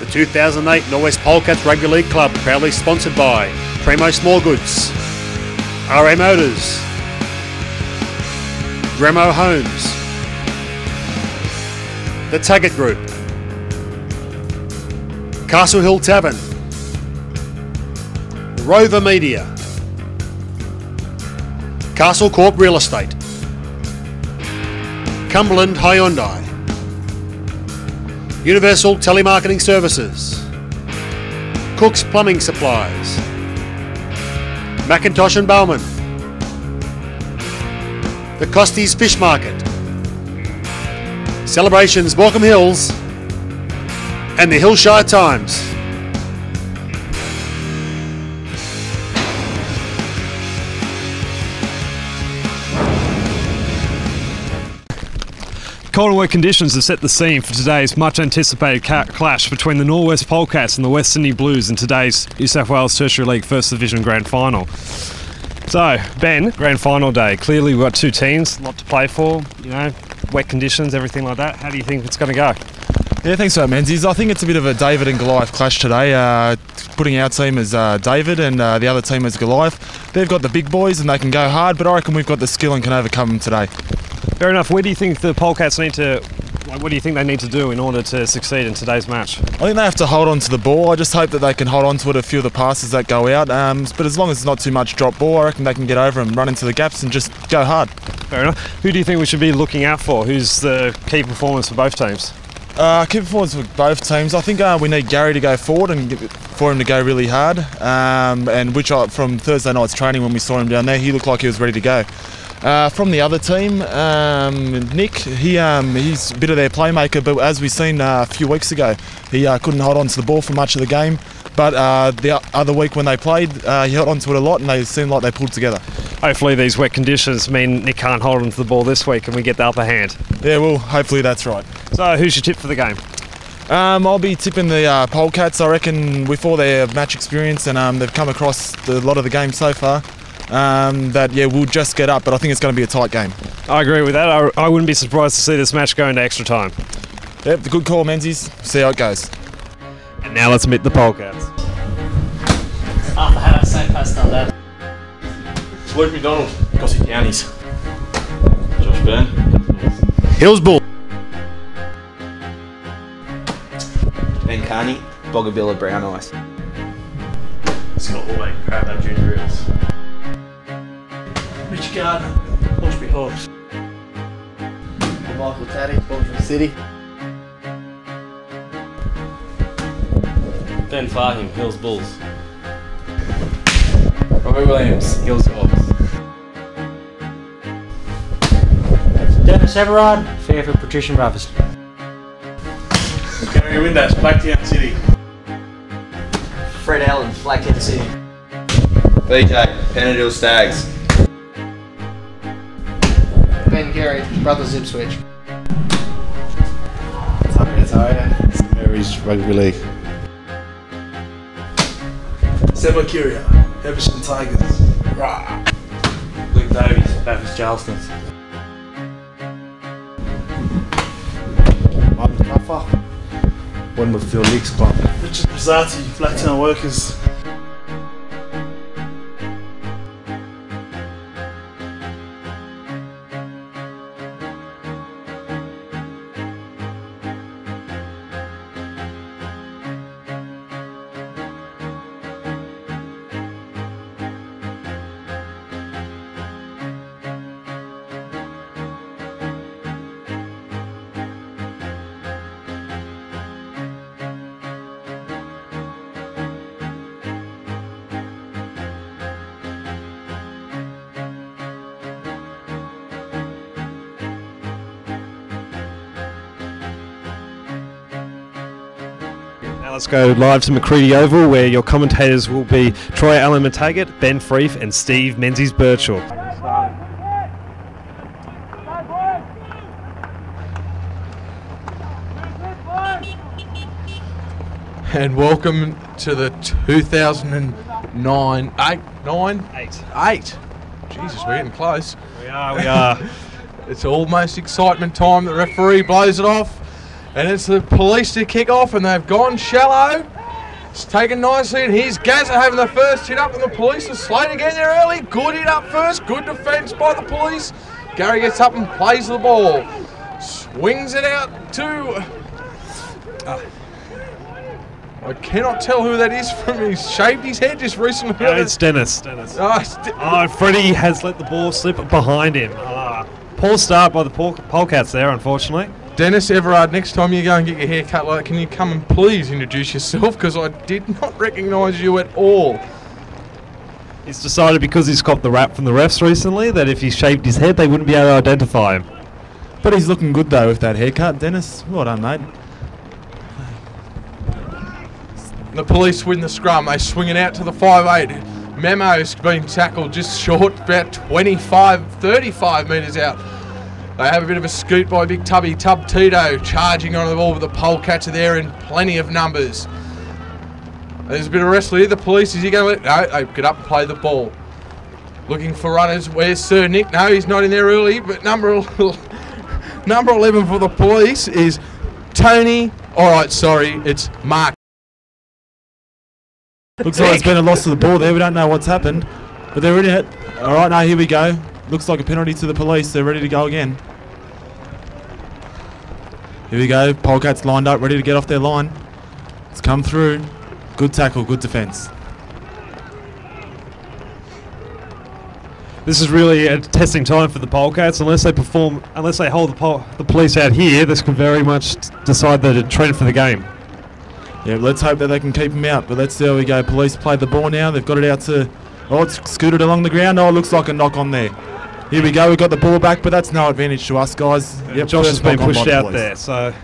The 2008 Norwest Polecats Rugby League Club, proudly sponsored by Primo Small Goods, RA Motors, Dremo Homes, The Taggart Group, Castle Hill Tavern, Rover Media, Castle Corp Real Estate, Cumberland Hyundai, Universal Telemarketing Services, Cook's Plumbing Supplies, Macintosh and Bowman, the Costi's Fish Market, Celebrations Borkham Hills, and the Hillshire Times. Colder wet conditions have set the scene for today's much-anticipated clash between the Norwest Polecats and the West Sydney Blues in today's New South Wales Tertiary League First Division Grand Final. So, Ben, Grand Final day. Clearly we've got two teams, a lot to play for, you know, wet conditions, everything like that. How do you think it's going to go? Yeah, thanks for that, Menzies. I think it's a bit of a David and Goliath clash today, putting our team as David and the other team as Goliath. They've got the big boys and they can go hard, but I reckon we've got the skill and can overcome them today. Fair enough. Where do you think the Polecats need to, what do you think they need to do in order to succeed in today's match? I think they have to hold on to the ball. I just hope that they can hold on to it a few of the passes that go out. But as long as it's not too much drop ball, I reckon they can get over and run into the gaps and just go hard. Fair enough. Who do you think we should be looking out for? Who's the key performance for both teams? Key performance for both teams. I think we need Gary to go forward and for him to go really hard. And which from Thursday night's training when we saw him down there, he looked like he was ready to go. From the other team, Nick, he's a bit of their playmaker, but as we've seen a few weeks ago, he couldn't hold on to the ball for much of the game. But the other week when they played, he held on to it a lot and they seemed like they pulled together. Hopefully these wet conditions mean Nick can't hold on to the ball this week and we get the upper hand. Yeah, well, hopefully that's right. So who's your tip for the game? I'll be tipping the Polecats. I reckon with all their match experience and they've come across a lot of the game so far. We'll just get up, but I think it's going to be a tight game. I agree with that. I wouldn't be surprised to see this match go into extra time. Yep, good call, Menzies. See how it goes. And now let's meet the Polecats. Half a hat, same past on that. It's Luke McDonald, Gossip Counties. Josh Byrne. Hills Bull. Ben Carney, Bogabilla Brown Ice. Scott Hallway, Crab Lab Junior Reels. Rich Gardner, Hawkesbury Hawks. Michael Taddy, Baltimore City. Ben Farham, Hills Bulls. Robert Williams, Hills Hawks. Dennis Everard, Fairfield Patrician Brothers. Gary Windass, Blacktown City. Fred Allen, Blacktown City. BJ, Penadil Stags. Ben Gary, Brothers Ipswich. St Mary's Rugby League. Sebo Curia, Everton Tigers. Rah. Luke Davies, Bathurst Charleston. Martin Cuffer, Wentworthfield Leagues Club. Richard Pizzati, Blacktown Workers. Let's go live to McCredie Oval, where your commentators will be Troy Allen McTaggart, Ben Freef and Steve Menzies-Birchall. And welcome to the 2009... Eight. Jesus, we're getting close. We are. It's almost excitement time. The referee blows it off. And it's the Police to kick off, and they've gone shallow. It's taken nicely, and here's Gazza having the first hit up, and the Police are slow to get there early. Good hit up first, good defence by the Police. Gary gets up and plays the ball. Swings it out to... I cannot tell who that is from his shape. His head just recently... No, it's Dennis. Dennis. Oh, Freddie has let the ball slip behind him. Poor start by the Polecats there, unfortunately. Dennis Everard, next time you go and get your hair cut like that, can you come and please introduce yourself? Because I did not recognise you at all. He's decided, because he's copped the rap from the refs recently, that if he shaved his head, they wouldn't be able to identify him. But he's looking good, though, with that haircut. Dennis, well done, mate. The Police win the scrum. They swing it out to the 5-8. Memo's been tackled just short, about 25, 35 metres out. They have a bit of a scoot by Big Tubby. Tub Tito charging onto the ball, but the Polecats are there in plenty of numbers. There's a bit of wrestle here. The Police, is he going to let... No, they get up and play the ball. Looking for runners. Where's Sir Nick? No, he's not in there early, but number 11 for the Police is Tony... All right, sorry, it's Mark. Looks like it's been a loss to the ball there. We don't know what's happened, but they're in it. All right, now here we go. Looks like a penalty to the Police. They're ready to go again. Here we go. Polecats lined up, ready to get off their line. It's come through. Good tackle, good defence. This is really a testing time for the Polecats. Unless they hold the Police out here, this could very much decide the trend for the game. Yeah, let's hope that they can keep him out, but let's see how we go. Police play the ball now. They've got it out to... Oh, it's scooted along the ground. Oh, it looks like a knock on there. Here we go. We've got the ball back, but that's no advantage to us, guys. Yep, Josh has been pushed out there, so...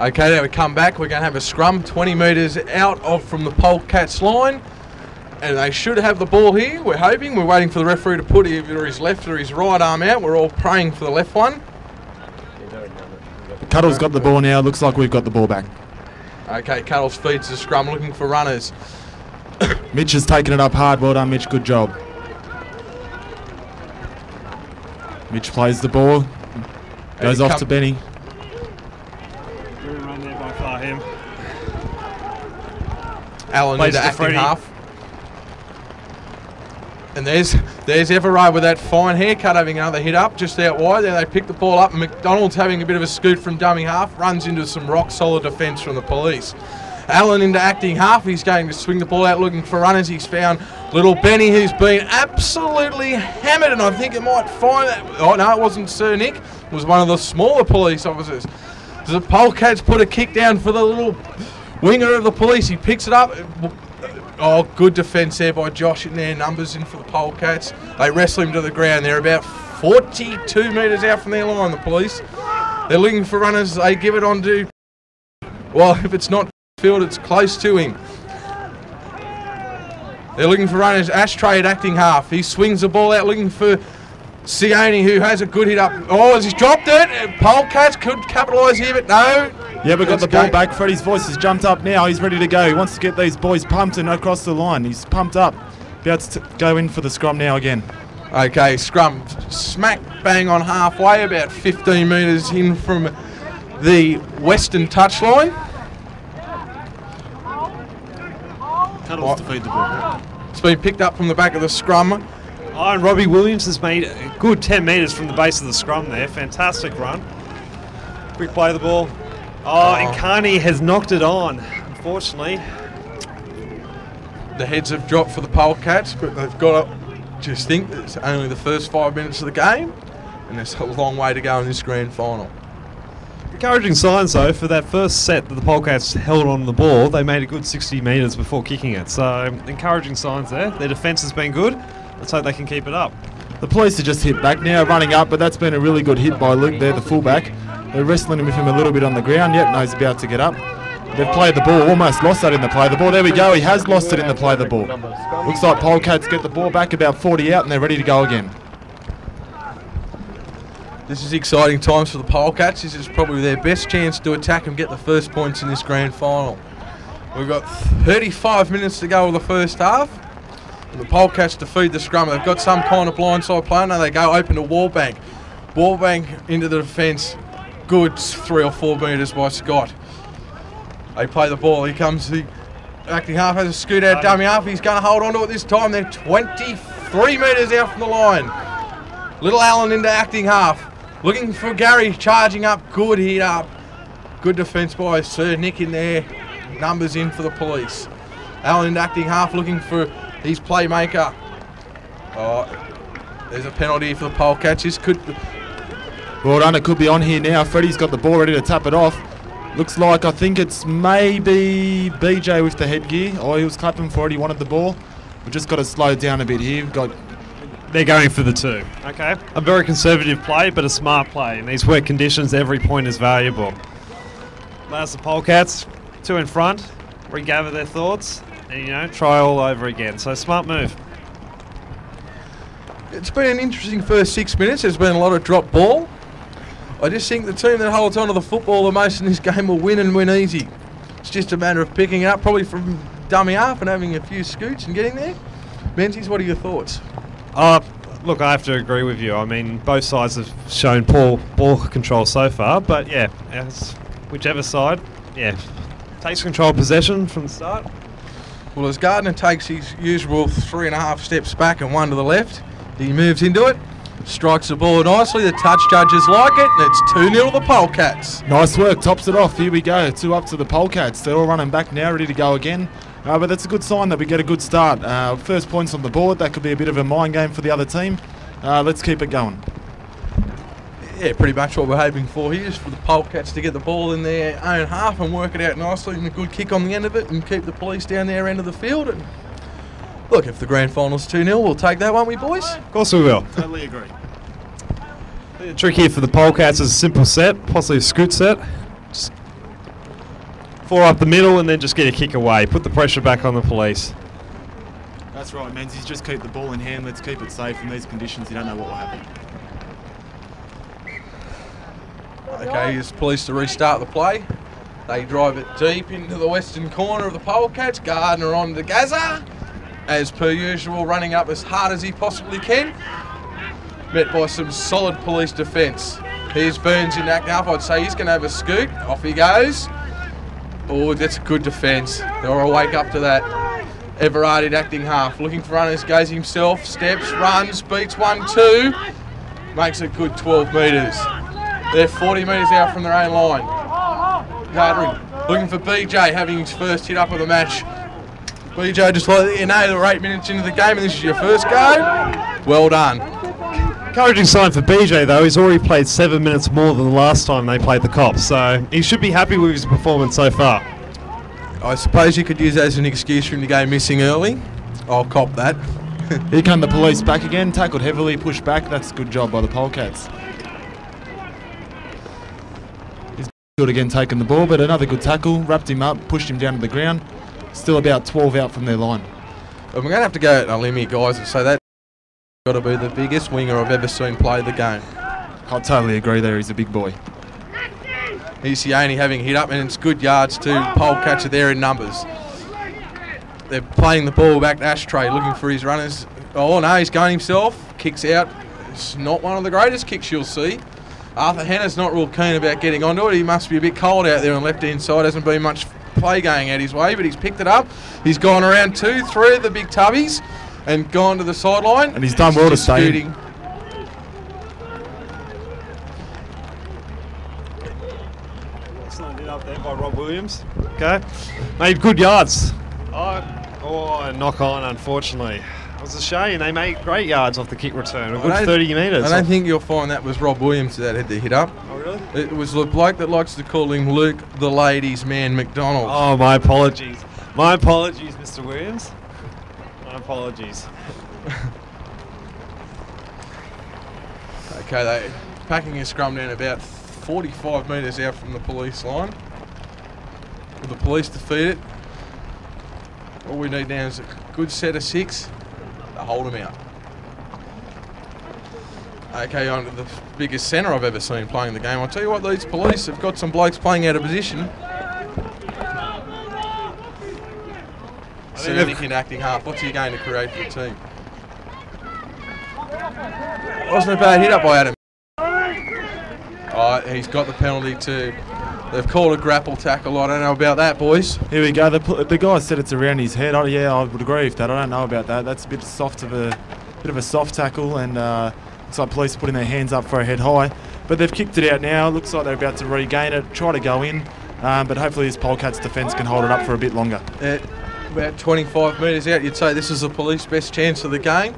Okay, now we come back. We're going to have a scrum 20 metres out from the Polecats line. And they should have the ball here, we're hoping. We're waiting for the referee to put either his left or his right arm out. We're all praying for the left one. Cuddle's got the ball now. Looks like we've got the ball back. Okay, Cuddle feeds the scrum, looking for runners. Mitch has taken it up hard. Well done, Mitch. Good job. Mitch plays the ball. Goes off to Benny. Good run there by Fahim. Allen into acting half. And there's Everard with that fine haircut having another hit up just out wide. There they pick the ball up, and McDonald's having a bit of a scoot from dummy half, runs into some rock solid defence from the Police. Allen into acting half, he's going to swing the ball out looking for runners. He's found little Benny, who's been absolutely hammered, and I think it might find that... Oh no, it wasn't Sir Nick, it was one of the smaller Police officers. The Polecats put a kick down for the little winger of the Police. He picks it up. Oh, good defence there by Josh in there. Numbers in for the Polecats. They wrestle him to the ground. They're about 42 metres out from their line, the Police. They're looking for runners. They give it on to... Well, if it's not field, it's close to him. They're looking for runners. Ashtray at acting half. He swings the ball out looking for Sione, who has a good hit up. Oh, has he dropped it? Polecats could capitalise here, but no. Yeah, we've got the ball back. Freddie's voice has jumped up now. He's ready to go. He wants to get these boys pumped and across the line. He's pumped up. About to go in for the scrum now again. Okay, scrum smack bang on halfway, about 15 metres in from the western touchline. Cuddles to feed the ball. It's been picked up from the back of the scrum. Oh, and Robbie Williams has made a good 10 metres from the base of the scrum there. Fantastic run. Quick play of the ball. Oh, and Carney has knocked it on, unfortunately. The heads have dropped for the Polecats, but they've got to just think that it's only the first 5 minutes of the game, and there's a long way to go in this grand final. Encouraging signs, though, for that first set that the Polecats held on the ball. They made a good 60 metres before kicking it, so encouraging signs there. Their defence has been good. Let's hope they can keep it up. The Police are just hit back now, running up, but that's been a really good hit by Luke there, the fullback. They're wrestling with him a little bit on the ground. Yep, no, he's about to get up. They've played the ball, almost lost that in the play of the ball. There we go, he has lost it in the play of the ball. Looks like Polecats get the ball back about 40 out, and they're ready to go again. This is exciting times for the Polecats. This is probably their best chance to attack and get the first points in this grand final. We've got 35 minutes to go with the first half. The Polecats to feed the scrum. They've got some kind of blindside play. No, they go open to Warbank. Ball bank into the defence, good 3 or 4 metres by Scott. They play the ball, here comes the acting half, has a scoot out, dummy half, he's going to hold on to it this time. They're 23 metres out from the line. Little Allen into acting half, looking for Gary, charging up, good hit up. Good defence by Sir Nick in there, numbers in for the Police. Allen into acting half, looking for his playmaker. Oh, there's a penalty for the Polecats. This could be... Well done, it could be on here now. Freddie's got the ball ready to tap it off. Looks like, I think it's maybe BJ with the headgear. Oh, he was clapping for it, he wanted the ball. We've just got to slow down a bit here. We've got... They're going for the two. Okay. A very conservative play, but a smart play. In these wet conditions, every point is valuable. That's the Polecats, two in front, regather their thoughts, and, you know, try all over again. So, smart move. It's been an interesting first 6 minutes. There's been a lot of drop ball. I just think the team that holds on to the football the most in this game will win, and win easy. It's just a matter of picking it up, probably from dummy half and having a few scoots and getting there. Menzies, what are your thoughts? Look, I have to agree with you. I mean, both sides have shown poor ball control so far, but yeah, whichever side, yeah, takes control of possession from the start. Well, as Gardner takes his usual 3.5 steps back and one to the left, he moves into it. Strikes the ball nicely, the touch judges like it, and it's 2-0 the Polecats. Nice work, tops it off, here we go, 2 up to the Polecats. They're all running back now, ready to go again. But that's a good sign that we get a good start. First points on the board, that could be a bit of a mind game for the other team. Let's keep it going. Yeah, pretty much what we're hoping for here is for the Polecats to get the ball in their own half and work it out nicely, and a good kick on the end of it, and keep the Police down their end of the field. And look, if the grand final's 2-0, we'll take that, won't we, boys? Of course we will. Totally agree. The trick here for the Polecats is a simple set, possibly a scoot set. Just 4 up the middle and then just get a kick away. Put the pressure back on the Police. That's right, Menzies. Just keep the ball in hand. Let's keep it safe. In these conditions, you don't know what will happen. Okay, here's the Police to restart the play. They drive it deep into the western corner of the Polecats. Gardner on to Gazza, as per usual, running up as hard as he possibly can. Met by some solid Police defence. Here's Burns in that half. I'd say he's going to have a scoot. Off he goes. Oh, that's a good defence. They'll awake up to that. Everard in acting half, looking for runners, goes himself, steps, runs, beats 1-2. Makes a good 12 metres. They're 40 metres out from their own line. Gardner looking for BJ, having his first hit up of the match. BJ, just like you know, they're 8 minutes into the game and this is your first go. Well done. Encouraging sign for BJ though, he's already played 7 minutes more than the last time they played the Cops, so he should be happy with his performance so far. I suppose you could use that as an excuse for him to go missing early. I'll cop that. Here come the Police back again, tackled heavily, pushed back. That's a good job by the Polecats. He's good again taking the ball, but another good tackle, wrapped him up, pushed him down to the ground. Still about 12 out from their line. We're going to have to go at a limb here, guys, and say that's got to be the biggest winger I've ever seen play the game. I totally agree there. He's a big boy. He's the only having hit up, and it's good yards to Polecats there in numbers. They're playing the ball back to Ashtray, looking for his runners. Oh, no, he's going himself. Kicks out. It's not one of the greatest kicks you'll see. Arthur Hanna's not real keen about getting onto it. He must be a bit cold out there on the left-hand side. Hasn't been much play going out his way, but he's picked it up. He's gone around 2, 3 of the big tubbies and gone to the sideline. And he's done well to stay in. Up there by Rob Williams. Okay. Made good yards. Oh, knock on, unfortunately. It was a shame. They made great yards off the kick return. A good 30 metres. I don't think you'll find that was Rob Williams that had the hit up. Oh, really? It was the bloke that likes to call him Luke the Ladies Man McDonald. Oh, my apologies. My apologies, Mr. Williams. My apologies. Okay, they're packing a scrum down about 45 metres out from the Police line. Will the Police defeat it? All we need now is a good set of 6. Hold him out. Okay, on to the biggest centre I've ever seen playing the game. I'll tell you what, these Police have got some blokes playing out of position. So Nick in acting half, what's he going to create for the team? Wasn't a bad hit up by Adam. He's got the penalty too. They've called a grapple tackle. I don't know about that, boys. Here we go. The guy said it's around his head. I would agree with that. I don't know about that. That's a bit soft of a soft tackle, and looks like police putting their hands up for a head high. But they've kicked it out now. Looks like they're about to regain it. Try to go in, but hopefully this Polecats defence can hold it up for a bit longer. At about 25 metres out, you'd say this is the police best chance of the game.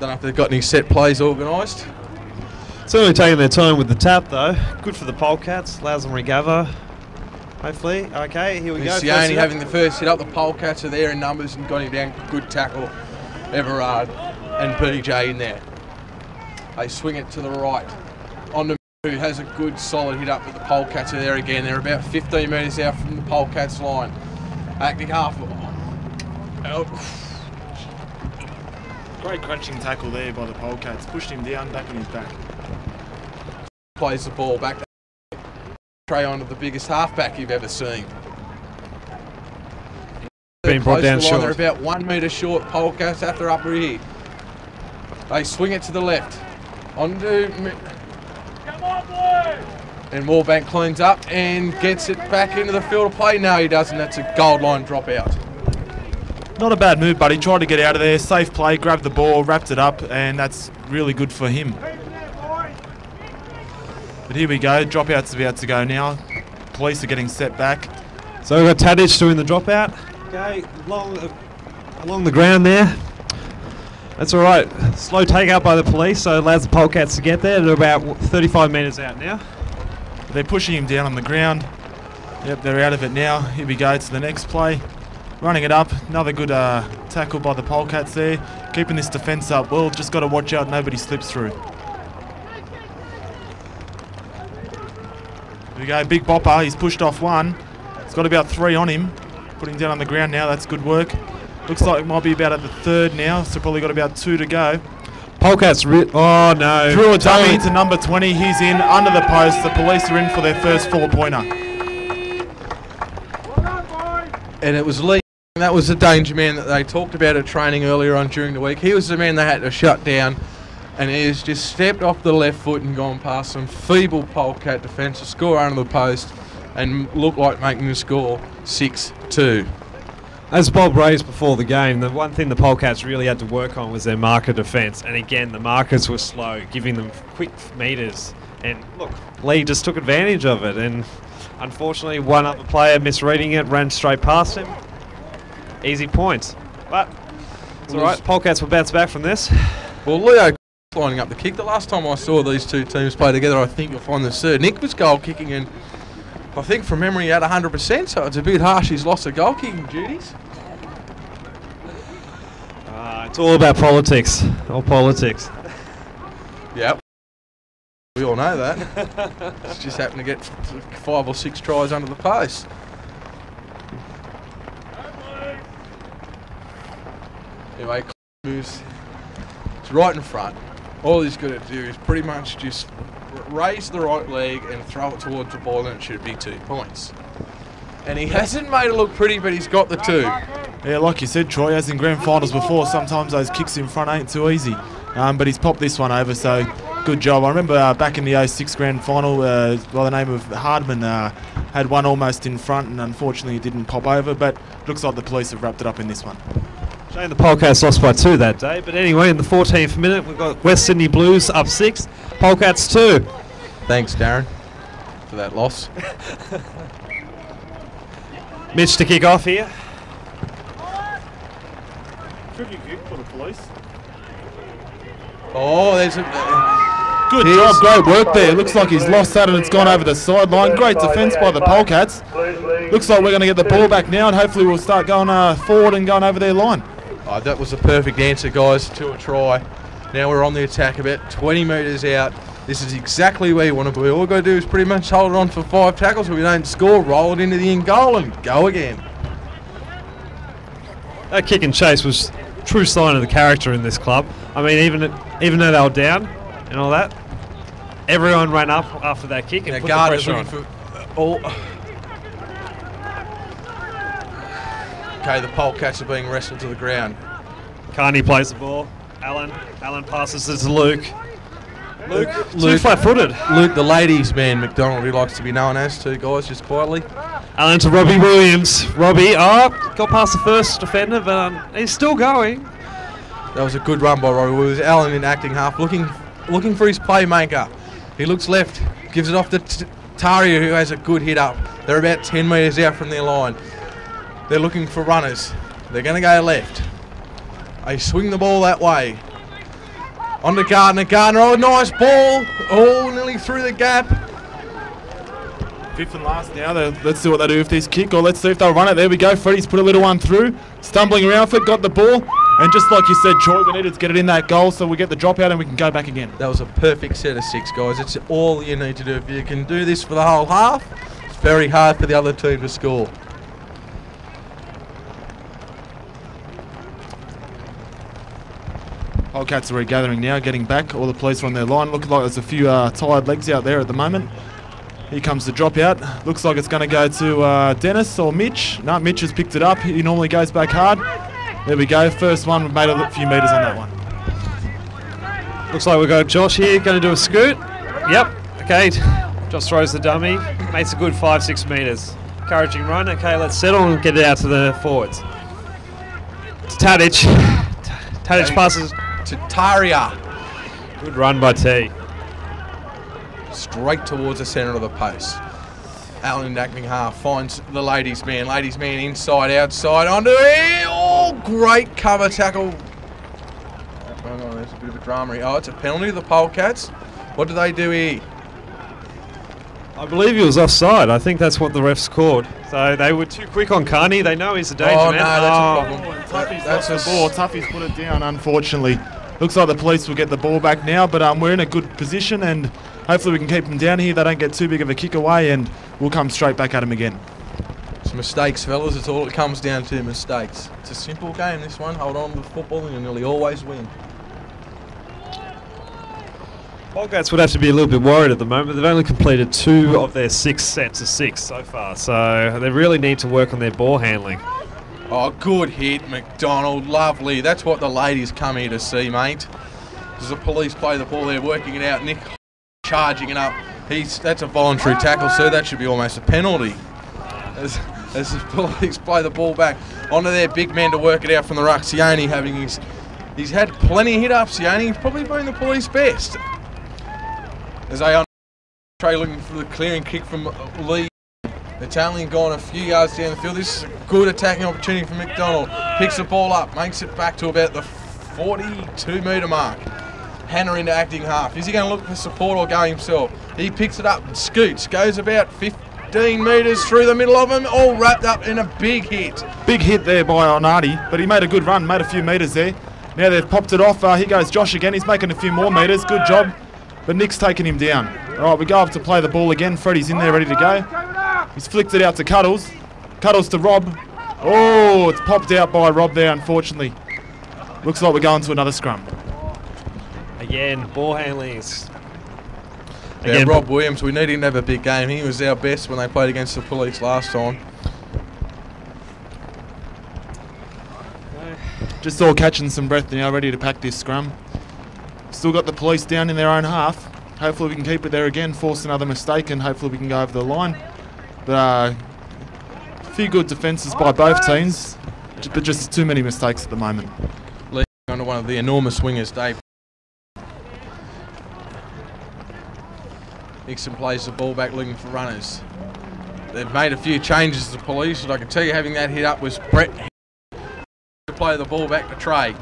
Don't know if they've got any set plays organised. Certainly taking their time with the tap, though. Good for the Polecats. Allows them to recover, hopefully. Okay, here we go. Sione having the first hit up. The Polecats are there in numbers and got him down. Good tackle. Everard and PJ in there. They swing it to the right. Onto who has a good solid hit up, but the Polecats are there again. They're about 15 metres out from the Polecats line. Acting half. Oh. Great crunching tackle there by the Polecats. Pushed him down, back on his back. Plays the ball back to Trayon, to the biggest halfback you've ever seen. Being brought down short. They're about 1 metre short. Polecats after up here. They swing it to the left. Onto. Come on, boys! And Moorbank cleans up and gets it back into the field of play. No, he doesn't. That's a gold line dropout. Not a bad move, but he tried to get out of there. Safe play, grabbed the ball, wrapped it up, and that's really good for him. But here we go, dropout's about to go now. Police are getting set back. So we've got Tadic doing the dropout. Okay, along the ground there. That's all right. Slow take out by the police, so it allows the Polecats to get there. They're about 35 metres out now. They're pushing him down on the ground. Yep, they're out of it now. Here we go to the next play. Running it up. Another good tackle by the Polecats there. Keeping this defence up. Well, just got to watch out nobody slips through. We go, big bopper, he's pushed off one. He's got about three on him. Put him down on the ground now, that's good work. Looks like it might be about at the third now, so probably got about two to go. Polecats, oh no. Drew a dummy to number 20, he's in under the post. The police are in for their first four-pointer. And it was Lee, that was the danger man that they talked about at training earlier on during the week. He was the man they had to shut down. And he has just stepped off the left foot and gone past some feeble Polecat defence to score under the post and look like making the score 6-2. As Bob raised before the game, the one thing the Polecats really had to work on was their marker defence. And again, the markers were slow, giving them quick metres. And look, Lee just took advantage of it. And unfortunately, one other player misreading it, ran straight past him. Easy points. But it's all right, Polecats will bounce back from this. Well, Leo lining up the kick. The last time I saw these two teams play together, I think you'll find the third. Nick was goal kicking, and I think from memory he had 100%, so it's a bit harsh. He's lost the goal kicking duties. It's all about politics. All politics. Yep. We all know that. It's just happened to get 5 or 6 tries under the post. Anyway, moves right in front. All he's got to do is pretty much just raise the right leg and throw it towards the ball, and it should be 2 points. And he hasn't made it look pretty, but he's got the two. Yeah, like you said, Troy, as in grand finals before, sometimes those kicks in front ain't too easy. But he's popped this one over, so good job. I remember back in the 06 grand final, by the name of Hardman, had one almost in front, and unfortunately it didn't pop over, but looks like the police have wrapped it up in this one. Shame the Polecats lost by 2 that day, but anyway, in the 14th minute, we've got West Sydney Blues up 6, Polecats 2. Thanks, Darren, for that loss. Mitch to kick off here. Tricky kick for the police. Oh, there's a... Good job, great work there. Looks like he's lost that and it's gone over the sideline. Great defence by the Polecats. Looks like we're going to get the ball back now, and hopefully we'll start going forward and going over their line. Oh, that was the perfect answer, guys, to a try. Now we're on the attack about 20 metres out. This is exactly where you want to be. All we've got to do is pretty much hold it on for 5 tackles. If we don't score, roll it into the end goal and go again. That kick and chase was a true sign of the character in this club. I mean, even though they were down and all that, everyone ran up after that kick and put the pressure on. Okay, the Polecats are being wrestled to the ground. Carney plays the ball. Allen passes it to Luke. Luke. Too flat-footed. Luke, the ladies' man, McDonald, who likes to be known as, two guys, just quietly. And to Robbie Williams. Robbie, got past the first defender, but he's still going. That was a good run by Robbie Williams. Allen in acting half, looking for his playmaker. He looks left, gives it off to Taria, who has a good hit up. They're about 10 metres out from their line. They're looking for runners. They're going to go left. They swing the ball that way. On to Gardner. Gardner, oh, nice ball. Oh, nearly through the gap. Fifth and last now. Let's see what they do with this kick, or let's see if they'll run it. There we go. Freddie's put a little one through. Stumbling around for it, got the ball. And just like you said, Troy, we needed to get it in that goal, so we get the drop out and we can go back again. That was a perfect set of six, guys. It's all you need to do. If you can do this for the whole half, it's very hard for the other team to score. Polecats are regathering now, getting back. All the police are on their line. Looks like there's a few tired legs out there at the moment. Here comes the dropout. Looks like it's going to go to Dennis or Mitch. No, Mitch has picked it up. He normally goes back hard. There we go. First one. We've made a few metres on that one. Looks like we've got Josh here. Going to do a scoot. Yep. Okay. Josh throws the dummy. Makes a good 5-6 metres. Encouraging run. Okay, let's settle and get it out to the forwards. It's Tadic. Tadic passes to Taria. Good run by T. Straight towards the centre of the post. Alan Nackminghar finds the ladies' man. Ladies' man inside, outside, onto it. Oh, great cover tackle. Oh, no, there's a bit of a drama here. Oh, it's a penalty to the Polecats. What do they do here? I believe he was offside. I think that's what the refs called. So they were too quick on Carney. They know he's a danger. Oh, no, that's a problem. That's a ball. Tuffy's put it down, unfortunately. Looks like the police will get the ball back now, but we're in a good position, and hopefully we can keep them down here. They don't get too big of a kick away, and we'll come straight back at them again. It's mistakes, fellas. It's all it comes down to, mistakes. It's a simple game, this one. Hold on to football, and you'll nearly always win. Polecats would have to be a little bit worried at the moment. They've only completed 2 of their 6 sets of 6 so far, so they really need to work on their ball handling. Oh, good hit, McDonald. Lovely. That's what the ladies come here to see, mate. There's a police play the ball there, working it out. Nick charging it up. That's a voluntary tackle, sir. That should be almost a penalty. As the police play the ball back. Onto their big man to work it out from the ruck. Sione having his... He's had plenty of hit-ups, Sione. He's probably been the police best. As they on Trey looking for the clearing kick from Lee. Italian gone a few yards down the field. This is a good attacking opportunity for McDonald. Picks the ball up, makes it back to about the 42-metre mark. Hannah into acting half. Is he going to look for support or go himself? He picks it up and scoots. Goes about 15 metres through the middle of him, all wrapped up in a big hit. Big hit there by Arnati, but he made a good run, made a few metres there. Now they've popped it off. Here goes Josh again. He's making a few more metres. Good job. But Nick's taking him down. All right, we go up to play the ball again. Freddie's in there ready to go. He's flicked it out to Cuddles. Cuddles to Rob. Oh, it's popped out by Rob there, unfortunately. Looks like we're going to another scrum. Again, ball handling. Yeah, Rob Williams, we need him to have a big game. He was our best when they played against the police last time. Just all catching some breath now, ready to pack this scrum. Still got the police down in their own half. Hopefully we can keep it there again, force another mistake, and hopefully we can go over the line. But a few good defences by both teams, but just too many mistakes at the moment. Leading on to one of the enormous wingers, Dave. Nixon plays the ball back looking for runners. They've made a few changes to the police, and I can tell you having that hit up was Brett to play the ball back to Trey.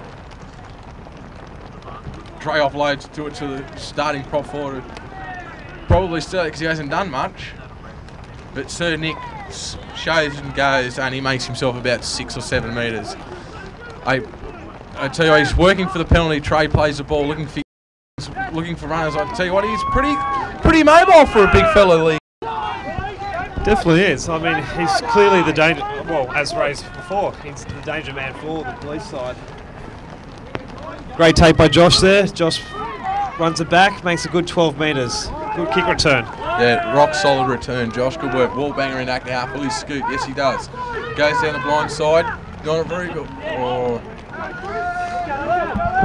Trey offloads to it to the starting prop forward. Probably still because he hasn't done much. But Sir Nick shows and goes, and he makes himself about 6 or 7 metres. I tell you, he's working for the penalty. Trey plays the ball, looking for runners. I tell you what, he's pretty mobile for a big fellow league. Definitely is. I mean, he's clearly the danger. Well, as raised before, he's the danger man for the police side. Great take by Josh there. Josh runs it back, makes a good 12 metres. Good kick return. Yeah, rock solid return, Josh. Good work. Wall banger in act now. Fully scoot. Yes, he does. Goes down the blind side. Not a very good. Oh.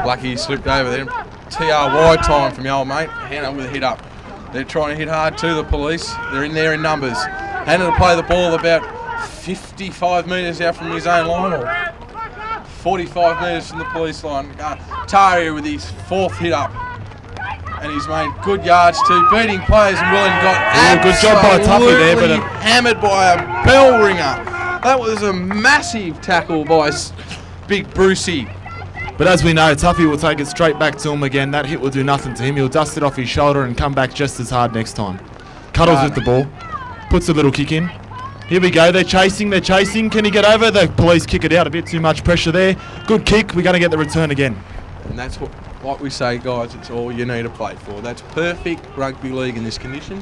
Lucky he slipped over there. TRY time from your old mate. Hannah with a hit up. They're trying to hit hard too, the police. They're in there in numbers. Hannah to play the ball about 55 metres out from his own line, or 45 metres from the police line. Taria with his fourth hit up. And he's made good yards too, beating players, and Willen got absolutely hammered by a bell ringer. That was a massive tackle by Big Brucey. But as we know, Tuffy will take it straight back to him again. That hit will do nothing to him. He'll dust it off his shoulder and come back just as hard next time. Cuddles with the ball. Puts a little kick in. Here we go. They're chasing. They're chasing. Can he get over? The police kick it out. A bit too much pressure there. Good kick. We're going to get the return again. And that's what, like we say, guys, it's all you need to play for. That's perfect rugby league in this condition.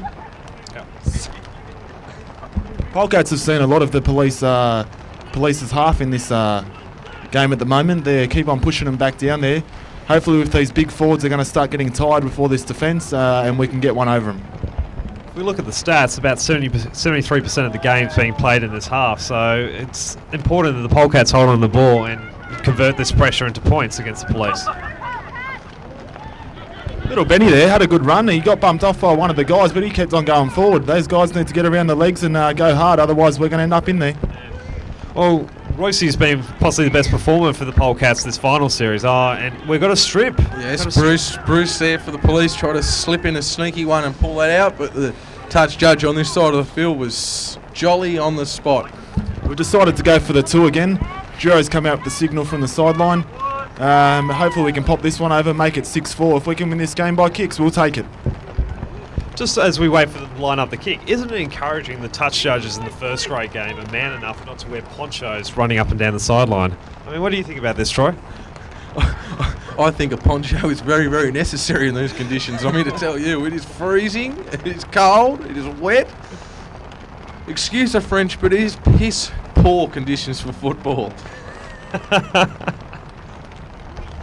Yep. Polecats have seen a lot of the police's half in this... game at the moment. They keep on pushing them back down there. Hopefully with these big forwards, they're going to start getting tired before this defence and we can get one over them. If we look at the stats, about 73% of the game's being played in this half, so it's important that the Polecats hold on the ball and convert this pressure into points against the police. Little Benny there had a good run. He got bumped off by one of the guys, but he kept on going forward. Those guys need to get around the legs and go hard, otherwise we're going to end up in there. Well, Royce's been possibly the best performer for the Polecats this final series. And we've got a strip. Yes, Bruce there for the police, tried to slip in a sneaky one and pull that out, but the touch judge on this side of the field was jolly on the spot. We've decided to go for the two again. Giro's come out with the signal from the sideline. Hopefully we can pop this one over, make it 6-4. If we can win this game by kicks, we'll take it. Just as we wait for them to line up the kick, isn't it encouraging the touch judges in the first grade game are man enough not to wear ponchos running up and down the sideline? I mean, what do you think about this, Troy? I think a poncho is very, very necessary in these conditions. I'm here to tell you, it is freezing, it is cold, it is wet. Excuse the French, but it is piss-poor conditions for football.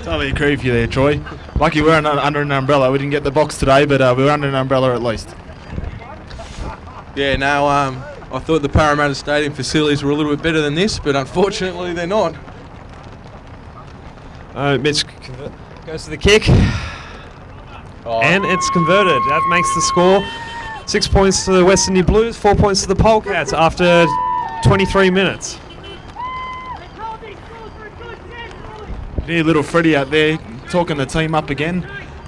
Totally agree with you there, Troy. Lucky we're under an umbrella. We didn't get the box today, but we were under an umbrella at least. Yeah, now I thought the Parramatta Stadium facilities were a little bit better than this, but unfortunately they're not. Mitch goes to the kick. Oh. And it's converted. That makes the score 6 points to the West Sydney Blues, 4 points to the Polecats after 23 minutes. Yeah, little Freddie out there talking the team up again.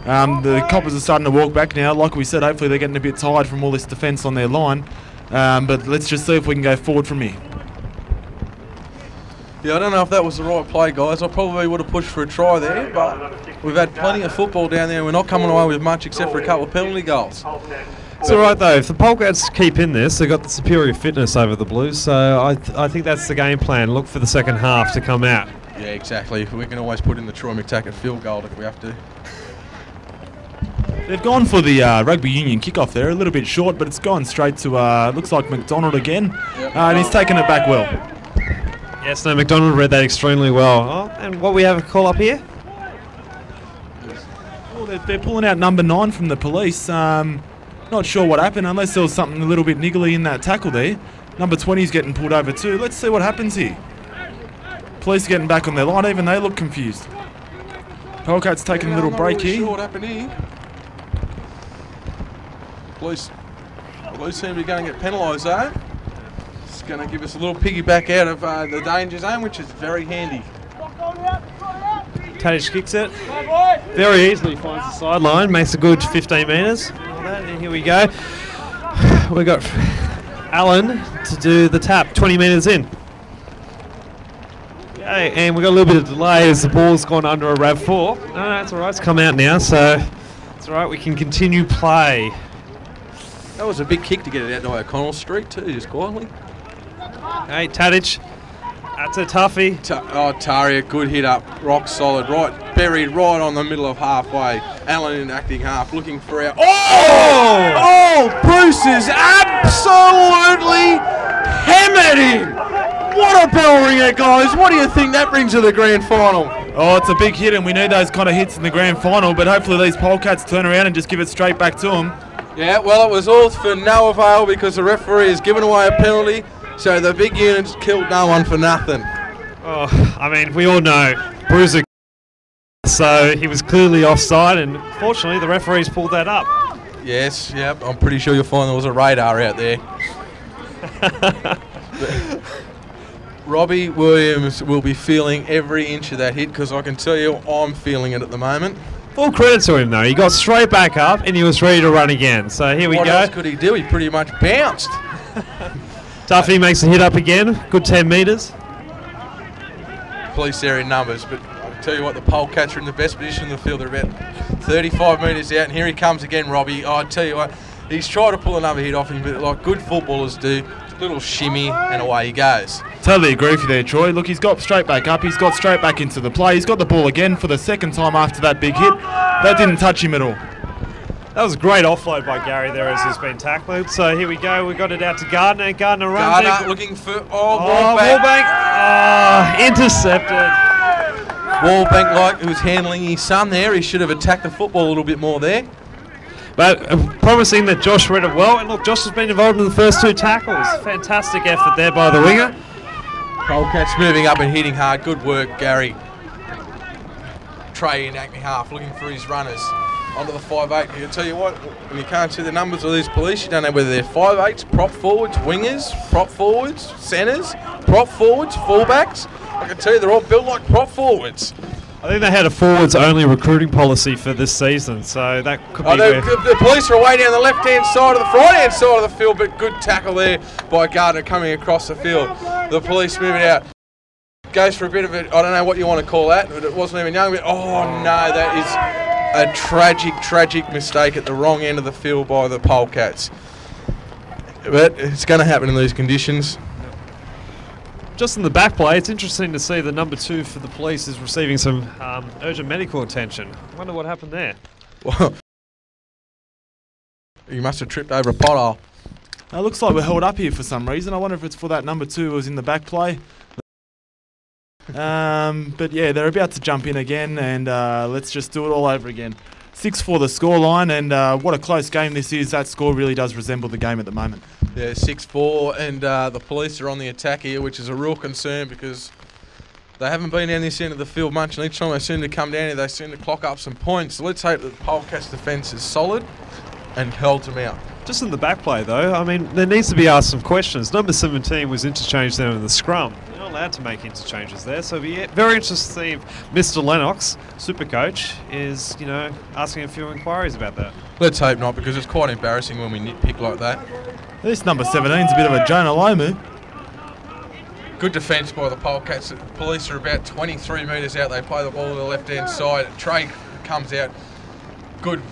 The coppers are starting to walk back now. Like we said, hopefully they're getting a bit tired from all this defence on their line. But let's just see if we can go forward from here. Yeah, I don't know if that was the right play, guys. I probably would have pushed for a try there, but we've had plenty of football down there. We're not coming away with much except for a couple of penalty goals. It's all right, though. If the Polecats keep in this, they've got the superior fitness over the Blues, so I think that's the game plan. Look for the second half to come out. Yeah, exactly. We can always put in the Troy McTaggart field goal if we have to. They've gone for the rugby union kickoff there, a little bit short, but it's gone straight to, looks like McDonald again, yep. And he's taken it back well. Yes, no, McDonald read that extremely well. Oh, and what we have a call up here? Oh, they're pulling out number 9 from the police. Not sure what happened, unless there was something a little bit niggly in that tackle there. Number 20 is getting pulled over too. Let's see what happens here. Police are getting back on their line, even they look confused. Polecats taking a little break really here. Sure what happened here. Police seem to be going to get penalised though. It's going to give us a little piggyback out of the danger zone, which is very handy. Tadish kicks it. Very easily finds the sideline, makes a good 15 metres. And here we go. We got Allen to do the tap, 20 metres in. And we've got a little bit of delay as the ball's gone under a RAV4. No, that's all right. It's come out now, so it's all right. We can continue play. That was a big kick to get it out to O'Connell Street, too, just quietly. Hey, Tadic. That's a toughie. Taria, good hit up. Rock solid, right. Buried right on the middle of halfway. Allen in acting half, looking for our... Oh! Bruce has absolutely hammered him! What a bell ringer, guys. What do you think that brings to the grand final? Oh, it's a big hit, and we need those kind of hits in the grand final, but hopefully these Polecats turn around and just give it straight back to them. Yeah, well, it was all for no avail because the referee has given away a penalty, so the big units killed no one for nothing. Oh, I mean, we all know Bruiser So he was clearly offside, and fortunately the referees pulled that up. Yes, yep, I'm pretty sure you'll find there was a radar out there. Robbie Williams will be feeling every inch of that hit, because I can tell you I'm feeling it at the moment. Full credit to him though, he got straight back up and he was ready to run again. So here we go. What else could he do? He pretty much bounced. Duffy makes the hit up again, good 10 metres. Police area numbers, but tell you what, the Polecats are in the best position in the field. They're about 35 metres out, and here he comes again, Robbie. Oh, I tell you what, he's tried to pull another hit off him, but like good footballers do, little shimmy, and away he goes. Totally agree with you there, Troy. Look, he's got straight back up, he's got straight back into the play, he's got the ball again for the second time after that big hit. That didn't touch him at all. That was a great offload by Gary there as he's been tackled. So here we go, we got it out to Gardner, and Gardner runs. Gardner looking for, Wallbank. Oh, intercepted. Wallbank, like who was handling his son there, he should have attacked the football a little bit more there. But promising that Josh read it well, and look, Josh has been involved in the first two tackles. Fantastic effort there by the winger. Polecats moving up and hitting hard. Good work, Gary. Trey in Acme half, looking for his runners. Onto the 5'8". I'll tell you what, when you can't see the numbers of these police, you don't know whether they're 5'8s, prop forwards, wingers, prop forwards, centres, prop forwards, fullbacks. I can tell you they're all built like prop forwards. I think they had a forwards-only recruiting policy for this season, so that could be where... The police are way down the left-hand side of the right-hand side of the field, but good tackle there by Gardner coming across the field. The police move it out. Goes for a bit of it, I don't know what you want to call that, but it wasn't even young, but oh no, that is a tragic, tragic mistake at the wrong end of the field by the Polecats. But it's going to happen in these conditions. Just in the back play, it's interesting to see the number 2 for the police is receiving some urgent medical attention. I wonder what happened there. Well, you must have tripped over a pothole. It looks like we're held up here for some reason. I wonder if it's for that number 2 who was in the back play. But yeah, they're about to jump in again, and let's just do it all over again. 6 for the scoreline, and what a close game this is. That score really does resemble the game at the moment. Yeah, 6-4, and the police are on the attack here, which is a real concern because they haven't been down this end of the field much, and each time they seem to come down here, they seem to clock up some points. So let's hope that the Polecats defence is solid and held them out. Just in the back play, though, I mean, there needs to be asked some questions. Number 17 was interchanged down in the scrum. They're not allowed to make interchanges there, so it'll be very interesting to see if Mr. Lennox, super coach, is, you know, asking a few inquiries about that. Let's hope not, because it's quite embarrassing when we nitpick like that. This number 17's a bit of a Jonah Lomu. Good defence by the Polecats. The police are about 23 metres out. They play the ball to the left-hand side. Trey comes out. Good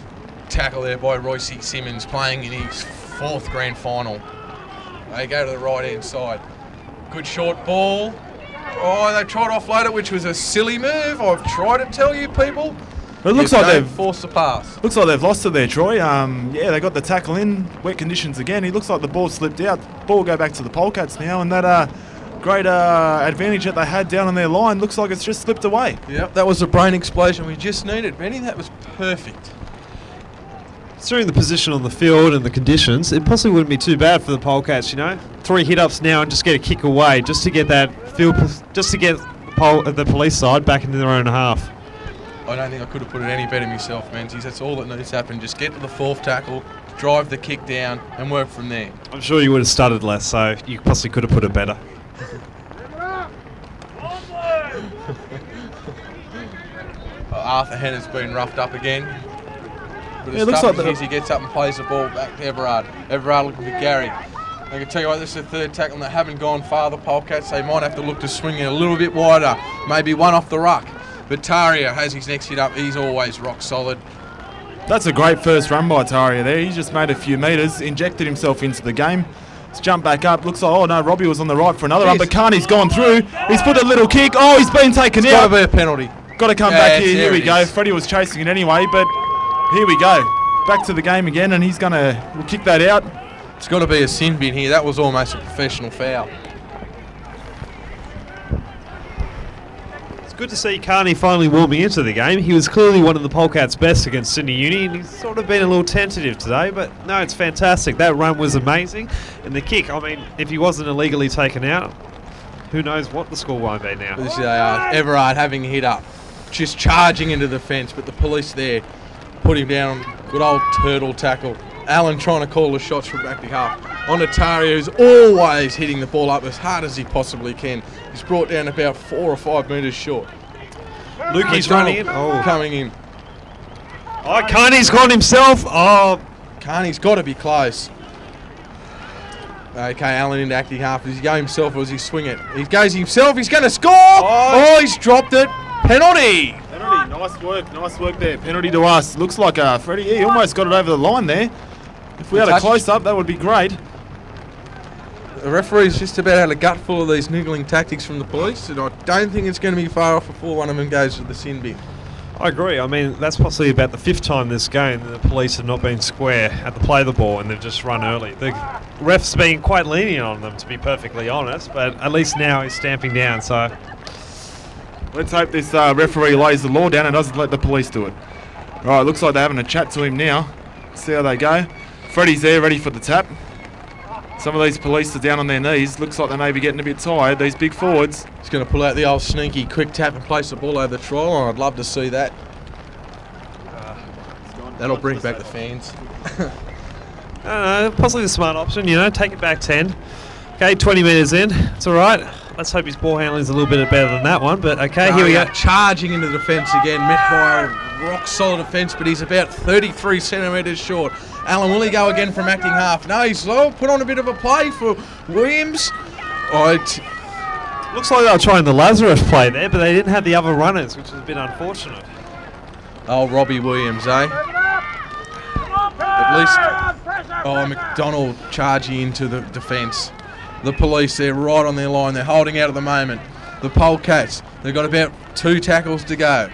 tackle there by Royce Simmons, playing in his 4th grand final. They go to the right-hand side. Good short ball. Oh, they tried to offload it, which was a silly move. I've tried to tell you people. But it looks like they've forced the pass. Looks like they've lost it there, Troy. Yeah, they got the tackle in. Wet conditions again. It looks like the ball slipped out. Ball will go back to the Polecats now, and that great advantage that they had down on their line looks like it's just slipped away. Yep, that was the brain explosion we just needed, Benny. That was perfect. Considering the position on the field and the conditions, it possibly wouldn't be too bad for the Polecats. You know, 3 hit-ups now and just get a kick away, just to get that field, just to get the police side back into their own half. I don't think I could have put it any better myself, Menzies. That's all that needs to happen. Just get to the 4th tackle, drive the kick down, and work from there. I'm sure you would have started less, so you possibly could have put it better. Arthur Henner's been roughed up again. But yeah, it looks like he gets up and plays the ball back to Everard. Everard looking for Gary. I can tell you what, this is the 3rd tackle, and they haven't gone far. The Polecats, they might have to look to swing it a little bit wider. Maybe one off the ruck. But Taria has his next hit up. He's always rock solid. That's a great first run by Taria there. He's just made a few metres, injected himself into the game. He's jumped back up. Looks like, oh no, Robbie was on the right for another one, but Carney's gone through. He's put a little kick. Oh, he's been taken out. It's got to be a penalty. Got to come back here. Here we go. Freddie was chasing it anyway, but here we go. Back to the game again, and he's going to kick that out. It's got to be a sin bin here. That was almost a professional foul. Good to see Carney finally warming into the game. He was clearly one of the Polecats' best against Sydney Uni, and he's sort of been a little tentative today, but no, it's fantastic. That run was amazing, and the kick, I mean, if he wasn't illegally taken out, who knows what the score won't be now. This is Everard having a hit up. just charging into the fence, but the police there put him down. Good old turtle tackle. Allen trying to call the shots from back to half. Onatario, who's always hitting the ball up as hard as he possibly can. He's brought down about 4 or 5 metres short. Lukey's running in. Oh. Coming in. Oh, Carney's gone himself. Oh, Carney's got to be close. Okay, Allen into acting half. Does he go himself or does he swing it? He goes himself. He's going to score. Oh, he's dropped it. Penalty. Penalty. Nice work. Nice work there. Penalty to us. Looks like Freddie E almost got it over the line there. If we had a close-up, that would be great. The referee's just about had a gutful of these niggling tactics from the police, and I don't think it's going to be far off before one of them goes to the sin bin. I agree. I mean, that's possibly about the 5th time this game that the police have not been square at the play of the ball, and they've just run early. The ref's been quite lenient on them, to be perfectly honest, but at least now he's stamping down, so... Let's hope this referee lays the law down and doesn't let the police do it. All right, looks like they're having a chat to him now. See how they go. Freddie's there, ready for the tap. Some of these police are down on their knees. Looks like they may be getting a bit tired, these big forwards. He's going to pull out the old sneaky quick tap and place the ball over the try line. I'd love to see that. That'll bring back the fans. I don't know, possibly the smart option, you know, take it back 10. Okay, 20 metres in. It's all right. Let's hope his ball handling's a little bit better than that one, but okay, here we go. Charging into the defence again, met by a rock-solid defence, but he's about 33 centimetres short. Allen, will he go again from acting half? No, he's put on a bit of a play for Williams. Oh, looks like they were trying the Lazarus play there, but they didn't have the other runners, which is a bit unfortunate. Oh, Robbie Williams, eh? At least, oh, McDonald charging into the defence. The police, they're right on their line. They're holding out at the moment. The Polecats, they've got about 2 tackles to go.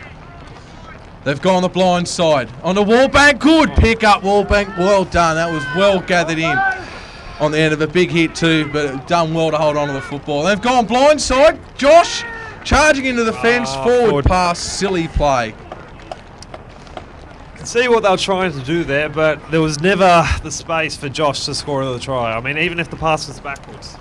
They've gone on the blind side. On the Wallbank, good pick up, Wallbank. Well done. That was well gathered in on the end of a big hit too, but done well to hold on to the football. They've gone blind side. Josh charging into the fence, forward pass, silly play. See what they were trying to do there, but there was never the space for Josh to score the try. I mean, even if the pass was backwards.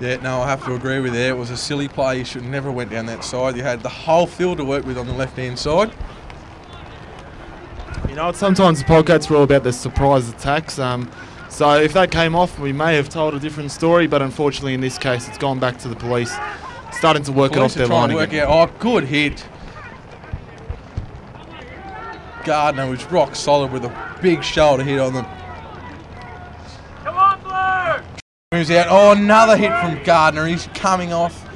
Yeah, no, I have to agree with you there. It was a silly play. You should never have went down that side. You had the whole field to work with on the left-hand side. You know, sometimes the Polecats were all about the surprise attacks. So if that came off, we may have told a different story, but unfortunately in this case, it's gone back to the police. Starting to work it off their line again. Oh, good hit. Gardner was rock solid with a big shoulder hit on them. Come on, Blue! Moves out. Oh, another hit from Gardner. He's coming off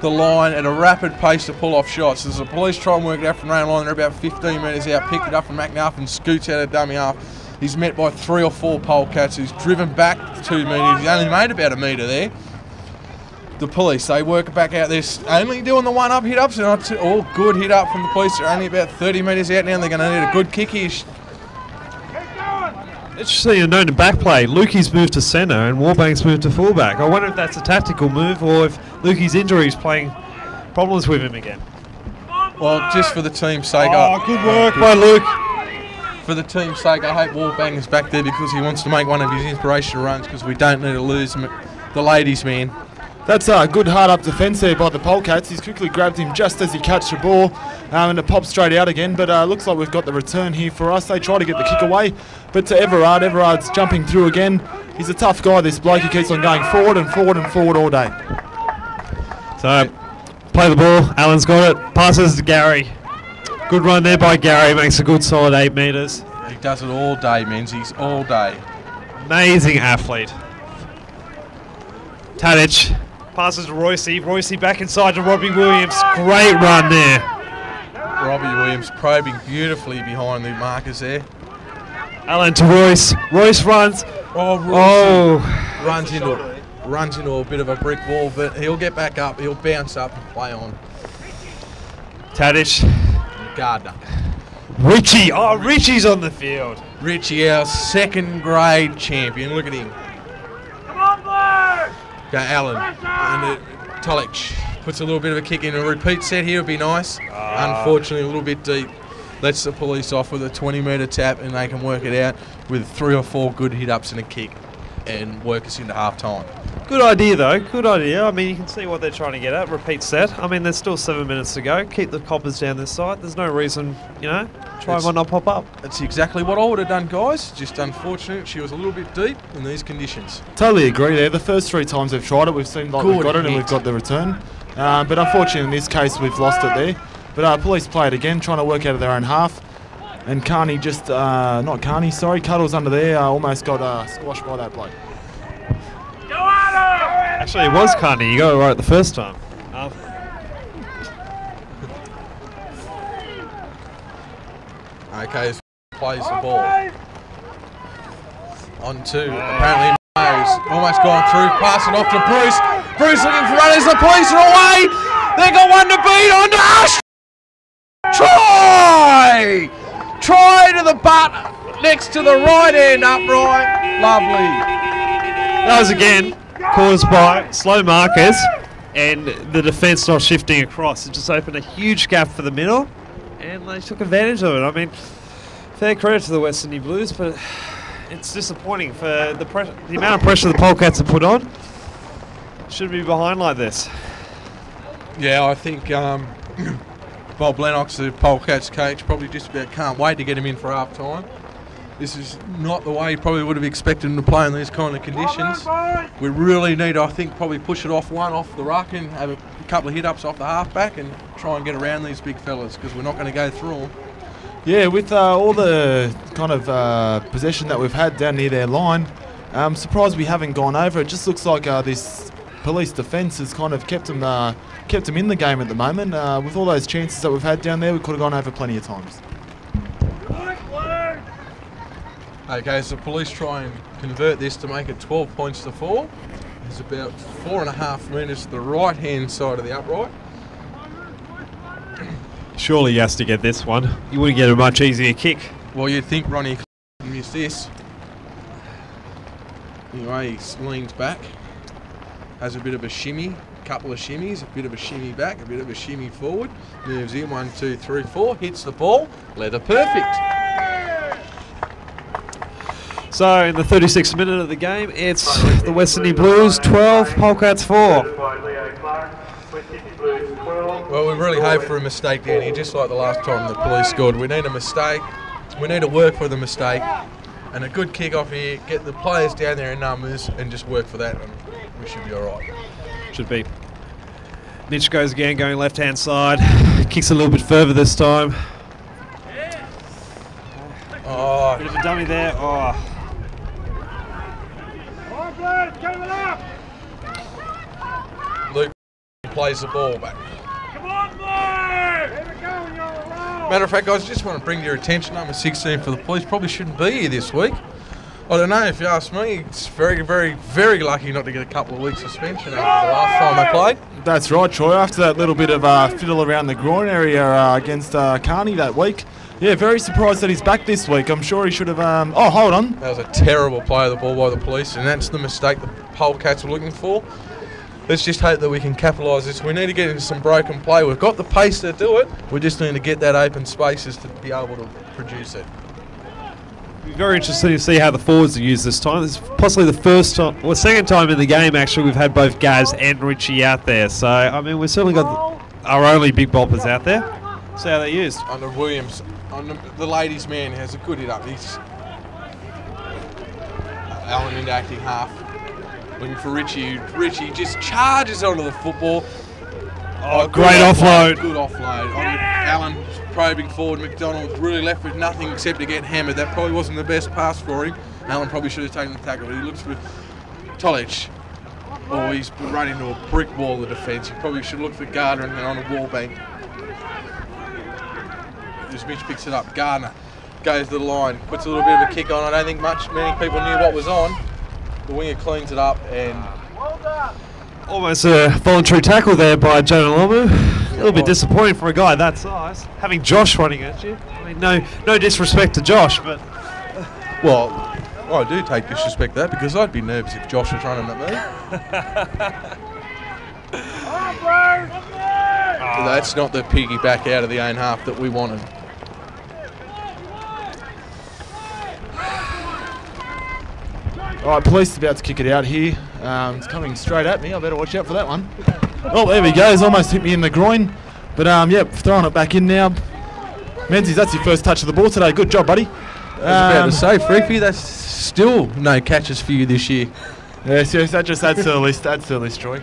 the line at a rapid pace to pull off shots. As the police try and work it out from round line, they're about 15 metres out. Pick it up from McNuff and scoots out of dummy half. He's met by 3 or 4 Polecats. He's driven back 2 metres. He's only made about a metre there. The police, they work back out. They're only doing the one-up hit-ups. Oh, good hit-up from the police. They're only about 30 metres out now. They're going to need a good kick here. Interesting, known to back play. Lukey's moved to centre and Warbank's moved to fullback. I wonder if that's a tactical move or if Lukey's injury is playing problems with him again. Well, just for the team's sake. Oh, good work by Luke. For the team's sake, I hope Warbank is back there because he wants to make one of his inspirational runs because we don't need to lose the ladies, man. That's a good hard-up defence there by the Polecats. He's quickly grabbed him just as he catched the ball, and it popped straight out again. But looks like we've got the return here for us. They try to get the kick away, but to Everard. Everard's jumping through again. He's a tough guy, this bloke. He keeps on going forward and forward and forward all day. So, play the ball. Allen's got it. Passes to Gary. Good run there by Gary. Makes a good solid 8 metres. He does it all day, Menzies. All day. Amazing athlete. Tadic. Passes to Royce. Royce back inside to Robbie Williams. Great run there. Robbie Williams probing beautifully behind the markers there. Allen to Royce. Royce runs. Oh, Royce runs into a bit of a brick wall, but he'll get back up. He'll bounce up and play on. Tadic. Gardner. Richie. Oh, Richie's on the field. Richie, our second-grade champion. Look at him. Come on, Blue! Okay, Allen and Tolich puts a little bit of a kick in. A repeat set here would be nice. Unfortunately, a little bit deep. Lets the police off with a 20-metre tap, and they can work it out with 3 or 4 good hit-ups and a kick and work us into half-time. Good idea, though. Good idea. I mean, you can see what they're trying to get at. Repeat set. I mean, there's still 7 minutes to go. Keep the coppers down this side. There's no reason, you know, try one not pop up. That's exactly what I would have done, guys. Just unfortunate. She was a little bit deep in these conditions. Totally agree there. The first three times we've tried it, we've seemed like we've got it and we've got the return. But unfortunately, in this case, we've lost it there. But police play it again, trying to work out of their own half. And Carney just, not Carney, sorry, Cuddles under there almost got squashed by that bloke. Actually, it was Carney. You got it right the first time. Okay, plays the ball. On to, apparently, Mayo's almost gone through, passing off to Bruce. Bruce looking for runners. The police are away. They got one to beat. On to Ash. Try! Try to the butt next to the right end upright. Lovely. That was again caused by slow markers and the defence not shifting across. It just opened a huge gap for the middle and they took advantage of it. I mean, fair credit to the West Sydney Blues, but it's disappointing for the amount of pressure the Polecats have put on. Shouldn't be behind like this. Yeah, I think Bob Lennox, the Polecats coach, probably just about can't wait to get him in for half time. This is not the way you probably would have expected him to play in these kind of conditions. We really need, I think, probably push it off one off the ruck and have a couple of hit-ups off the halfback and try and get around these big fellas because we're not going to go through them. Yeah, with all the kind of possession that we've had down near their line, I'm surprised we haven't gone over. It just looks like this police defence has kind of kept them in the game at the moment. With all those chances that we've had down there, we could have gone over plenty of times. Okay, so police try and convert this to make it 12 points to 4. There's about 4.5 metres to the right-hand side of the upright. Surely he has to get this one. You wouldn't get a much easier kick. Well, you'd think Ronnie can miss this. Anyway, he leans back. Has a bit of a shimmy, a couple of shimmies, a bit of a shimmy back, a bit of a shimmy forward. Moves in, 1, 2, 3, 4, hits the ball. Leather perfect. So, in the 36th minute of the game, it's the West Sydney Blues 12, Polecats 4. Well, we really hope for a mistake, Danny, just like the last time the police scored. We need a mistake. We need to work for the mistake. And a good kick off here, get the players down there in numbers and just work for that. And we should be all right. Should be. Mitch goes again, going left-hand side. Kicks a little bit further this time. Oh. Bit of a dummy there. Oh. Luke plays the ball back. Come on, Luke! Matter of fact, guys, just want to bring to your attention, number 16 for the police probably shouldn't be here this week. I don't know, if you ask me, it's very, very, very lucky not to get a couple of weeks suspension after the last time I played. That's right, Troy. After that little bit of fiddle around the groin area against Carney that week. Yeah, very surprised that he's back this week. I'm sure he should have... oh, hold on. That was a terrible play of the ball by the police, and that's the mistake the Polecats were looking for. Let's just hope that we can capitalise this. We need to get into some broken play. We've got the pace to do it. We just need to get that open spaces to be able to produce it. It'll be very interesting to see how the forwards are used this time. It's possibly the first time... Well, second time in the game, actually, we've had both Gaz and Richie out there. So, I mean, we've certainly got our only big boppers out there. See how they're used. Under Williams... The ladies' man has a good hit up. He's Alan into acting half. Looking for Richie. Richie just charges onto the football. Oh, great offload. Good offload. Alan probing forward. McDonald really left with nothing except to get hammered. That probably wasn't the best pass for him. Alan probably should have taken the tackle. But he looks for Tolich. Oh, he's run into a brick wall of defence. He probably should look for Gardner and then on a wall bank. As Mitch picks it up, Gardner goes to the line, puts a little bit of a kick on. I don't think many people knew what was on. The winger cleans it up and... Almost a voluntary tackle there by Jonah Lomu. A little bit disappointing for a guy that size. Having Josh running at you. I mean, no disrespect to Josh, but... Well, I do take disrespect to that because I'd be nervous if Josh was running at me. So that's not the piggyback out of the own half that we wanted. All right, police about to kick it out here. It's coming straight at me. I better watch out for that one. Oh, there we go. It's almost hit me in the groin. But, yep, throwing it back in now. Menzies, that's your first touch of the ball today. Good job, buddy. I was about to say, Freaky, that's still no catches for you this year. Yes, yes, that just adds to the list. Adds to the list, Troy.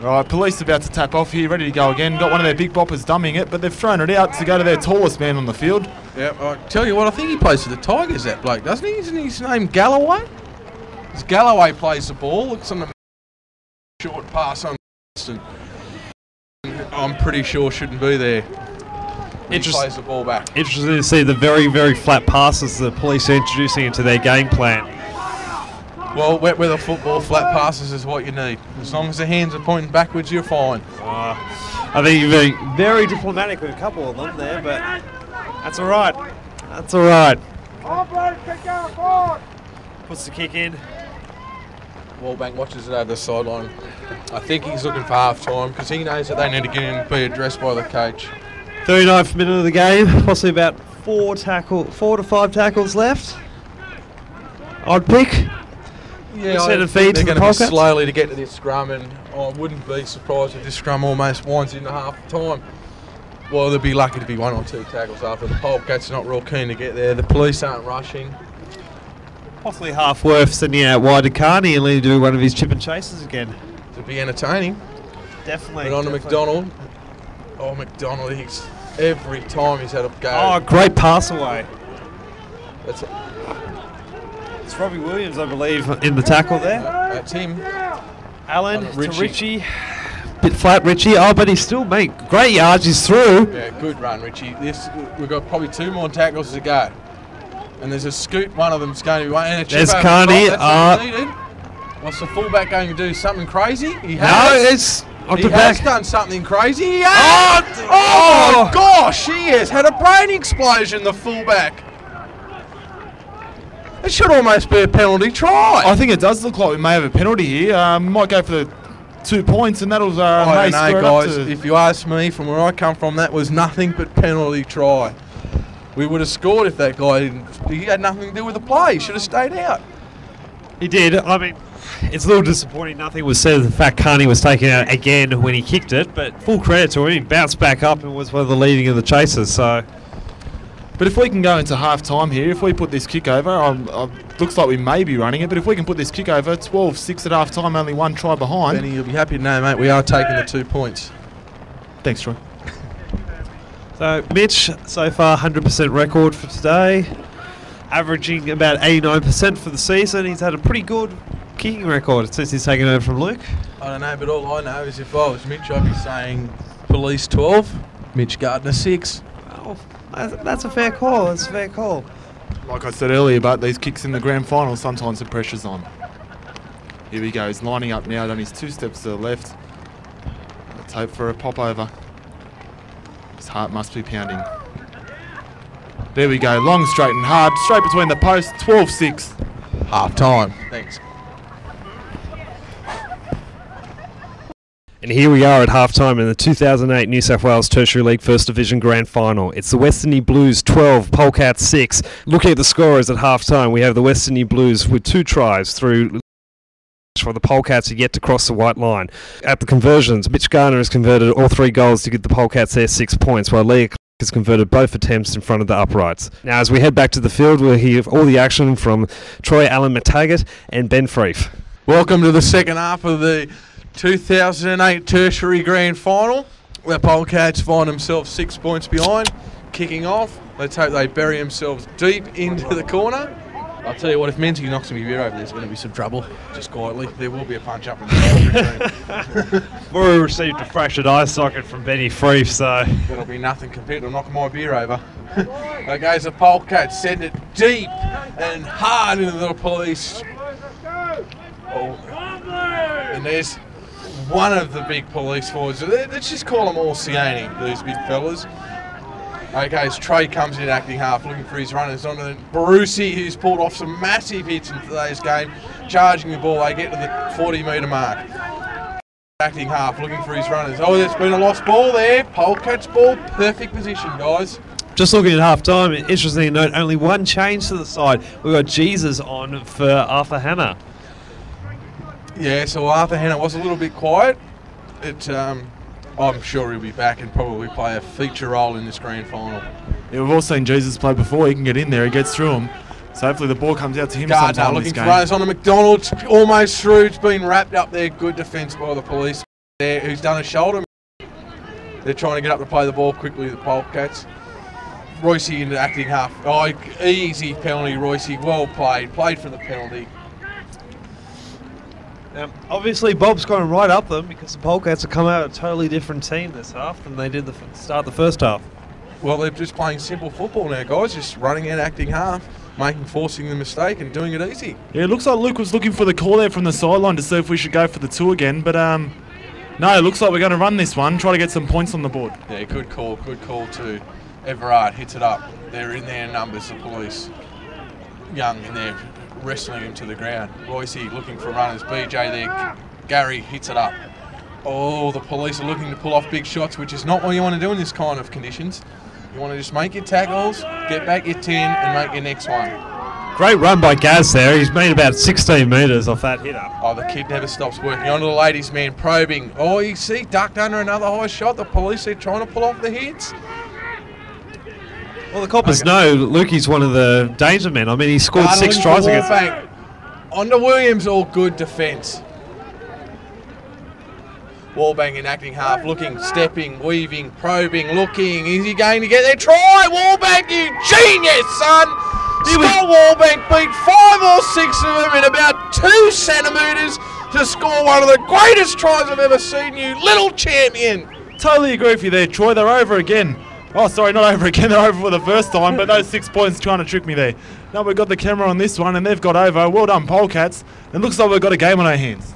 All right, police about to tap off here, ready to go again. Got one of their big boppers dummying it, but they've thrown it out to go to their tallest man on the field. Yeah, I tell you what, I think he plays for the Tigers, that bloke, doesn't he? Isn't his name Galloway? It's Galloway plays the ball. Looks on the short pass on Winston. I'm pretty sure shouldn't be there. He plays the ball back. Interesting to see the very, very flat passes the police are introducing into their game plan. Well, wet weather football, flat passes is what you need. As long as the hands are pointing backwards, you're fine. I think you're being very diplomatic with a couple of them there, but that's all right. That's all right. Puts the kick in. Wallbank watches it over the sideline. I think he's looking for half-time because he knows that they need to get in and be addressed by the coach. 39th minute of the game, possibly about four to five tackles left. Odd pick. Yeah, I think they're going to be slowly to get to this scrum, and I wouldn't be surprised if this scrum almost winds into half time. Well, they'd be lucky to be one or two tackles after. The Polecats are not real keen to get there. The police aren't rushing. Possibly Halfworth sending out wide to Carney and leading to do one of his chip and chases again. It'd be entertaining. Definitely. But on to McDonald. Oh, McDonald, he's every time he's had a go. Oh, great pass away. That's it. It's Robbie Williams, I believe, in the tackle there. That's him. Allen to Richie. Bit flat, Richie. Oh, but he's still made great yards. He's through. Yeah, good run, Richie. We've got probably two more tackles to go. And there's a scoop. One of them's going to be one. And a chip. There's Carney. What's the fullback going to do? Something crazy? He has. No, it's... He has done something crazy. He has. Oh, my gosh. He has had a brain explosion, the fullback. It should almost be a penalty try. I think it does look like we may have a penalty here. Might go for the 2 points, and that'll... I don't know, guys. If you ask me, from where I come from, that was nothing but penalty try. We would have scored if that guy didn't. He had nothing to do with the play. He should have stayed out. He did. I mean, it's a little disappointing. Nothing was said of the fact Carney was taken out again when he kicked it, but full credit to him. He bounced back up and was one of the leading of the chasers, so... But if we can go into half-time here, if we put this kick over, looks like we may be running it, but if we can put this kick over, 12-6 at half-time, only one try behind. Benny, you'll be happy to know, mate, we are taking the 2 points. Thanks, Troy. So, Mitch, so far 100% record for today, averaging about 89% for the season. He's had a pretty good kicking record since he's taken over from Luke. I don't know, but all I know is if I was Mitch, I'd be saying Police 12, Mitch Gardner 6. Oh. That's a fair call, that's a fair call. Like I said earlier, but these kicks in the grand final, sometimes the pressure's on. Here he goes, lining up now, done his two steps to the left. Let's hope for a pop over. His heart must be pounding. There we go, long, straight and hard, straight between the posts, 12-6. Half time. Thanks. And here we are at halftime in the 2008 New South Wales Tertiary League First Division Grand Final. It's the West Sydney Blues 12, Polecats 6. Looking at the scorers at halftime, we have the West Sydney Blues with two tries through for the Polecats are yet to cross the white line. At the conversions, Mitch Garner has converted all three goals to give the Polecats their 6 points, while Leah has converted both attempts in front of the uprights. Now, as we head back to the field, we'll hear all the action from Troy Allen McTaggart and Ben Freif. Welcome to the second half of the 2008 Tertiary Grand Final, where Polecats find themselves 6 points behind, kicking off. Let's hope they bury themselves deep into the corner. I'll tell you what, if Menty knocks me beer over, there's going to be some trouble, just quietly. There will be a punch-up in the We've already received a fractured eye socket from Benny Freif, so... That'll be nothing compared to knocking my beer over. There goes the Polecats, send it deep and hard into the police. Oh. And there's... one of the big police forwards. Let's just call them all Ciani, these big fellas. Okay, so Trey comes in acting half, looking for his runners on. And Brucey, who's pulled off some massive hits in today's game, charging the ball. They get to the 40-metre mark. Acting half, looking for his runners. Oh, there's been a lost ball there. Polecats ball, perfect position, guys. Just looking at half-time, interesting to note, only one change to the side. We've got Jesus on for Arthur Hanna. Yeah, so Arthur Hanna was a little bit quiet. I'm sure he'll be back and probably play a feature role in this grand final. Yeah, we've all seen Jesus play before. He can get in there. He gets through him. So hopefully the ball comes out to him sometime in this game. Gardner looking for those on a McDonald's. Almost through. It's been wrapped up there. Good defence by the police there, who's done a shoulder. They're trying to get up to play the ball quickly, the Polecats. Royce into acting half. Oh, easy penalty, Royce. Well played. Played for the penalty. Obviously, Bob's gone right up them because the Polecats have come out a totally different team this half than they did the start of the first half. Well, they're just playing simple football now, guys. Just running out, acting half, forcing the mistake and doing it easy. Yeah, it looks like Luke was looking for the call there from the sideline to see if we should go for the two again, but no, it looks like we're going to run this one, try to get some points on the board. Yeah, good call too. Everard hits it up. They're in their numbers, the police. Young in there, wrestling him to the ground. Royce looking for runners. BJ there. Gary hits it up. Oh, the police are looking to pull off big shots, which is not what you want to do in this kind of conditions. You want to just make your tackles, get back your 10, and make your next one. Great run by Gaz there. He's made about 16 metres off that hit-up. Oh, the kid never stops working. On to the ladies' man, probing. Oh, you see, ducked under another high shot. The police are trying to pull off the hits. Well, the coppers know Lukey's one of the danger men. I mean, he scored 6 tries against him. On to Williams, all good defence. Wallbang in acting half, looking, stepping, weaving, probing, looking. Is he going to get there? Try, Wallbank, you genius, son! Scott Wallbank beat 5 or 6 of them in about 2 centimetres to score one of the greatest tries I've ever seen, you little champion. Totally agree with you there, Troy. They're over again. Oh, sorry, not over again. They're over for the first time, but those 6 points trying to trick me there. Now we've got the camera on this one, and they've got over. Well done, Polecats. It looks like we've got a game on our hands.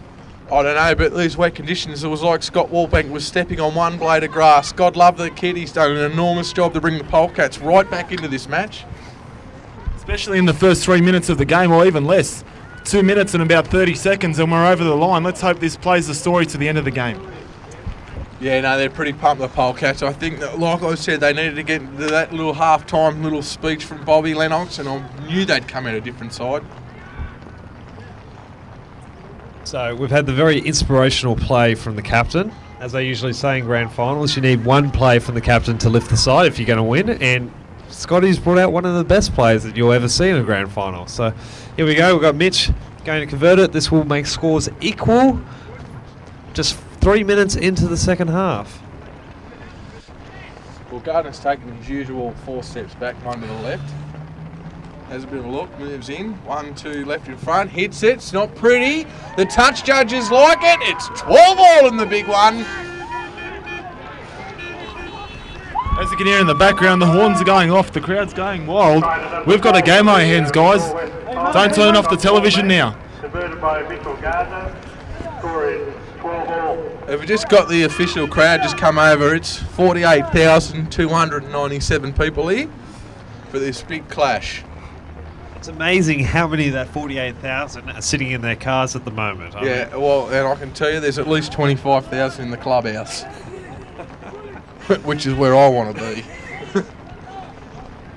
I don't know, but these wet conditions, it was like Scott Wallbank was stepping on one blade of grass. God love the kid. He's done an enormous job to bring the Polecats right back into this match. Especially in the first 3 minutes of the game, or even less. 2 minutes and about 30 seconds, and we're over the line. Let's hope this plays the story to the end of the game. Yeah, no, they're pretty pumped, the Polecats. I think, that, like I said, they needed to get that little half-time little speech from Bobby Lennox, and I knew they'd come out a different side. So we've had the very inspirational play from the captain. As I usually say in grand finals, you need one play from the captain to lift the side if you're going to win. And Scotty's brought out one of the best plays that you'll ever see in a grand final. So here we go. We've got Mitch going to convert it. This will make scores equal. Just 3 minutes into the second half. Well, Gardner's taken his usual 4 steps back, 1 to the left. Has a bit of a look, moves in, 1, 2 left in front, hits it, it's not pretty, the touch judges like it, it's 12 all in the big one. As you can hear in the background, the horns are going off, the crowd's going wild. We've got a game on our hands, guys. Don't turn off the television now. If we just got the official crowd just come over, it's 48,297 people here for this big clash. It's amazing how many of that 48,000 are sitting in their cars at the moment. Yeah, well, and I can tell you there's at least 25,000 in the clubhouse, which is where I want to be.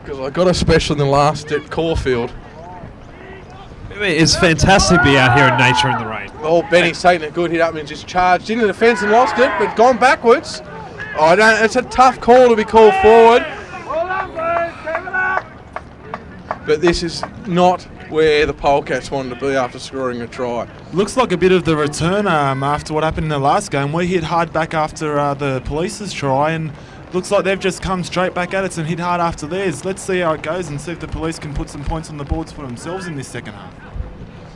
Because I got a special in the last at Caulfield. It's fantastic to be out here in nature in the rain. Oh, Benny's taking a good hit up and just charged into the fence and lost it, but gone backwards. Oh, I don't. It's a tough call to be called forward. But this is not where the Polecats wanted to be after scoring a try. Looks like a bit of the return after what happened in the last game. We hit hard back after the police's try, and looks like they've just come straight back at us and hit hard after theirs. Let's see how it goes and see if the police can put some points on the boards for themselves in this second half.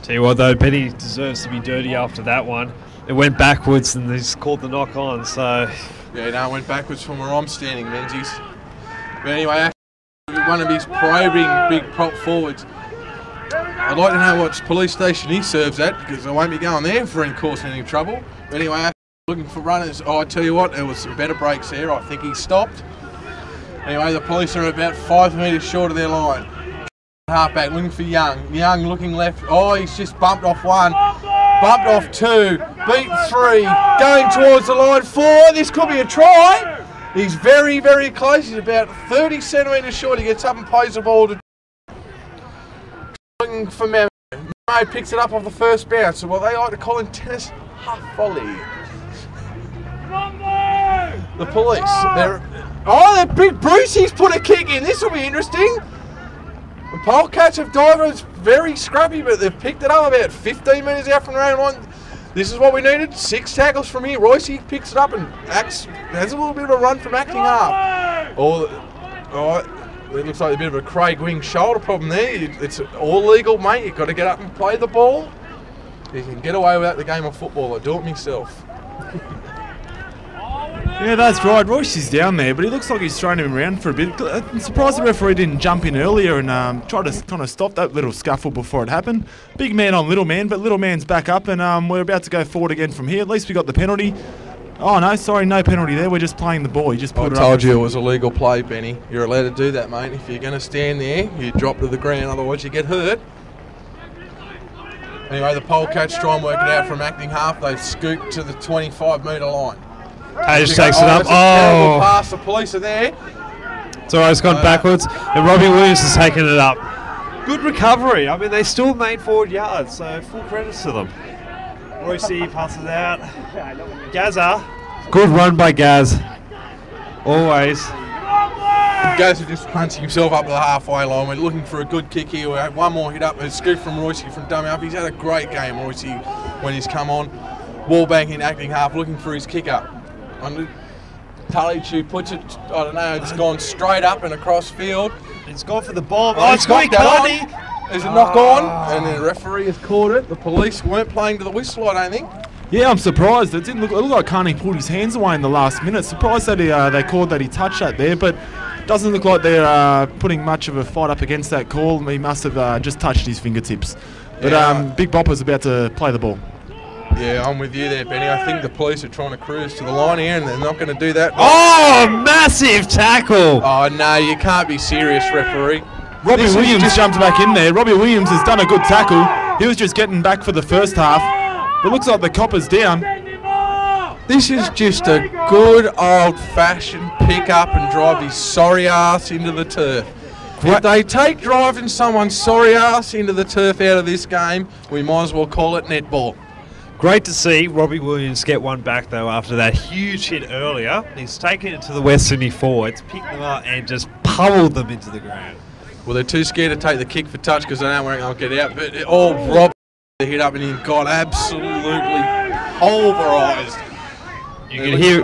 Tell you what though, Petty deserves to be dirty after that one. It went backwards and he's caught the knock on, so... Yeah, no, it went backwards from where I'm standing, Menzies. But anyway... One of his probing big prop forwards. I'd like to know what police station he serves at, because I won't be going there for causing any trouble. But anyway, looking for runners. Oh, I tell you what, there was some better breaks there. I think he stopped. Anyway, the police are about 5 metres short of their line. Halfback looking for Young. Young looking left. Oh, he's just bumped off 1. Bumped off 2. Beat 3. Going towards the line 4. This could be a try. He's very, very close. He's about 30 centimetres short. He gets up and plays the ball to for Mamo. Mamo picks it up off the first bounce. So what they like to call in tennis, half volley. The police. That big Brucey's put a kick in. This will be interesting. The Polecats have dived. It's very scrappy, but they've picked it up about 15 metres out from their own line. This is what we needed. 6 tackles from here. Royce picks it up and has a little bit of a run from acting up. It looks like a bit of a Craig Wing shoulder problem there. It's all legal, mate. You've got to get up and play the ball. You can get away without the game of football. I do it myself. Yeah, that's right. Royce is down there, but he looks like he's thrown him around for a bit. I'm surprised the referee didn't jump in earlier and try to kind of stop that little scuffle before it happened. Big man on little man, but little man's back up, and we're about to go forward again from here. At least we got the penalty. Oh, no, sorry, no penalty there. We're just playing the ball. You just put it up. I told you it was a legal play, Benny. You're allowed to do that, mate. If you're going to stand there, you drop to the ground, otherwise you get hurt. Anyway, the Polecats try and work it out from acting half. They've scooped to the 25-metre line. Page takes it up. Oh, pass. The police are there. It's all right, it's gone backwards. And Robbie Williams has taken it up. Good recovery. I mean, they still made forward yards, so full credits to them. Royce passes out. Gazza. Good run by Gaz. Always. Gazza just punching himself up to the halfway line. We're looking for a good kick here. We had one more hit up. A scoop from Royce from dummy up. He's had a great game, Royce, when he's come on. Wall banking, acting half, looking for his kick up. And Tully Chew puts it, I don't know, it's gone straight up and across field. It's gone for the bomb. Oh, it's going Cardi. There's a knock on, and the referee has caught it. The police weren't playing to the whistle, I don't think. Yeah, I'm surprised. It looked like Carney pulled his hands away in the last minute. Surprised that they called that he touched that there, but doesn't look like they're putting much of a fight up against that call. He must have just touched his fingertips. But yeah. Big Bopper's about to play the ball. Yeah, I'm with you there, Benny. I think the police are trying to cruise to the line here, and they're not going to do that. Oh, massive tackle. Oh, no, you can't be serious, referee. Robbie Williams just jumped back in there. Robbie Williams has done a good tackle. He was just getting back for the first half. But looks like the copper's down. This is just a good old-fashioned pick-up and drive his sorry ass into the turf. If they take driving someone's sorry ass into the turf out of this game, we might as well call it netball. Great to see Robbie Williams get one back, though, after that huge hit earlier. He's taken it to the West Sydney forwards, picked them up and just pummeled them into the ground. Well, they're too scared to take the kick for touch because they don't want to get out. But Rob hit up and he got absolutely pulverised. You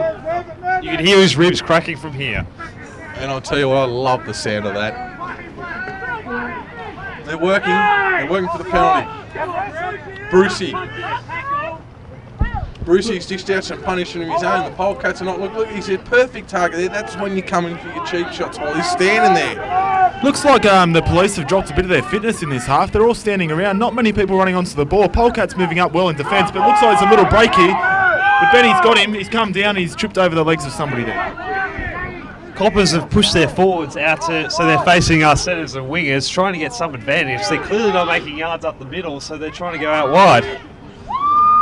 can hear his ribs cracking from here. And I'll tell you what, I love the sound of that. They're working for the penalty. Brucey sticks out some punishment of his own. The Polecats are not look, he's a perfect target there. That's when you come in for your cheap shots while he's standing there. Looks like the police have dropped a bit of their fitness in this half. They're all standing around. Not many people running onto the ball. Polecats moving up well in defence, but looks like there's a little break here. But Benny's got him. He's come down. He's tripped over the legs of somebody there. Coppers have pushed their forwards out so they're facing our centres and wingers, trying to get some advantage. They're clearly not making yards up the middle, so they're trying to go out wide.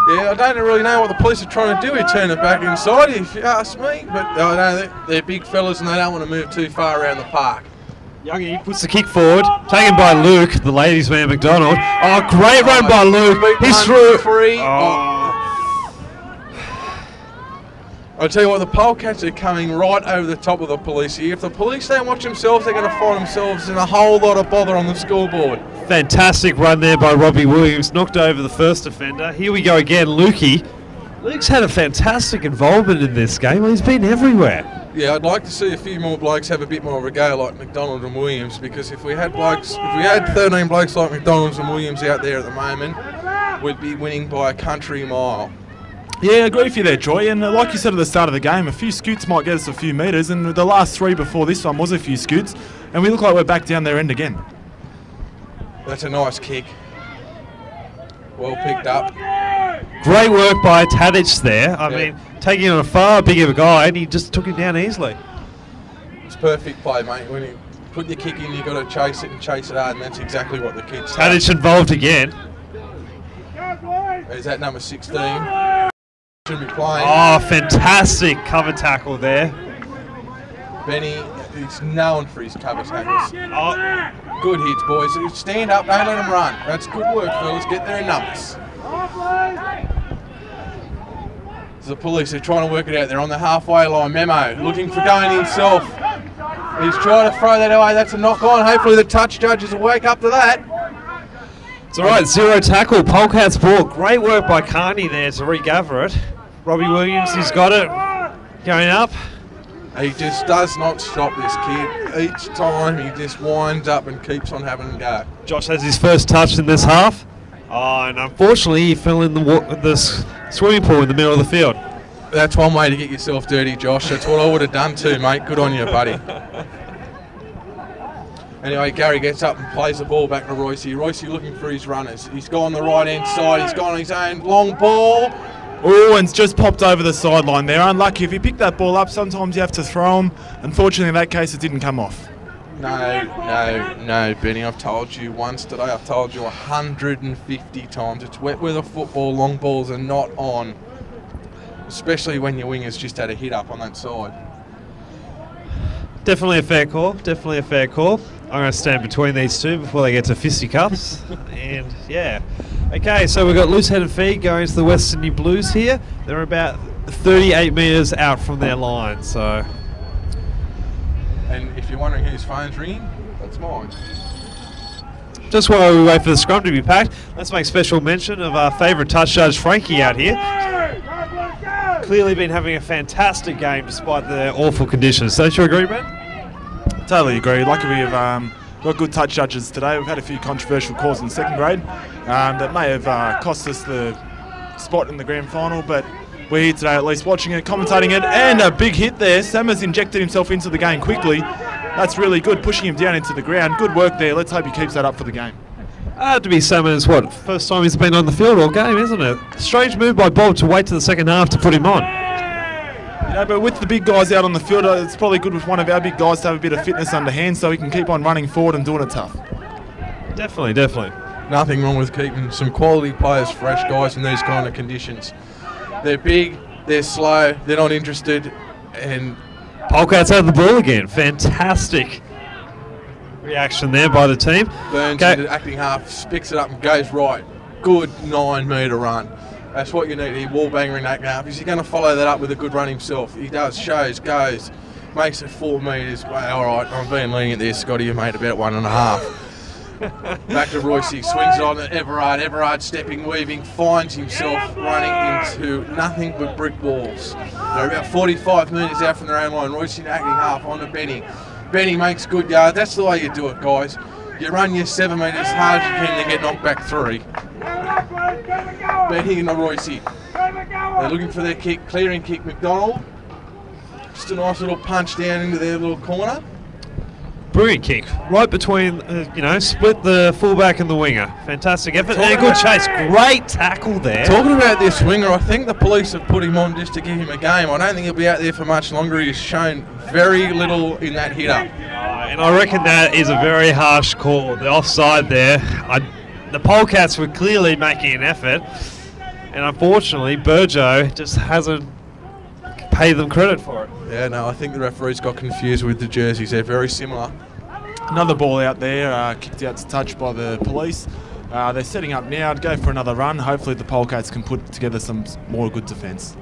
Yeah, I don't really know what the police are trying to do here, turn it back inside, if you ask me. But I know they're big fellas and they don't want to move too far around the park. Youngie puts the kick forward, taken by Luke, the ladies' man McDonald. Oh, great run by Luke. He's through. I tell you what, the Polecats are coming right over the top of the police here. If the police don't watch themselves, they're going to find themselves in a whole lot of bother on the scoreboard. Fantastic run there by Robbie Williams, knocked over the first defender. Here we go again, Lukey. Luke's had a fantastic involvement in this game. He's been everywhere. Yeah, I'd like to see a few more blokes have a bit more of a go like McDonald and Williams, because if we had 13 blokes like McDonald's and Williams out there at the moment, we'd be winning by a country mile. Yeah, I agree with you there, Troy, and like you said at the start of the game, a few scoots might get us a few metres, and the last three before this one was a few scoots, and we look like we're back down their end again. That's a nice kick. Well picked up. Great work by Tadic there. I mean, taking on a far bigger guy, and he just took him down easily. It's perfect play, mate. When you put your kick in, you've got to chase it and chase it hard, and that's exactly what the kid's done. Tadic involved again. Is that number 16? Should be playing. Oh, fantastic cover tackle there. Benny, he's known for his cover tackles. Oh, good hits, boys. Stand up, don't let him run. That's good work, fellas. Get there in numbers. The police are trying to work it out. They're on the halfway line. Memo looking for going himself. He's trying to throw that away. That's a knock on. Hopefully the touch judges will wake up to that. It's all right. Zero tackle. Polecats ball. Great work by Carney there to regather it. Robbie Williams, he's got it. Going up. He just does not stop this kid. Each time he just winds up and keeps on having a go. Josh has his first touch in this half. Oh, and unfortunately he fell in the swimming pool in the middle of the field. That's one way to get yourself dirty, Josh. That's what I would have done too, mate. Good on you, buddy. Anyway, Gary gets up and plays the ball back to Royce. Royce looking for his runners. He's gone the right-hand side. He's gone on his own. Long ball. Oh, and it's just popped over the sideline there. Unlucky. If you pick that ball up, sometimes you have to throw them. Unfortunately, in that case, it didn't come off. No, Benny, I've told you once today, I've told you 150 times. It's wet weather football, long balls are not on. Especially when your winger's just had a hit up on that side. Definitely a fair call, definitely a fair call. I'm going to stand between these two before they get to fisticuffs. And, yeah. Okay, so we've got loose-headed feed going to the West Sydney Blues here. They're about 38 metres out from their line, so... And if you're wondering whose phone's ringing, that's mine. Just while we wait for the scrum to be packed, let's make special mention of our favourite touch judge, Frankie, out here. Clearly been having a fantastic game despite the awful conditions. Don't you agree, Ben? Totally agree. Lucky we have got good touch judges today. We've had a few controversial calls in second grade that may have cost us the spot in the grand final, but... we're here today at least watching it, commentating it, and a big hit there. Sam has injected himself into the game quickly. That's really good, pushing him down into the ground. Good work there. Let's hope he keeps that up for the game. To be Samuel's, what, first time he's been on the field all game, isn't it? Strange move by Bob to wait to the second half to put him on. You know, but with the big guys out on the field, it's probably good with one of our big guys to have a bit of fitness underhand so he can keep on running forward and doing it tough. Definitely, definitely. Nothing wrong with keeping some quality players fresh, guys, in these kind of conditions. They're big, they're slow, they're not interested, and... Polecats had the ball again. Fantastic reaction there by the team. Burns into the acting half, picks it up and goes right. Good 9-metre run. That's what you need here, wall banger in acting half. Is he going to follow that up with a good run himself? He does, shows, goes, makes it 4 metres. Well, all right, I'm being lenient there, Scotty. You made about 1.5. Back to Royce, swings it on to Everard. Everard stepping, weaving, finds himself running into nothing but brick walls. They're about 45 metres out from their own line. Royce in acting half onto Benny. Benny makes good yard. That's the way you do it, guys. You run your 7 metres as hard as you can to get knocked back 3. Benny and Royce. They're looking for their kick, clearing kick. McDonald. Just a nice little punch down into their little corner. Brilliant kick, right between, split the fullback and the winger. Fantastic effort, and a good chase. Great tackle there. Talking about this winger, I think the police have put him on just to give him a game. I don't think he'll be out there for much longer. He's shown very little in that hit up. And I reckon that is a very harsh call. The offside there. The Polecats were clearly making an effort, and unfortunately, Burjo just hasn't paid them credit for it. Yeah, no, I think the referees got confused with the jerseys. They're very similar. Another ball out there, kicked out to touch by the police. They're setting up now to go for another run. Hopefully the Polecats can put together some more good defence.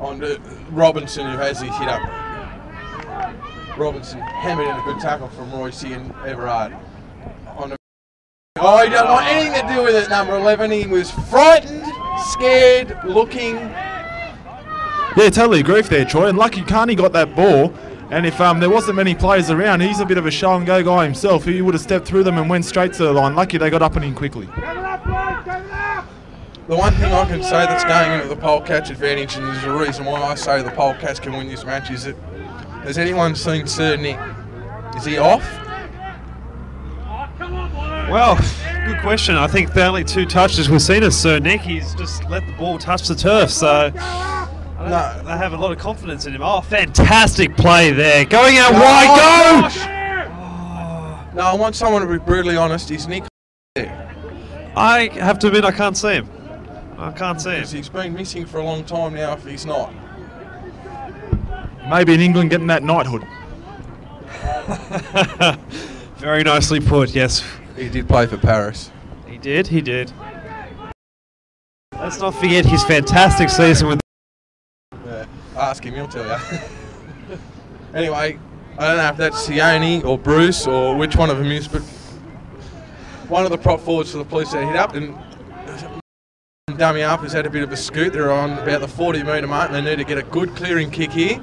On to Robinson, who has his hit up. Robinson hammered in a good tackle from Royce and Everard. Oh, he doesn't want anything to do with it, number 11. He was frightened, scared, looking... Yeah, totally agree with there, Troy. And lucky Carney got that ball. And if there wasn't many players around, he's a bit of a show-and-go guy himself. He would have stepped through them and went straight to the line. Lucky they got up and in quickly. The one thing I can say that's going into the Polecats' advantage, and there's a reason why I say the Polecats can win this match, is that has anyone seen Sir Nick? Is he off? Well, good question. I think the only two touches we've seen of Sir Nick, he's just let the ball touch the turf, so... No, they have a lot of confidence in him. Oh, fantastic play there. Going out wide, go! No, I want someone to be brutally honest. Is Nick there? I have to admit I can't see him. I can't see him. He's been missing for a long time now if he's not. Maybe in England getting that knighthood. Very nicely put, yes. He did play for Paris. He did, he did. Let's not forget his fantastic season with... Yeah, ask him, he'll tell you. Anyway, I don't know if that's Sione or Bruce or which one of them is, but one of the prop forwards for the Police that hit up and dummy up has had a bit of a scoot. They're on about the 40 metre mark and they need to get a good clearing kick here.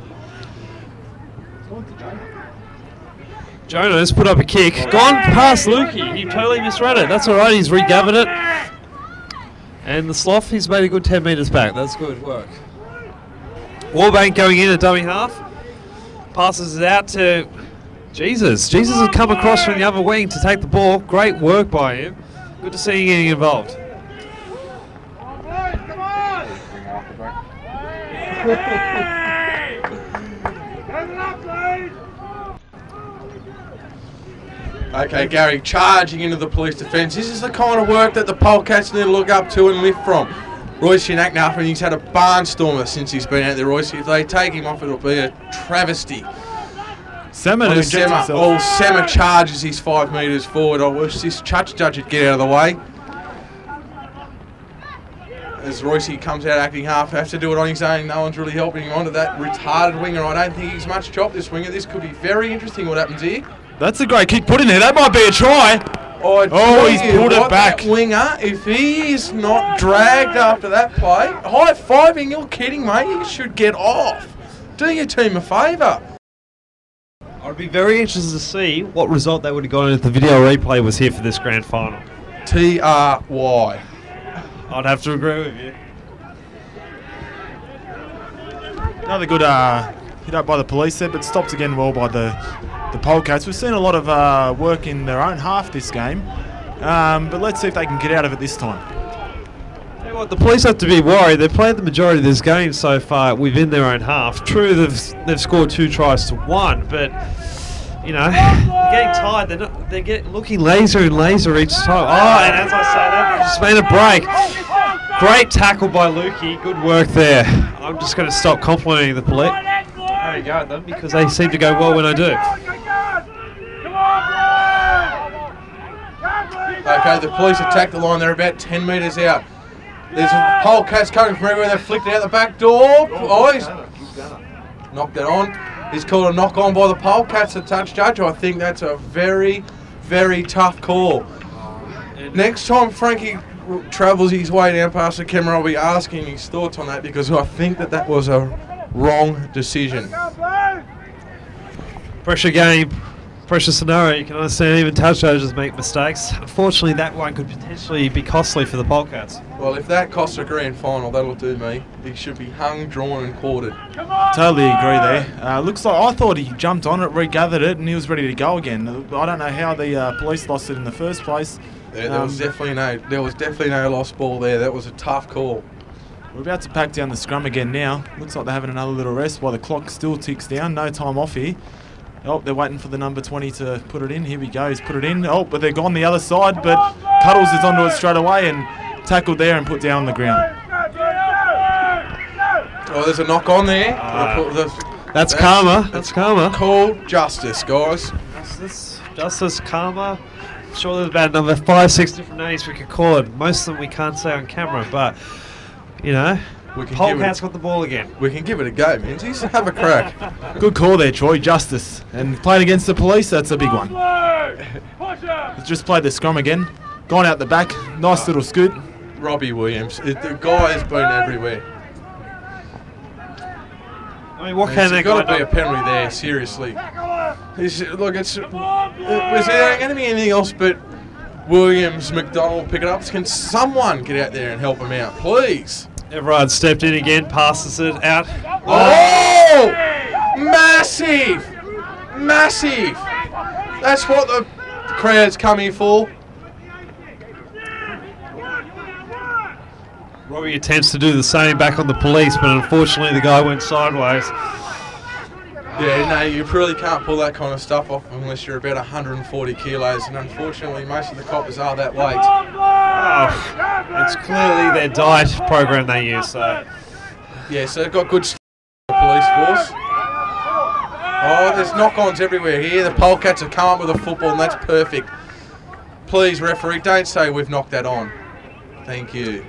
Jonah's put up a kick, gone past Lukey, he totally misread it, that's alright, he's regathered it. And the Sloth, he's made a good 10 metres back, that's good work. Warbank going in at dummy half, passes it out to Jesus. Jesus has come across from the other wing to take the ball, great work by him, good to see him getting involved. Okay, Gary, charging into the Police defence. This is the kind of work that the Polecats need to look up to and lift from. Royce Yanaknaf, and he's had a barnstormer since he's been out there, Royce. If they take him off, it'll be a travesty. Semmer charges his 5 metres forward. I wish this Church Judge would get out of the way. As Royce comes out acting half, has to do it on his own. No one's really helping him onto that retarded winger. I don't think he's much chop, this winger. This could be very interesting what happens here. That's a great kick put in there. That might be a try. Oh, he's pulled it back. That winger, if he is not dragged after that play, high-fiving, you're kidding, mate. You should get off. Do your team a favour. I'd be very interested to see what result they would have gotten if the video replay was here for this grand final. TRY. I'd have to agree with you. Another good hit up by the Police there, but stopped again well by the Polecats. We've seen a lot of work in their own half this game, but let's see if they can get out of it this time. You know what, the Police have to be worried. They've played the majority of this game so far within their own half. True, they've scored 2 tries to 1, but you know, they're getting tired. They're looking lazier and lazier each time. Oh, and as I say, they've just made a break. Great tackle by Lukey, good work there. I'm just going to stop complimenting the Police. There you go, then, because they seem to go well when I do. Okay, the Police attack the line. They're about 10 metres out. There's a Polecats coming from everywhere. They've flicked it out the back door. Oh, he's knocked it on. He's called a knock on by the Polecats, a touch judge. I think that's a very, very tough call. Next time Frankie travels his way down past the camera, I'll be asking his thoughts on that, because I think that was a wrong decision. Pressure game, pressure scenario. You can understand even touch judges make mistakes. Unfortunately, that one could potentially be costly for the Polecats. Well, if that costs a grand final, that'll do me. He should be hung, drawn and quartered. Totally agree there. Looks like, I thought he jumped on it, regathered it, and he was ready to go again. I don't know how the Police lost it in the first place. Yeah, there was definitely no lost ball there. That was a tough call. We're about to pack down the scrum again now. Looks like they're having another little rest while the clock still ticks down. No time off here. Oh, they're waiting for the number 20 to put it in. Here we go. He's put it in. Oh, but they're gone the other side. But Cuddles is onto it straight away and tackled there and put down on the ground. Oh, there's a knock on there. That's karma. That's karma. Called justice, guys. Justice, karma. Sure, there's about another 5, 6 different names we could call it. Most of them we can't say on camera, but you know, Polecats got the ball again. We can give it a go, man. Just have a crack. Good call there, Troy. Justice, and playing against the Police, that's a big one. Just played the scrum again. Gone out the back. Nice little scoot. Robbie Williams. The guy has been everywhere. I mean, there's got to be a penalty there, seriously. Look, is there going to be anything else but Williams, McDonald pick it up? Can someone get out there and help him out, please? Everard stepped in again, passes it out. Oh! Massive! Massive! That's what the crowd's coming for. Robbie attempts to do the same back on the Police, but unfortunately the guy went sideways. Yeah, no, you really can't pull that kind of stuff off unless you're about 140 kilos, and unfortunately most of the coppers are that weight. Oh, it's clearly their diet program they use, so... Yeah, so they've got good Police force. Oh, there's knock-ons everywhere here. The Polecats have come up with a football, and that's perfect. Please, referee, don't say we've knocked that on. Thank you.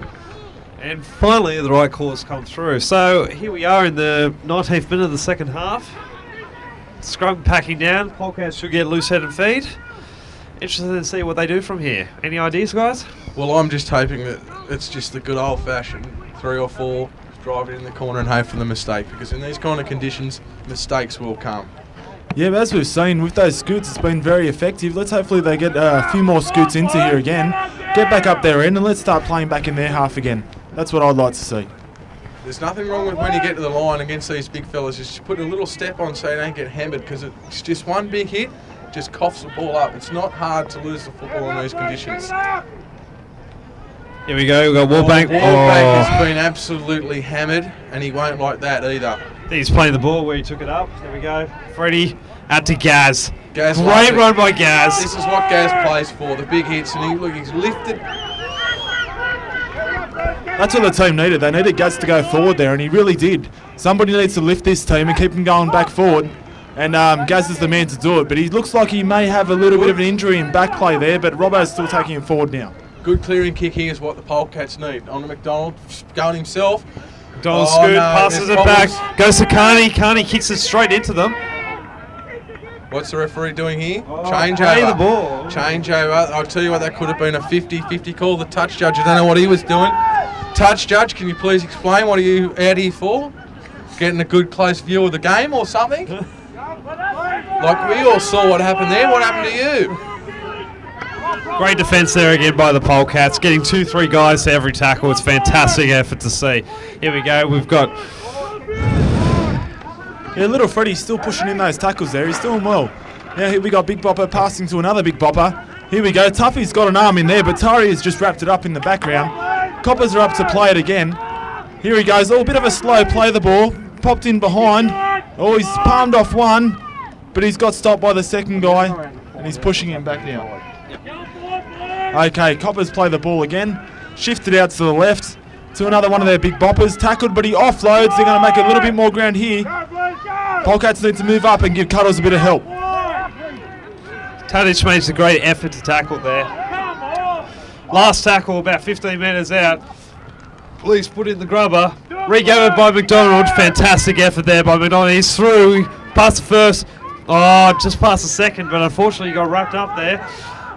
And finally, the right call's come through. So here we are in the 19th minute of the second half. Scrum packing down. Polecats should get loose head and feet. Interested to see what they do from here. Any ideas, guys? Well, I'm just hoping that it's just the good old-fashioned 3 or 4, drive it in the corner and hope for the mistake, because in these kind of conditions, mistakes will come. Yeah, but as we've seen, with those scoots, it's been very effective. Let's hopefully they get a few more scoots into here again, get back up their end, and let's start playing back in their half again. That's what I'd like to see. There's nothing wrong with when you get to the line against these big fellas, just put a little step on so you don't get hammered, because it's just one big hit, just coughs the ball up. It's not hard to lose the football in those conditions. Here we go, we've got Warbank. Warbank has been absolutely hammered, and he won't like that either. He's playing the ball where he took it up. There we go. Freddie out to Gaz. Gaz, great run by Gaz. This is what Gaz plays for, the big hits, and he, look, he's lifted. That's what the team needed. They needed Gaz to go forward there, and he really did. Somebody needs to lift this team and keep them going back forward. And Gaz is the man to do it, but he looks like he may have a little bit of an injury in back play there, but Robbo's still taking him forward now. Good clearing kick here is what the Polecats need. On to McDonald, going himself. McDonald scoot, passes it back, goes to Carney. Carney kicks it straight into them. What's the referee doing here? Oh, change over. The ball. Change over. I'll tell you what, that could have been a 50-50 call. The touch judge, I don't know what he was doing. Touch judge, can you please explain, what are you out here for? Getting a good close view of the game or something? Like we all saw what happened there. What happened to you? Great defence there again by the Polecats. Getting 2-3 guys to every tackle. It's fantastic effort to see. Here we go. We've got... Yeah, little Freddie's still pushing in those tackles there. He's doing well. Now here we got Big Bopper passing to another Big Bopper. Here we go. Tuffy's got an arm in there, but Tari has just wrapped it up in the background. Coppers are up to play it again. Here he goes. Oh, a bit of a slow play the ball. Popped in behind. Oh, he's palmed off one, but he's got stopped by the second guy, and he's pushing him back now. Okay, Coppers play the ball again. Shifted out to the left to another one of their Big Boppers. Tackled, but he offloads. They're going to make a little bit more ground here. Polecats need to move up and give Cuddles a bit of help. Tadic makes a great effort to tackle there. Last tackle, about 15 metres out. Police put in the grubber. Regathered by McDonald. Fantastic effort there by McDonald. He's through. Past the first. Oh, just past the second, but unfortunately he got wrapped up there.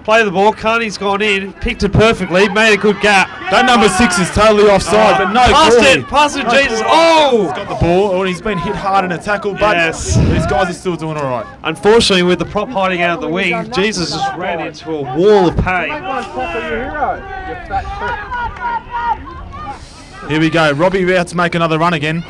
Play the ball. Carney's gone in. Picked it perfectly. Made a good gap. That number 6 is totally offside, but no goal. Passed it, Jesus. Oh! He's got the ball. Oh, he's been hit hard in a tackle, but yes, these guys are still doing all right. Unfortunately, with the prop hiding out of the wing, Jesus just ran into a wall of pain. Here we go. Robbie about to make another run again.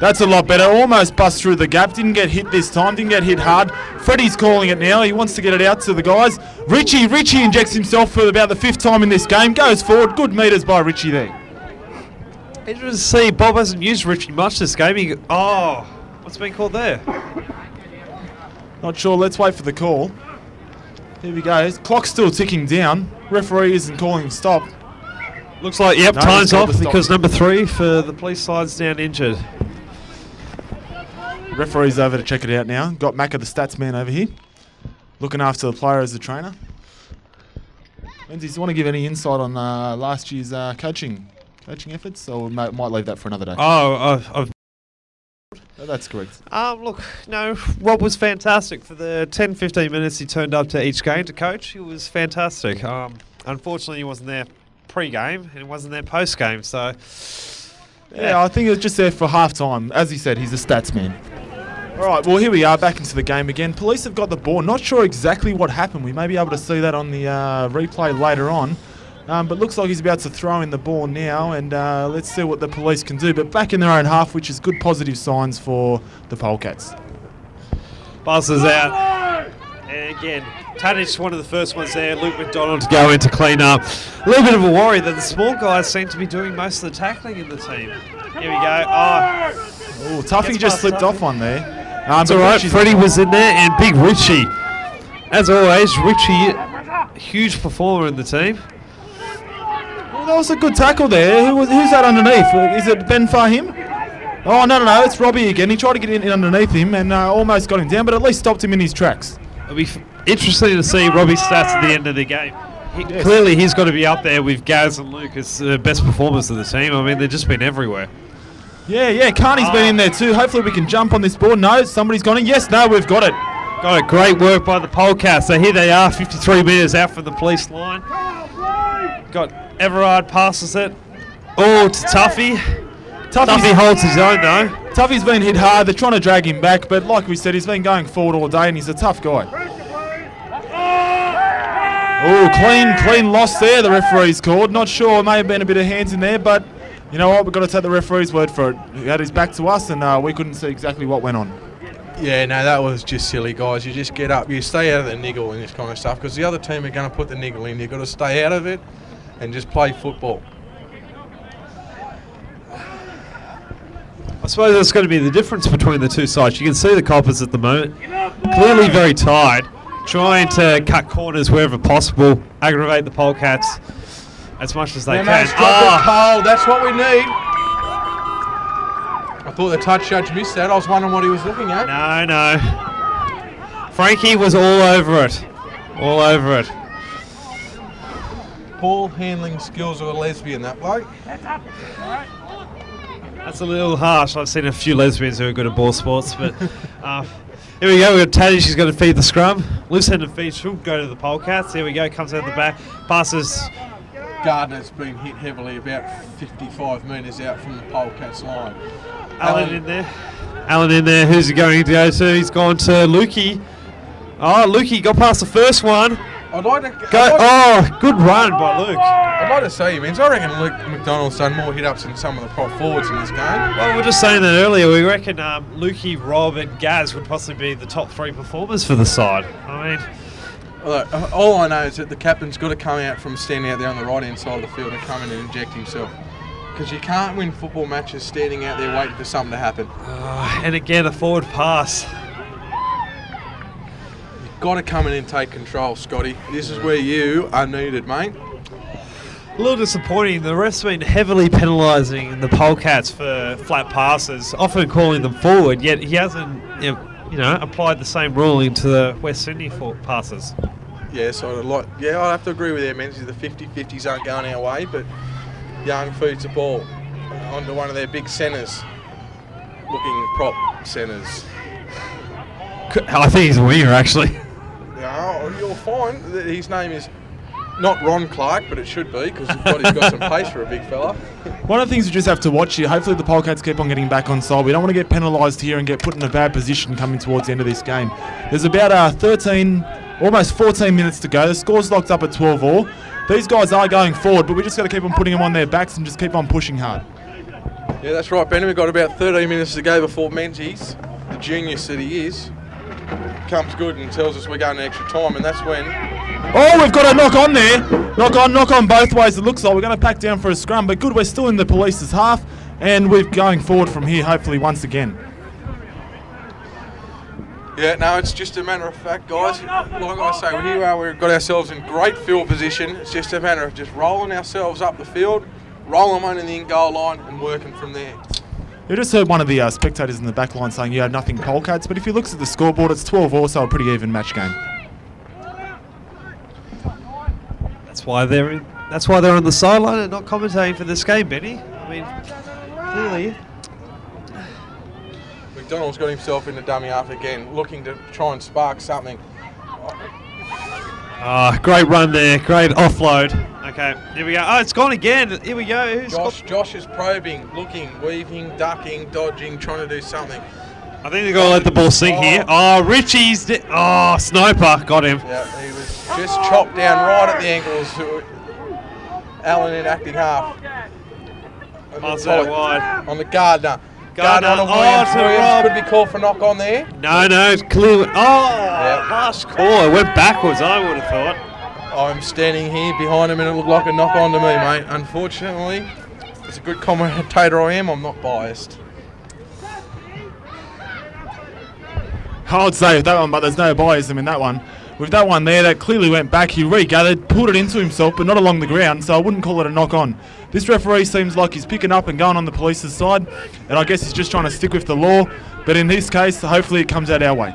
That's a lot better. Almost bust through the gap. Didn't get hit this time. Didn't get hit hard. Freddie's calling it now. He wants to get it out to the guys. Richie injects himself for about the 5th time in this game. Goes forward. Good metres by Richie there. Interesting to see. Bob hasn't used Richie much this game. Oh, what's been called there? Not sure. Let's wait for the call. Here we go. Clock's still ticking down. Referee isn't calling stop. Looks like, yep, no, time's off because number 3 for the police side's down injured. Referee's over to check it out now. Got Macca, the stats man, over here, looking after the player as the trainer. Lindsay, do you want to give any insight on last year's coaching efforts, or might leave that for another day? No, that's correct. Look, no, Rob was fantastic. For the 10-15 minutes he turned up to each game to coach, he was fantastic. Unfortunately, he wasn't there pre-game and it wasn't there post-game, so yeah, I think it was just there for half-time. As he said, he's a stats man. Alright, well here we are back into the game again. Police have got the ball. Not sure exactly what happened. We may be able to see that on the replay later on, but looks like he's about to throw in the ball now, and let's see what the police can do, but back in their own half, which is good positive signs for the Polecats. Passes out, and again Tadic, one of the first ones there. Luke McDonald to go in to clean up. A little bit of a worry that the small guys seem to be doing most of the tackling in the team. Here we go. Oh, Tuffy just slipped off one there. It's all right. Freddie was in there, and Big Richie. As always, Richie, huge performer in the team. Well, that was a good tackle there. Who's that underneath? Is it Ben Fahim? Oh, no, it's Robbie again. He tried to get in underneath him and almost got him down, but at least stopped him in his tracks. It'll be interesting to see Robbie's stats at the end of the game. Clearly, he's got to be up there with Gaz and Luke as the best performers of the team. I mean, they've just been everywhere. Yeah, Carney's been in there too. Hopefully we can jump on this board. No, somebody's gone in. Yes, no, we've got it. Got it. Great work by the Polecats. So here they are, 53 metres out from the police line. Got Everard passes it. Oh, to Tuffy. Tuffy holds his own though. Tuffy's been hit hard. They're trying to drag him back, but like we said, he's been going forward all day and he's a tough guy. Oh, clean loss there, the referee's called. Not sure, may have been a bit of hands in there, but you know what, we've got to take the referee's word for it. He had his back to us and we couldn't see exactly what went on. Yeah, no, that was just silly, guys. You just get up, you stay out of the niggle and this kind of stuff, because the other team are going to put the niggle in. You've got to stay out of it and just play football. I suppose that's going to be the difference between the two sides. You can see the Coppers at the moment, clearly very tired, trying to cut corners wherever possible, aggravate the Polecats as much as they can. That's what we need. I thought the touch judge missed that. I was wondering what he was looking at. No. Frankie was all over it. All over it. Ball handling skills of a lesbian, that bloke. That's a little harsh. I've seen a few lesbians who are good at ball sports, but... Here we go, we've got Taddy, she's going to feed the scrum. Loose head and feed, she'll go to the Polecats. Here we go, comes out the back, passes. Gardner's been hit heavily, about 55 metres out from the Polecats line. Allen in there. Allen in there, who's he going to go to? He's gone to Lukey. Oh, Lukey got past the first one. I'd like to go. Oh, good run by Luke. I'd like to say he means. I reckon Luke McDonald's done more hit ups than some of the prop forwards in this game. Well, we were just saying that earlier. We reckon Lukey, Rob, and Gaz would possibly be the top three performers for the side. I mean, well, all I know is that the captain's got to come out from standing out there on the right hand side of the field and come in and inject himself, because you can't win football matches standing out there waiting for something to happen. And again, a forward pass. Got to come in and take control, Scotty. This is where you are needed, mate. A little disappointing. The refs have been heavily penalising the Polecats for flat passes, often calling them forward, yet he hasn't, you know, applied the same ruling to the West Sydney passes. Yeah, I'd have to agree with you, Menzies. The 50-50s aren't going our way, but Young feeds the ball onto one of their big centres, looking prop centres. I think he's a winger, actually. No, you'll find that his name is not Ron Clark, but it should be, because he's got some pace for a big fella. One of the things we just have to watch here, hopefully the Polecats keep on getting back on side. We don't want to get penalised here and get put in a bad position coming towards the end of this game. There's about 13, almost 14 minutes to go. The score's locked up at 12 all. These guys are going forward, but we just got to keep on putting them on their backs and just keep on pushing hard. Yeah, that's right, Benny. We've got about 13 minutes to go before Menzies, the genius that he is, comes good and tells us we're going to extra time, and that's when... Oh, we've got a knock on there. Knock on both ways, it looks like. We're going to pack down for a scrum, but good, we're still in the police's half, and we're going forward from here, hopefully, once again. Yeah, no, it's just a matter of fact, guys. Like I say, here we are, we've got ourselves in great field position. It's just a matter of just rolling ourselves up the field, rolling them under the in-goal line, and working from there. You just heard one of the spectators in the back line saying you had nothing Polecats, but if he looks at the scoreboard, it's 12 all, so a pretty even match game. That's why they're in, that's why they're on the sideline and not commentating for this game, Benny. I mean, clearly. McDonald's got himself in the dummy half again, looking to try and spark something. Ah, great run there, great offload. Okay, here we go. Oh, it's gone again. Here we go. Who's Josh is probing, looking, weaving, ducking, dodging, trying to do something. I think they're going to let the ball sink here. Oh, Richie's... Oh, Sniper. Got him. Yeah, he was just chopped down right at the ankles. Allen in acting half. Pass out wide. On the Gardner. Gardner on Williams. Williams could be called for knock on there. No, it's clear. Oh, harsh call. It went backwards, I would have thought. I'm standing here behind him and it looked like a knock on to me, mate. Unfortunately, as a good commentator I am, I'm not biased. I would say that one, but there's no bias in that one. with that one there, that clearly went back. He regathered, pulled it into himself, but not along the ground, so I wouldn't call it a knock-on. This referee seems like he's picking up and going on the police's side, and I guess he's just trying to stick with the law. But in this case, hopefully it comes out our way.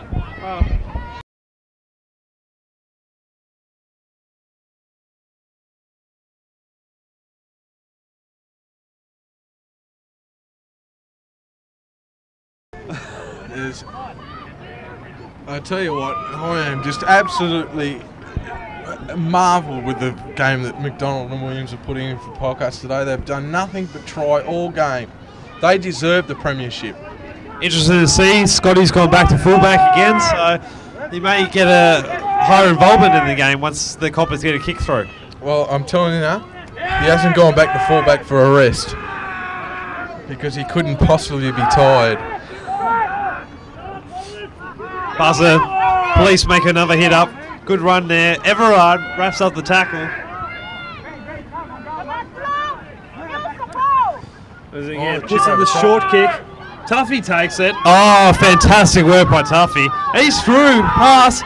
I tell you what, I am just absolutely marvelled with the game that McDonald and Williams are putting in for Polecats today. They've done nothing but try all game. They deserve the premiership. Interesting to see Scotty's gone back to fullback again, so he may get a higher involvement in the game once the coppers get a kick through. Well, I'm telling you now, he hasn't gone back to fullback for a rest because he couldn't possibly be tired. Buzzer, police make another hit up. Good run there. Everard wraps up the tackle. This is the short kick. Tuffy takes it. Oh, fantastic work by Tuffy. He's through, pass.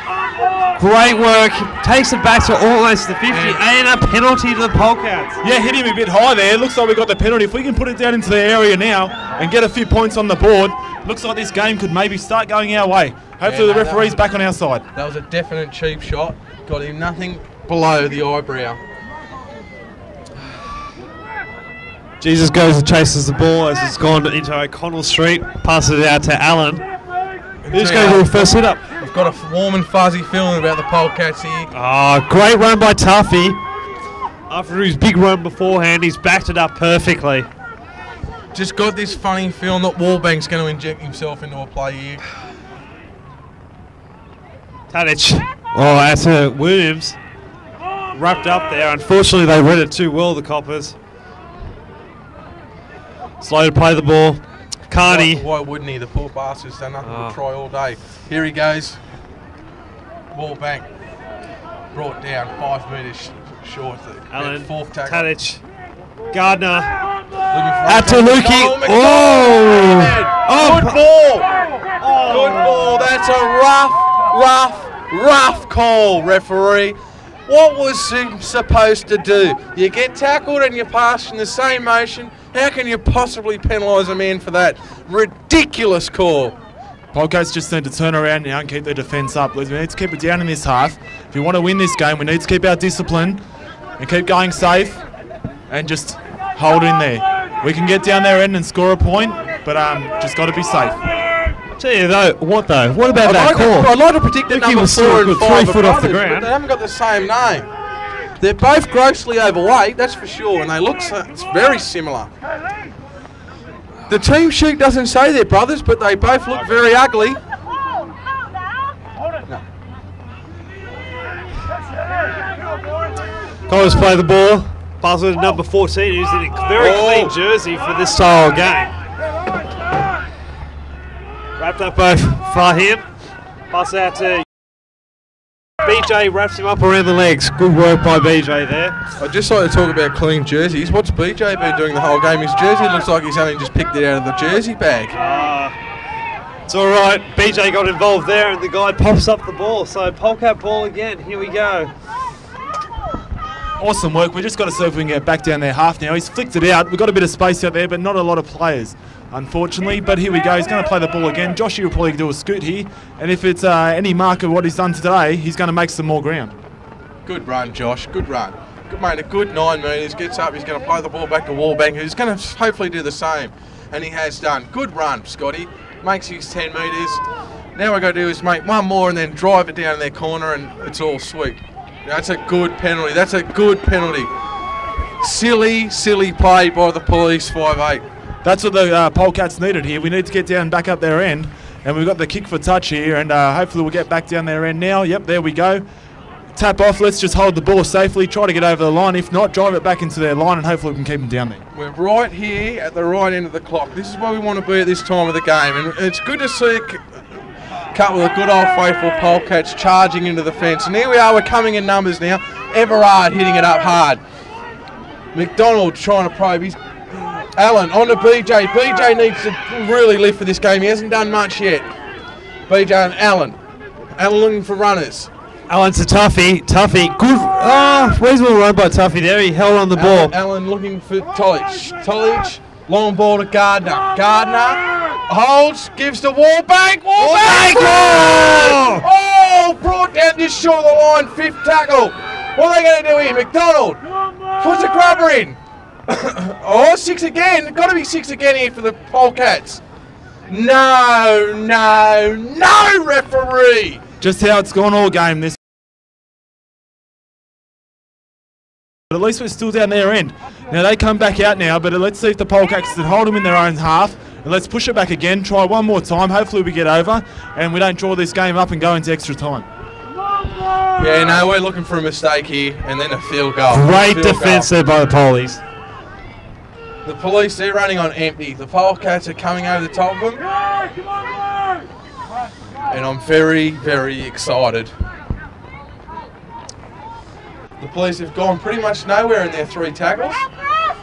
Great work. Takes it back to almost the 50 and a penalty to the Polecats. Yeah, hit him a bit high there. Looks like we got the penalty. If we can put it down into the area now and get a few points on the board, looks like this game could maybe start going our way. Hopefully the referee's back on our side. That was a definite cheap shot. Got him nothing below the eyebrow. Jesus goes and chases the ball as it's gone into O'Connell Street. Passes it out to Allen. Who's going to do a first hit up? We've got a warm and fuzzy feeling about the Polecats here. Oh, great run by Tuffy. After his big run beforehand, he's backed it up perfectly. Just got this funny feeling that Warbank's going to inject himself into a play here. Tadic. Oh, that's Williams. Wrapped up there. Unfortunately, they read it too well, the Coppers. Slow to play the ball. Carney. Why wouldn't he? The poor bastard's done nothing but try all day. Here he goes. Warbank. Brought down 5 metres short. Allen. Fourth tackle. Tadic. Gardner. Ataluki. Oh! Good ball! Good ball. That's a rough call, referee. What was he supposed to do? You get tackled and you pass in the same motion. How can you possibly penalise a man for that? Ridiculous call. Polecats just need to turn around now and keep their defence up. We need to keep it down in this half. If you want to win this game, we need to keep our discipline and keep going safe and just hold in there. We can get down their end and score a point, but just got to be safe. I tell you though? What about that call? I'd like to predict that number 4 and 5 are brothers, but they haven't got the same name. They're both grossly overweight, that's for sure, and they look very similar. The team sheet doesn't say they're brothers, but they both look very ugly. Collins play the ball. Buzzard number 14, who's in a very clean jersey for this style game. Wrapped up by Fahim. Pass out to BJ, wraps him up around the legs. Good work by BJ there. I'd just like to talk about clean jerseys. What's BJ been doing the whole game? His jersey looks like he's only just picked it out of the jersey bag. It's all right. BJ got involved there, and the guy pops up the ball. So Polecat ball again. Here we go. Awesome work. We just got to see if we can get back down their half now. He's flicked it out. We've got a bit of space out there, but not a lot of players, unfortunately. But here we go. He's going to play the ball again. Joshy will probably do a scoot here. And if it's any mark of what he's done today, he's going to make some more ground. Good run, Josh. Good run. Good, mate, a good 9 metres. Gets up. He's going to play the ball back to Warbank, who's going to hopefully do the same. And he has done. Good run, Scotty. Makes his 10 metres. Now what we've got to do is make one more and then drive it down in their corner, and it's all sweet. That's a good penalty. That's a good penalty. Silly, silly play by the police, 5-8. That's what the Polecats needed here. We need to get down back up their end. And we've got the kick for touch here. And hopefully we'll get back down their end now. Yep, there we go. Tap off. Let's just hold the ball safely. Try to get over the line. If not, drive it back into their line. And hopefully we can keep them down there. We're right here at the right end of the clock. This is where we want to be at this time of the game. And it's good to see couple of good old faithful Polecats charging into the fence. And here we are, we're coming in numbers now. Everard hitting it up hard. McDonald trying to probe. Allen on to BJ. BJ needs to really live for this game. He hasn't done much yet. BJ and Allen. Allen looking for runners. Allen to Tuffy. Tuffy, good, reasonable run by Tuffy there. He held on the ball. Allen looking for Tolich. Tolich, long ball to Gardner. Gardner holds, gives to Warbank. Warbank! Oh, brought down just short of the line, fifth tackle. What are they going to do here? McDonald puts a grubber in. Oh, six again. Got to be six again here for the Polecats. No, no, no, referee. Just how it's gone all game this. But at least we're still down their end. Now they come back out now, but let's see if the Polecats can hold them in their own half. And let's push it back again. Try one more time. Hopefully we get over and we don't draw this game up and go into extra time. Yeah, no, we're looking for a mistake here and then a field goal. Great defence there by the Polies. The Police, they're running on empty. The Polecats are coming over the top of them. And I'm very, very excited. The Police have gone pretty much nowhere in their three tackles.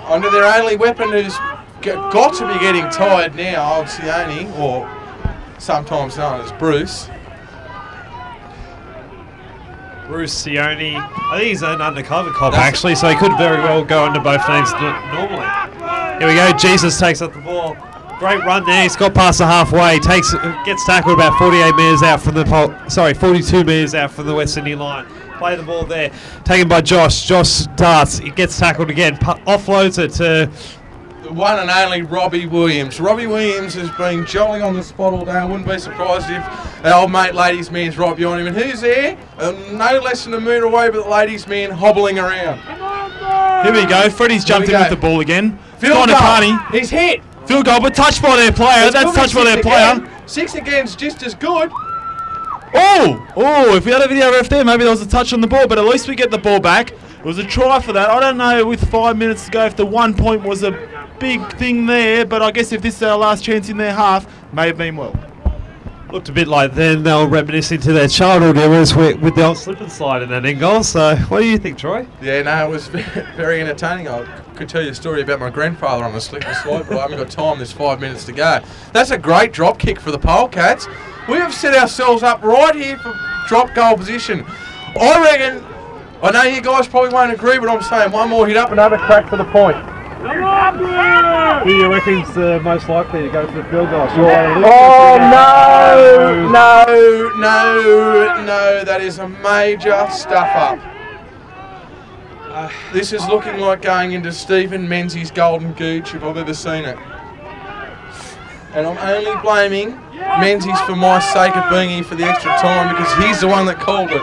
Under their only weapon who's got to be getting tired now, Alcioni, or sometimes known as Bruce. Bruce Cioni, I think he's an undercover cop actually, so he could very well go into both teams normally. Here we go, Jesus takes up the ball. Great run there, he's got past the halfway, gets tackled about 48 metres out from the 42 metres out from the West Sydney line. Play the ball there, taken by Josh. Josh darts, he gets tackled again, offloads it to the one and only Robbie Williams. Robbie Williams has been jolly on the spot all day. I wouldn't be surprised if our old mate, ladies' man's right behind him. And who's there? No less than a metre away, but the ladies' man hobbling around. Here we go. Freddie's jumped in with the ball again. Field goal. Party. He's hit. Field goal, but touched by their player. That's touched by their player. Six again's just as good. Oh, if we had a video ref there, maybe there was a touch on the ball, but at least we get the ball back. It was a try for that. I don't know with 5 minutes to go if the 1 point was a big thing there, but I guess if this is our last chance in their half, may have been well. Looked a bit like then they were reminiscing to their childhood eras with the old slip and slide in that end goal. So what do you think, Troy? Yeah, no, it was very entertaining. I could tell you a story about my grandfather on the slip and slide, but I haven't got time. There's 5 minutes to go. That's a great drop kick for the Polecats. We have set ourselves up right here for drop goal position. I reckon, I know you guys probably won't agree, but I'm saying one more hit up, another crack for the point. Who do you reckon's most likely to go for the field goal? Oh, no, that is a major stuff-up. This is looking like going into Stephen Menzies' golden gooch if I've ever seen it. And I'm only blaming Menzies for my sake of being here for the extra time because he's the one that called it.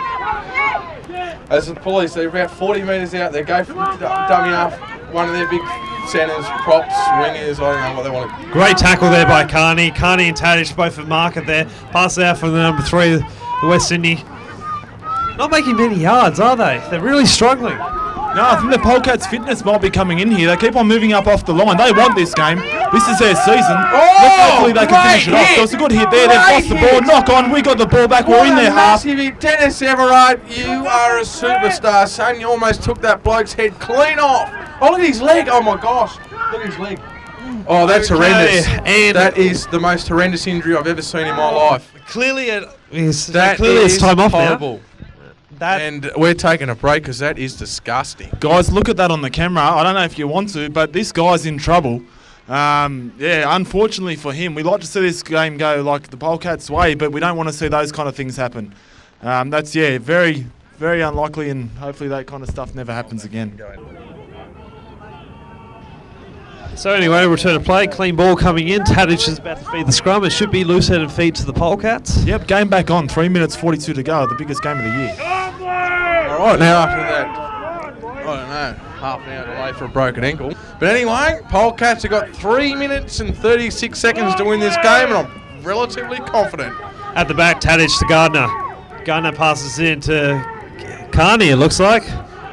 As the Police, they're about 40 metres out, they go for the dummy half, one of their big centres, props, wingers, I don't know what they want to. Great tackle there by Carney. Carney and Tadic both at market there. Pass out from the number three, the West Sydney. Not making many yards, are they? They're really struggling. No, I think the Polecats' fitness might be coming in here. They keep on moving up off the line. They want this game. This is their season. Hopefully they can finish it off. That was a good hit there. They've lost the ball. Knock on. We got the ball back. We're in their half. Dennis Everard, you are a superstar, son. You almost took that bloke's head clean off. Oh, look at his leg. Oh, my gosh. Look at his leg. Oh, that's horrendous. And that is the most horrendous injury I've ever seen in my life. Clearly it is. Clearly it's time off now. And we're taking a break because that is disgusting. Guys, look at that on the camera. I don't know if you want to, but this guy's in trouble. Yeah, unfortunately for him, we like to see this game go like the Polecats' way, but we don't want to see those kind of things happen. That's, yeah, very, very unlikely, and hopefully that kind of stuff never happens again. So anyway, return to play, clean ball coming in. Tadic is about to feed the scrum. It should be loose-headed feed to the Polecats. Yep, game back on. 3:42 to go, the biggest game of the year. All right, now after that, I don't know, half an hour away for a broken ankle. But anyway, Polecats have got 3 minutes and 36 seconds to win this game, and I'm relatively confident. At the back, Tadic to Gardner. Gardner passes in to Carney, it looks like.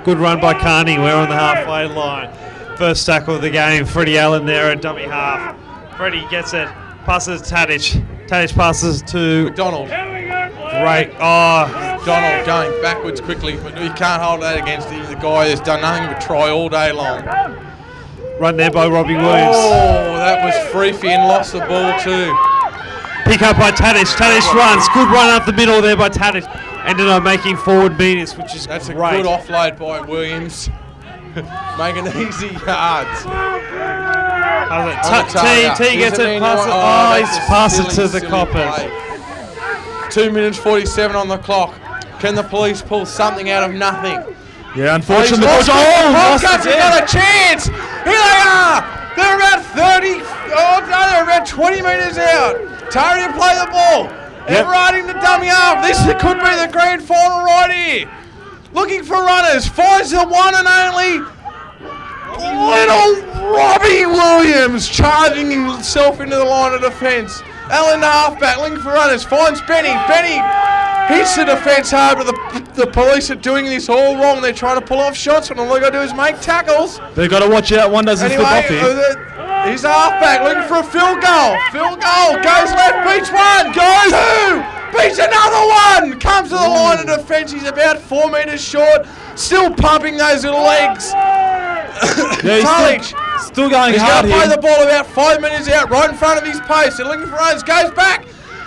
Good run by Carney. We're on the halfway line. First tackle of the game, Freddie Allen there at dummy half. Freddie gets it, passes to Tadic. Tadic passes to McDonald. Great. Oh, McDonald going backwards quickly, but you can't hold that against him. The guy has done nothing but try all day long. Run there by Robbie Williams. Oh, that was Freefy and lost the ball too. Pick up by Tadic. Tadic runs. Good run up the middle there by Tadic. ended up making forward beaters, which is that's great. That's a good offload by Williams. Making easy yards. T gets it, pass it to the Coppers. 2:47 on the clock. Can the police pull something out of nothing? Yeah, unfortunately. Oh, Polecats have got a chance. Here they are. They're about 30. Oh no, they're about 20 metres out. Tari to play the ball. Yep. And riding the dummy up. This could be the grand final right here. Looking for runners, finds the one and only little Robbie Williams, charging himself into the line of defence. Allen halfback, looking for runners, finds Benny. Benny hits the defence hard, but the police are doing this all wrong. They're trying to pull off shots, and all they've got to do is make tackles. They've got to watch out, one doesn't slip off here. He's halfback, looking for a field goal. Field goal, goes left, beats one, goes two. Beats another one! Comes to the line of defence. He's about 4 metres short. Still pumping those little legs. Yeah, he's still going hard here. He's going to play the ball about 5 metres out, right in front of his post. They're looking for runs. Goes back.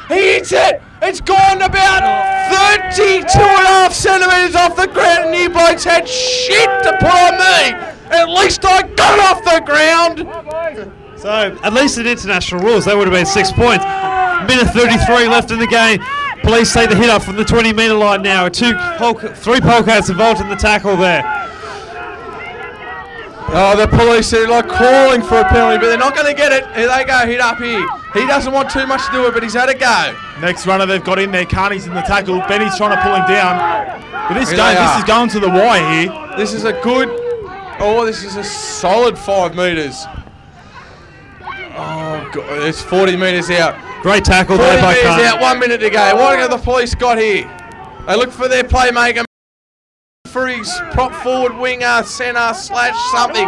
He hits it. It's gone about 32.5 centimetres off the ground. And you blokes had shit to put on me. At least I got off the ground. So, at least in international rules, that would have been 6 points. Minute 33 left in the game. Police take the hit up from the 20-metre line now. Three Polecats involved in the tackle there. Oh, the police are like calling for a penalty, but they're not going to get it. Here they go, hit up here. He doesn't want too much to do it, but he's had a go. Next runner they've got in there, Carney's in the tackle. Benny's trying to pull him down. But this is going to the wire here. This is a good... Oh, this is a solid 5 metres. Oh, God, it's 40 metres out. Great tackle there by Carney. 40 metres out, 1 minute to go. What have the police got here? They look for their playmaker. For his prop forward, winger, centre, slash something.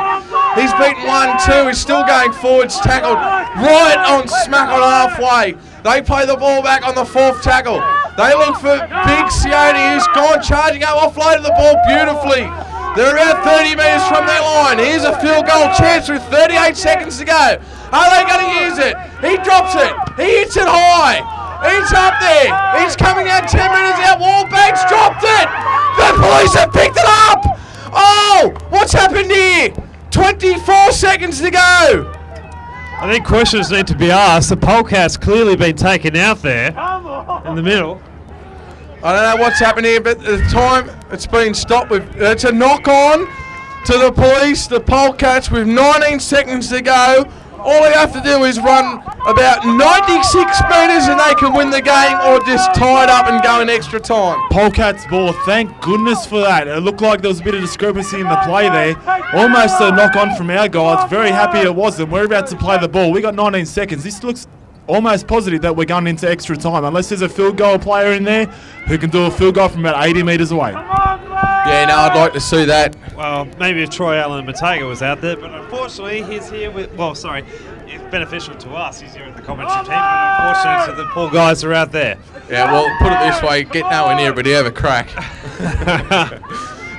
He's beaten 1-2. He's still going forwards. Tackled right on smack on halfway. They play the ball back on the fourth tackle. They look for Big Sione, who's gone charging up, offloaded the ball beautifully. They're about 30 metres from their line. Here's a field goal chance with 38 seconds to go. Are they going to use it? He drops it. He hits it high. It's up there. He's coming down 10 metres out. Wallback's dropped it. The police have picked it up. Oh, what's happened here? 24 seconds to go. I think questions need to be asked. The Polecat's clearly been taken out there in the middle. I don't know what's happened here, but at the time it's been stopped. It's a knock-on to the police. The Polecats with 19 seconds to go. All they have to do is run about 96 metres and they can win the game or just tie it up and go in extra time. Polecats ball, thank goodness for that. It looked like there was a bit of discrepancy in the play there. Almost a knock-on from our guards. Very happy it wasn't. We're about to play the ball. We got 19 seconds. This looks almost positive that we're going into extra time, unless there's a field goal player in there who can do a field goal from about 80 metres away. Yeah, no, I'd like to see that. Well, maybe if Troy Allen Matega was out there, but unfortunately he's here with... Well, sorry, it's beneficial to us. He's here with the commentary team, but unfortunately so the poor guys are out there. Yeah, well, put it this way, get nowhere near, but you have a crack.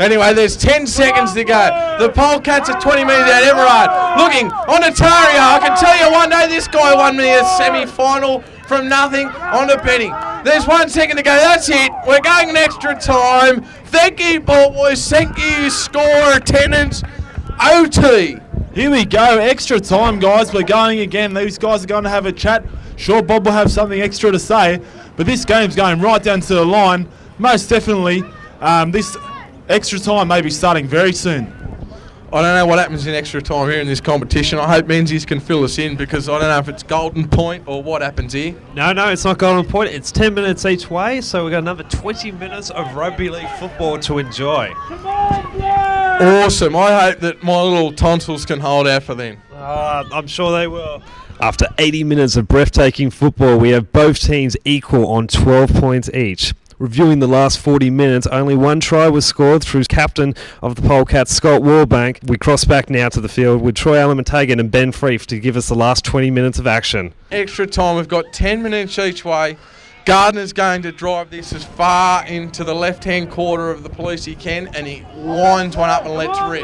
Anyway, there's 10 seconds to go. The Polecats are 20 metres out. Everard looking on to Tario. I can tell you one day this guy won me a semi-final from nothing on to Benny. There's 1 second to go. That's it. We're going an extra time. Thank you, ball boys. Thank you, score attendance. OT. Here we go. Extra time, guys. We're going again. These guys are going to have a chat. Sure, Bob will have something extra to say, but this game's going right down to the line. Most definitely, this extra time may be starting very soon. I don't know what happens in extra time here in this competition. I hope Menzies can fill us in because I don't know if it's golden point or what happens here. No, no, it's not golden point. It's 10 minutes each way, so we've got another 20 minutes of rugby league football to enjoy. Come on, yeah! Awesome. I hope that my little tonsils can hold out for them. I'm sure they will. After 80 minutes of breathtaking football, we have both teams equal on 12 points each. Reviewing the last 40 minutes, only one try was scored through captain of the Polecats, Scott Warbank. We cross back now to the field with Troy Allen-Montagan and Ben Freef to give us the last 20 minutes of action. Extra time, we've got 10 minutes each way. Gardner's going to drive this as far into the left-hand quarter of the police he can, and he winds one up and lets rip.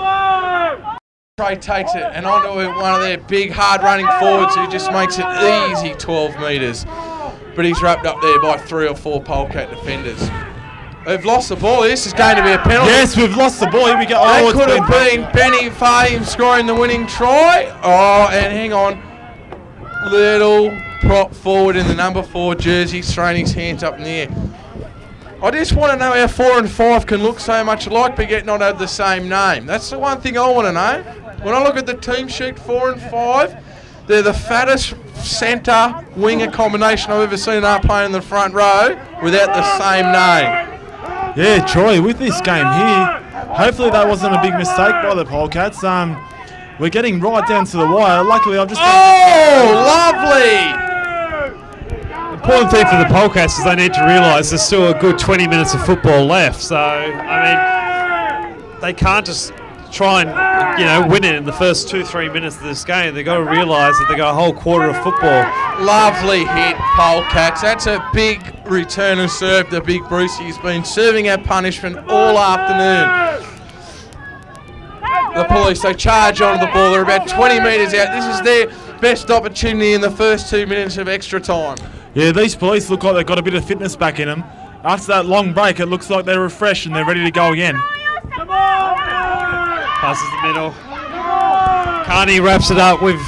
Troy takes it, and onto one of their big, hard-running forwards who just makes it easy 12 metres. But he's wrapped up there by 3 or 4 Polecat defenders. We've lost the ball. This is going to be a penalty. Yes, we've lost the ball. Here we go. Oh, that could have been Benny Fahim scoring the winning try. Oh, and hang on. Little prop forward in the number 4 jersey, throwing his hands up in the air. I just want to know how 4 and 5 can look so much alike, but yet not have the same name. That's the one thing I want to know. When I look at the team sheet, 4 and 5, they're the fattest centre winger combination I've ever seen up playing in the front row without the same name. Yeah, Troy, with this game here, hopefully that wasn't a big mistake by the Polecats. We're getting right down to the wire. Luckily, I've just... Oh, lovely! The important thing for the Polecats is they need to realise there's still a good 20 minutes of football left. So, I mean, they can't just try and, you know, win it in the first 2-3 minutes of this game. They've got to realise that they've got a whole quarter of football. Lovely hit, Polecats. That's a big return and serve that Big Brucey has been serving our punishment all afternoon. The Police, they charge onto the ball. They're about 20 metres out. This is their best opportunity in the first 2 minutes of extra time. Yeah, these Police look like they've got a bit of fitness back in them. After that long break, it looks like they're refreshed and they're ready to go again. Passes the middle. Carney wraps it up with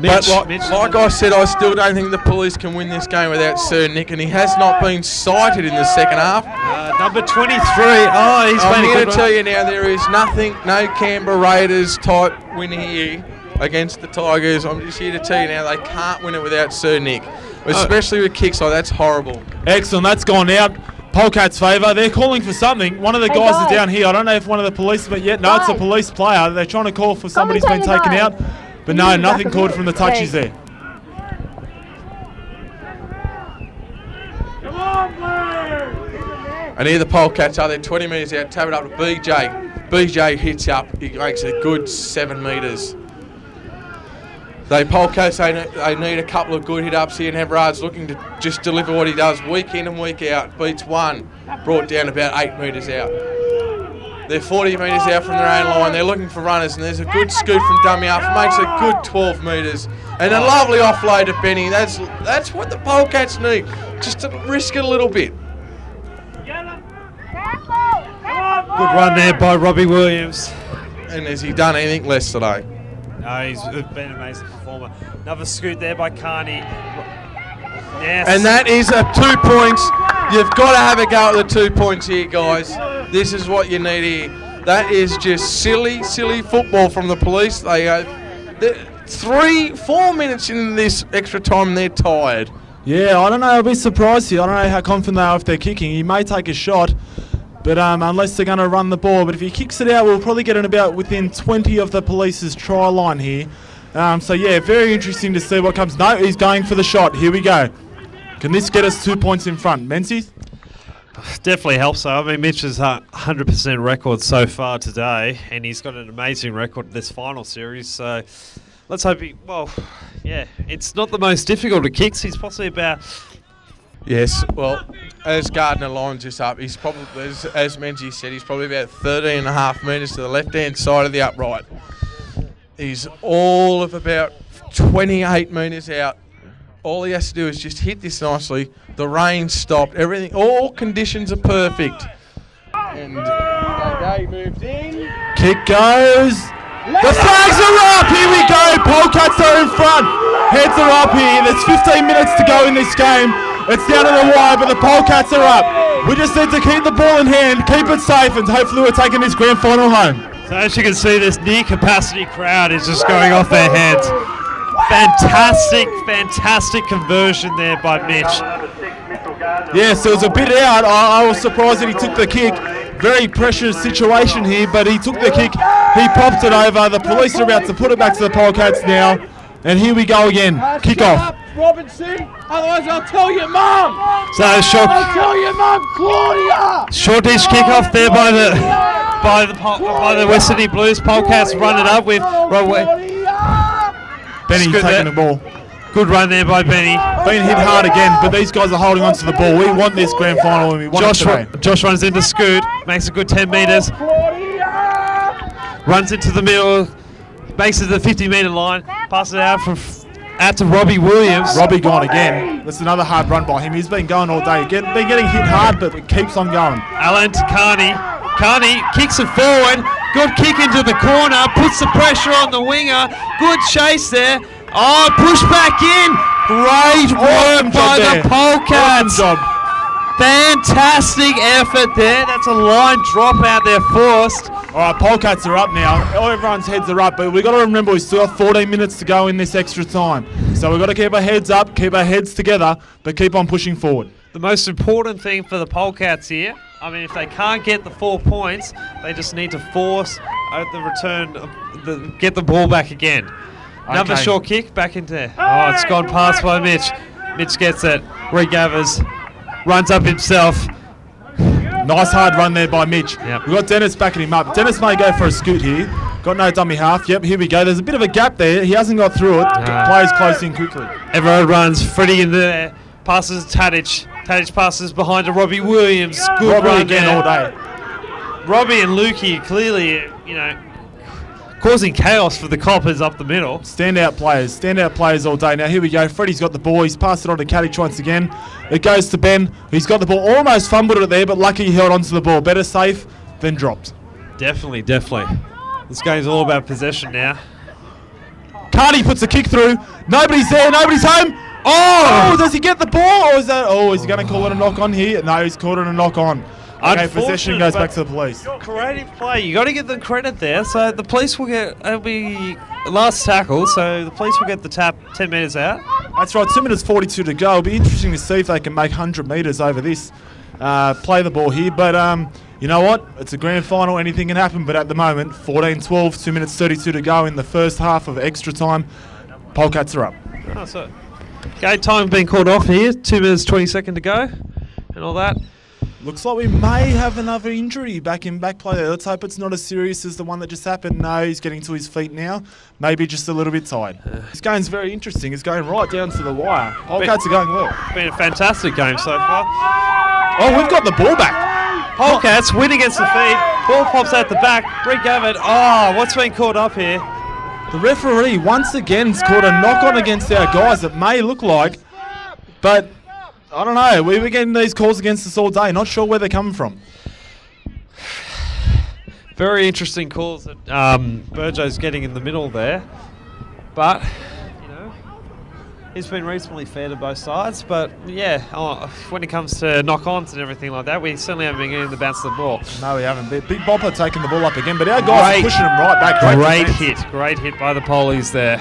Mitch. Like I said, I still don't think the Police can win this game without Sir Nick, and he has not been sighted in the second half. Number 23, oh, he's been a good one. I'm going to tell you now, there is nothing, no Canberra Raiders type win here against the Tigers. I'm just here to tell you now, they can't win it without Sir Nick, especially with kicks. Oh, that's horrible. Excellent, that's gone out. Polecats' favour. They're calling for something. One of the guys is down here. I don't know if one of the Police, but yet, no, it's a Police player. They're trying to call for somebody's been taken out. But no, nothing called from the touches there. Come on, Blair! And here the Polecats are. They're 20 metres out. Tap it up to BJ. BJ hits up. He makes a good 7 metres. They Polecats, they need a couple of good hit-ups here. And Everard's looking to just deliver what he does week in and week out. Beats one. Brought down about 8 metres out. They're 40 metres out from their own line. They're looking for runners, and there's a good scoop from dummy half. Makes a good 12 metres. And a lovely offload to Benny. That's what the Polecats need. Just to risk it a little bit. Good run there by Robbie Williams. And has he done anything less today? No, he's been an amazing performer. Another scoop there by Carney. Yes. And that is a 2 points. You've got to have a go at the 2 points here, guys. This is what you need here. That is just silly, silly football from the Police. They go 3, 4 minutes into this extra time, they're tired. Yeah, I don't know. I'll be surprised here. I don't know how confident they are if they're kicking. He may take a shot, but unless they're going to run the ball. But if he kicks it out, we'll probably get it about within 20 of the Police's try line here. So, yeah, very interesting to see what comes. No, he's going for the shot. Here we go. Can this get us 2 points in front? Menzies? Definitely helps. So I mean, Mitch's 100% record so far today, and he's got an amazing record this final series. So let's hope he. Well, yeah, it's not the most difficult of kicks. He's possibly about. Yes. Well, as Gardner lines this up, he's probably, as Menzies said, he's probably about 13 and a half metres to the left-hand side of the upright. He's all of about 28 metres out. All he has to do is just hit this nicely. The rain stopped. Everything, all conditions are perfect. And they moved in. Kick goes. The flags are up. Here we go. Polecats are in front. Heads are up here. There's 15 minutes to go in this game. It's down to the wire, but the Polecats are up. We just need to keep the ball in hand, keep it safe, and hopefully we're taking this grand final home. So as you can see, this near capacity crowd is just going off their heads. Fantastic, fantastic conversion there by Mitch. Yeah, so it was a bit out. I was surprised that he took the kick. Very precious situation here, but he took the kick. He popped it over. The Police are about to put it back to the Polecats now. And here we go again. Kick off. Robinson, otherwise I'll tell your mum. So I'll tell your mum, Claudia. Short dish kickoff there by the West Sydney Blues. Polecats run it up with Benny taking the ball. Good run there by Benny. Being hit hard again, but these guys are holding on to the ball. We want this grand final and we want it today. Josh runs into Scoot, makes a good 10 metres. Runs into the middle, makes it to the 50 metre line, passes it out from Out to Robbie Williams. Robbie gone again. That's another hard run by him. He's been going all day. Been getting hit hard, but it keeps on going. Allen to Carney. Carney kicks it forward. Good kick into the corner. Puts the pressure on the winger. Good chase there. Oh, push back in. Great work by the Polecats. Fantastic effort there. That's a line drop out there forced. All right, Polecats are up now. Everyone's heads are up, but we've got to remember we still have 14 minutes to go in this extra time. So we've got to keep our heads up, keep our heads together, but keep on pushing forward. The most important thing for the Polecats here, I mean, if they can't get the 4 points, they just need to force the return, get the ball back again. Okay. Another short kick back in there. Oh, it's gone past by Mitch. Mitch gets it, regathers, runs up himself. Nice hard run there by Mitch. Yep. We've got Dennis backing him up. Dennis may go for a scoot here. Got no dummy half. Yep, here we go. There's a bit of a gap there. He hasn't got through it. Players close in quickly. Everard runs. Freddie in there. Passes Tadic. Tadic passes behind to Robbie Williams. Good Robbie run again there. All day. Robbie and Lukey clearly, you know, causing chaos for the Coppers up the middle. Standout players. Standout players all day. Now here we go. Freddie's got the ball. He's passed it on to Tadic once again. It goes to Ben. He's got the ball. Almost fumbled it there, but lucky he held onto the ball. Better safe than dropped. Definitely, definitely. This game's all about possession now. Carney puts a kick through. Nobody's there. Nobody's home. Oh, does he get the ball? Or is that? Oh, is he going to call it a knock on here? No, he's called it a knock on. Okay, possession goes back to the police. Creative play. You got to give them credit there. So the police will get. It'll be last tackle. So the police will get the tap 10 metres out. That's right. 2 minutes 42 to go. It'll be interesting to see if they can make 100 metres over this. Play the ball here, but you know what? It's a grand final. Anything can happen. But at the moment, 14-12. 2 minutes 32 to go in the first half of extra time. Polecats are up. Oh, so game time being called off here. 2 minutes 20 seconds to go, and all that. Looks like we may have another injury back in back play there. Let's hope it's not as serious as the one that just happened. No, he's getting to his feet now. Maybe just a little bit tired. This game's very interesting. It's going right down to the wire. Polecats are going well. It's been a fantastic game so far. Oh, we've got the ball back. Polecats win against the feed. Ball pops out the back. Regathered. Oh, what's been called up here? The referee once again has called a knock-on against our guys. It may look like, but I don't know. We were getting these calls against us all day. Not sure where they're coming from. Very interesting calls that Burjo's getting in the middle there. But, you know, he's been reasonably fair to both sides. But, yeah, when it comes to knock-ons and everything like that, we certainly haven't been getting the bounce of the ball. No, we haven't. Big Bopper taking the ball up again. But our guys are pushing him right back. Great hit. Great hit by the Polies there.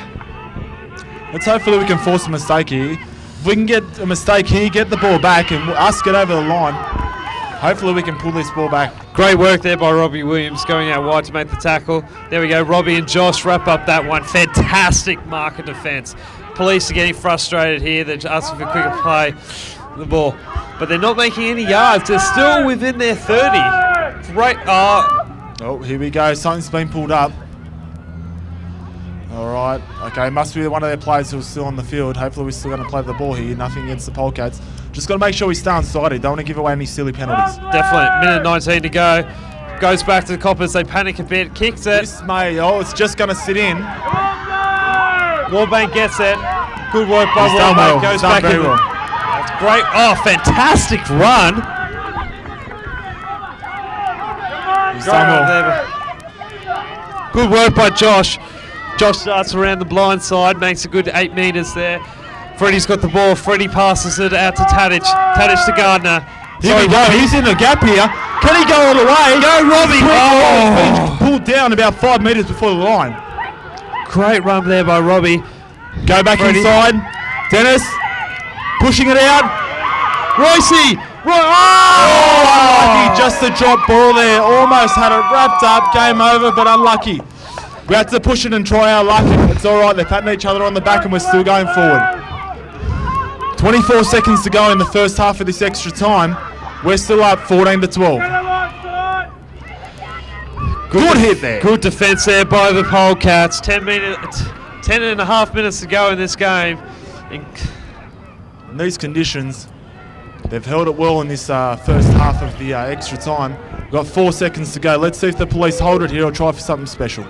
Let's hopefully we can force a mistake here. If we can get a mistake here, get the ball back, and us get over the line. Hopefully we can pull this ball back. Great work there by Robbie Williams, going out wide to make the tackle. There we go, Robbie and Josh wrap up that one. Fantastic mark and defence. Police are getting frustrated here. They're asking for quicker play the ball. But they're not making any yards. They're still within their 30. Great. Oh, here we go. Something's been pulled up. All right, okay, must be one of their players who's still on the field. Hopefully we're still going to play the ball here. Nothing against the Polecats. Just got to make sure we stay unsighted. Don't want to give away any silly penalties. Definitely. Minute 19 to go. Goes back to the Coppers. They panic a bit. Kicks it. Oh, it's just going to sit in. Warbank gets it. Good work by Warbank. Goes back in. That's great. Oh, fantastic run. Good work by Josh. Josh starts around the blind side, makes a good 8 metres there. Freddie's got the ball. Freddie passes it out to Tadic. Tadic to Gardner. Here we go. He's in the gap here. Can he go all the way? Go, Robbie. Oh. Pulled down about 5 metres before the line. Great run there by Robbie. Go back inside. Dennis pushing it out. Roycey. Unlucky. Just a drop ball there. Almost had it wrapped up. Game over, but unlucky. We had to push it and try our luck. It's all right. They're patting each other on the back and we're still going forward. 24 seconds to go in the first half of this extra time. We're still up 14 to 12. Good hit there. Good defence there by the Polecats. 10 and a half minutes to go in this game. In these conditions, they've held it well in this first half of the extra time. We've got 4 seconds to go. Let's see if the police hold it here or try for something special.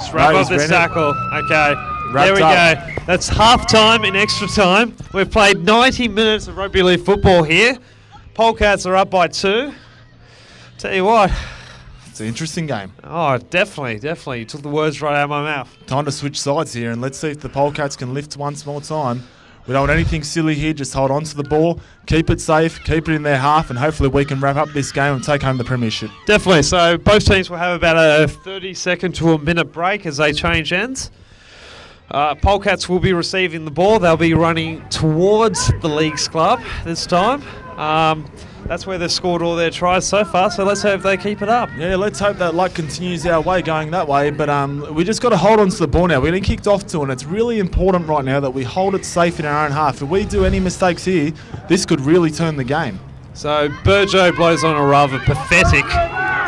Let's wrap up this tackle. Okay. There we go. That's half time in extra time. We've played 90 minutes of rugby league football here. Polecats are up by 2. Tell you what, it's an interesting game. Oh, definitely, definitely. You took the words right out of my mouth. Time to switch sides here, and let's see if the Polecats can lift once more time. We don't want anything silly here. Just hold on to the ball, keep it safe, keep it in their half, and hopefully we can wrap up this game and take home the premiership. Definitely. So both teams will have about a 30-second to a minute break as they change ends. Polecats will be receiving the ball. They'll be running towards the league's club this time. That's where they've scored all their tries so far, so let's hope they keep it up. Yeah, let's hope that luck continues our way going that way, but we just got to hold on to the ball now. We're getting kicked off to, and it's really important right now that we hold it safe in our own half. If we do any mistakes here, this could really turn the game. So Burjo blows on a rather pathetic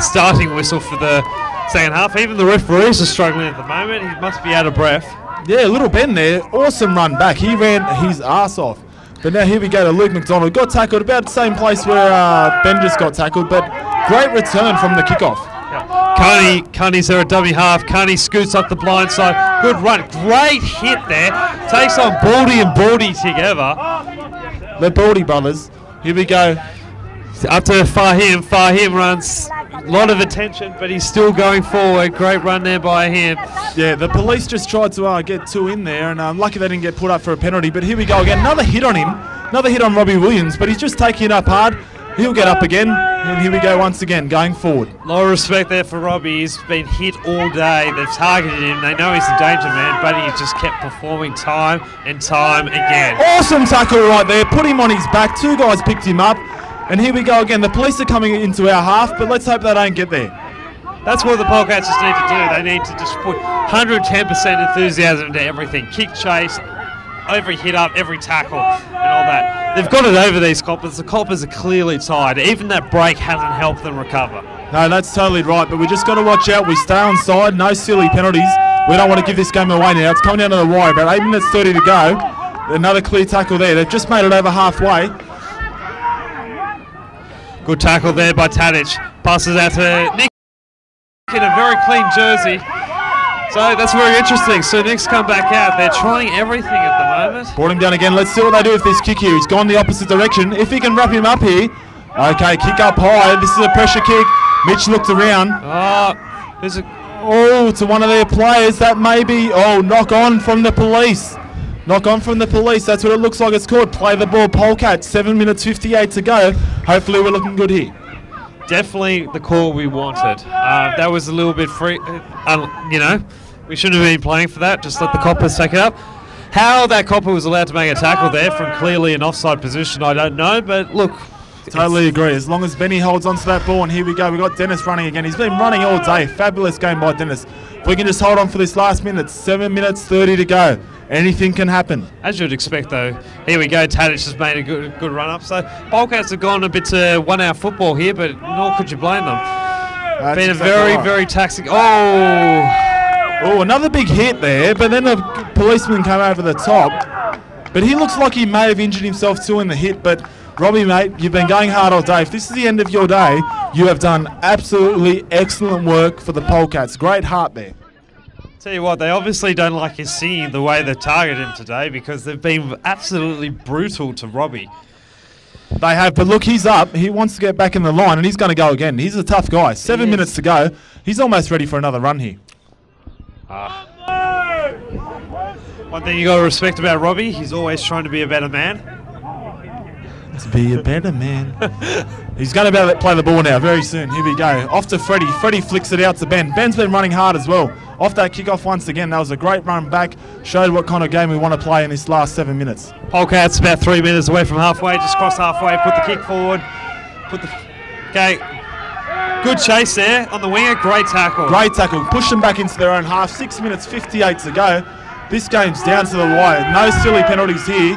starting whistle for the second half. Even the referees are struggling at the moment. He must be out of breath. Yeah, little Ben there. Awesome run back. He ran his arse off. But now here we go to Luke McDonald. Got tackled about the same place where Ben just got tackled, but great return from the kickoff. Yeah. Carney's there at dummy half. Carney scoots up the blind side. Good run. Great hit there. Takes on Baldy and Baldy together. The Baldy brothers. Here we go. Up to Fahim. Fahim runs. A lot of attention, but he's still going forward. Great run there by him. Yeah, the police just tried to get two in there, and I'm lucky they didn't get put up for a penalty. But here we go again. Another hit on him. Another hit on Robbie Williams, but he's just taking it up hard. He'll get up again, and here we go once again, going forward. A lot of respect there for Robbie. He's been hit all day. They've targeted him. They know he's in danger, man, but he just kept performing time and time again. Awesome tackle right there. Put him on his back. Two guys picked him up. And here we go again. The police are coming into our half, but let's hope they don't get there. That's what the Polecats just need to do. They need to just put 110% enthusiasm into everything. Kick chase, every hit up, every tackle, and all that. They've got it over these coppers. The coppers are clearly tired. Even that break hasn't helped them recover. No, that's totally right, but we just got to watch out. We stay on side, no silly penalties. We don't want to give this game away now. It's coming down to the wire, about 8 minutes 30 to go. Another clear tackle there. They've just made it over halfway. Good tackle there by Tadic. Passes out to Nick in a very clean jersey. So that's very interesting. So Nick's come back out. They're trying everything at the moment. Brought him down again. Let's see what they do with this kick here. He's gone the opposite direction. If he can wrap him up here. Okay, kick up high. This is a pressure kick. Mitch looked around. Oh, there's a... Oh, to one of their players. That may be... Oh, knock on from the police. Knock on from the police. That's what it looks like. It's called play the ball, Polecat. 7 minutes 58 to go. Hopefully we're looking good here. Definitely the call we wanted. That was a little bit free. You know, we shouldn't have been playing for that. Just let the coppers take it up. How that copper was allowed to make a tackle there from clearly an offside position, I don't know. But look. Totally agree. As long as Benny holds onto that ball, and here we go. We've got Dennis running again. He's been running all day. Fabulous game by Dennis. If we can just hold on for this last minute, 7 minutes 30 to go. Anything can happen. As you'd expect, though. Here we go. Tadic has made a good run-up. So, Polecats have gone a bit to one-hour football here, but nor could you blame them. That's been exactly a very, right. Very taxing... Oh! Oh, another big hit there, but then the policeman came over the top. But he looks like he may have injured himself too in the hit, but... Robbie, mate, you've been going hard all day. If this is the end of your day, you have done absolutely excellent work for the Polecats. Great heart there. Tell you what, they obviously don't like his singing the way they targeted him today, because they've been absolutely brutal to Robbie. They have, but look, he's up. He wants to get back in the line, and he's going to go again. He's a tough guy. 7 minutes to go. He's almost ready for another run here. One thing you got to respect about Robbie, he's always trying to be a better man. To be a better man. He's going to be able to play the ball now very soon. Here we go. Off to Freddie. Freddie flicks it out to Ben. Ben's been running hard as well. Off that kickoff once again. That was a great run back. Showed what kind of game we want to play in this last 7 minutes. Polecats about 3 minutes away from halfway. Just cross halfway. Put the kick forward. Okay. Good chase there on the winger. Great tackle. Great tackle. Push them back into their own half. 6 minutes 58 to go. This game's down to the wire. No silly penalties here.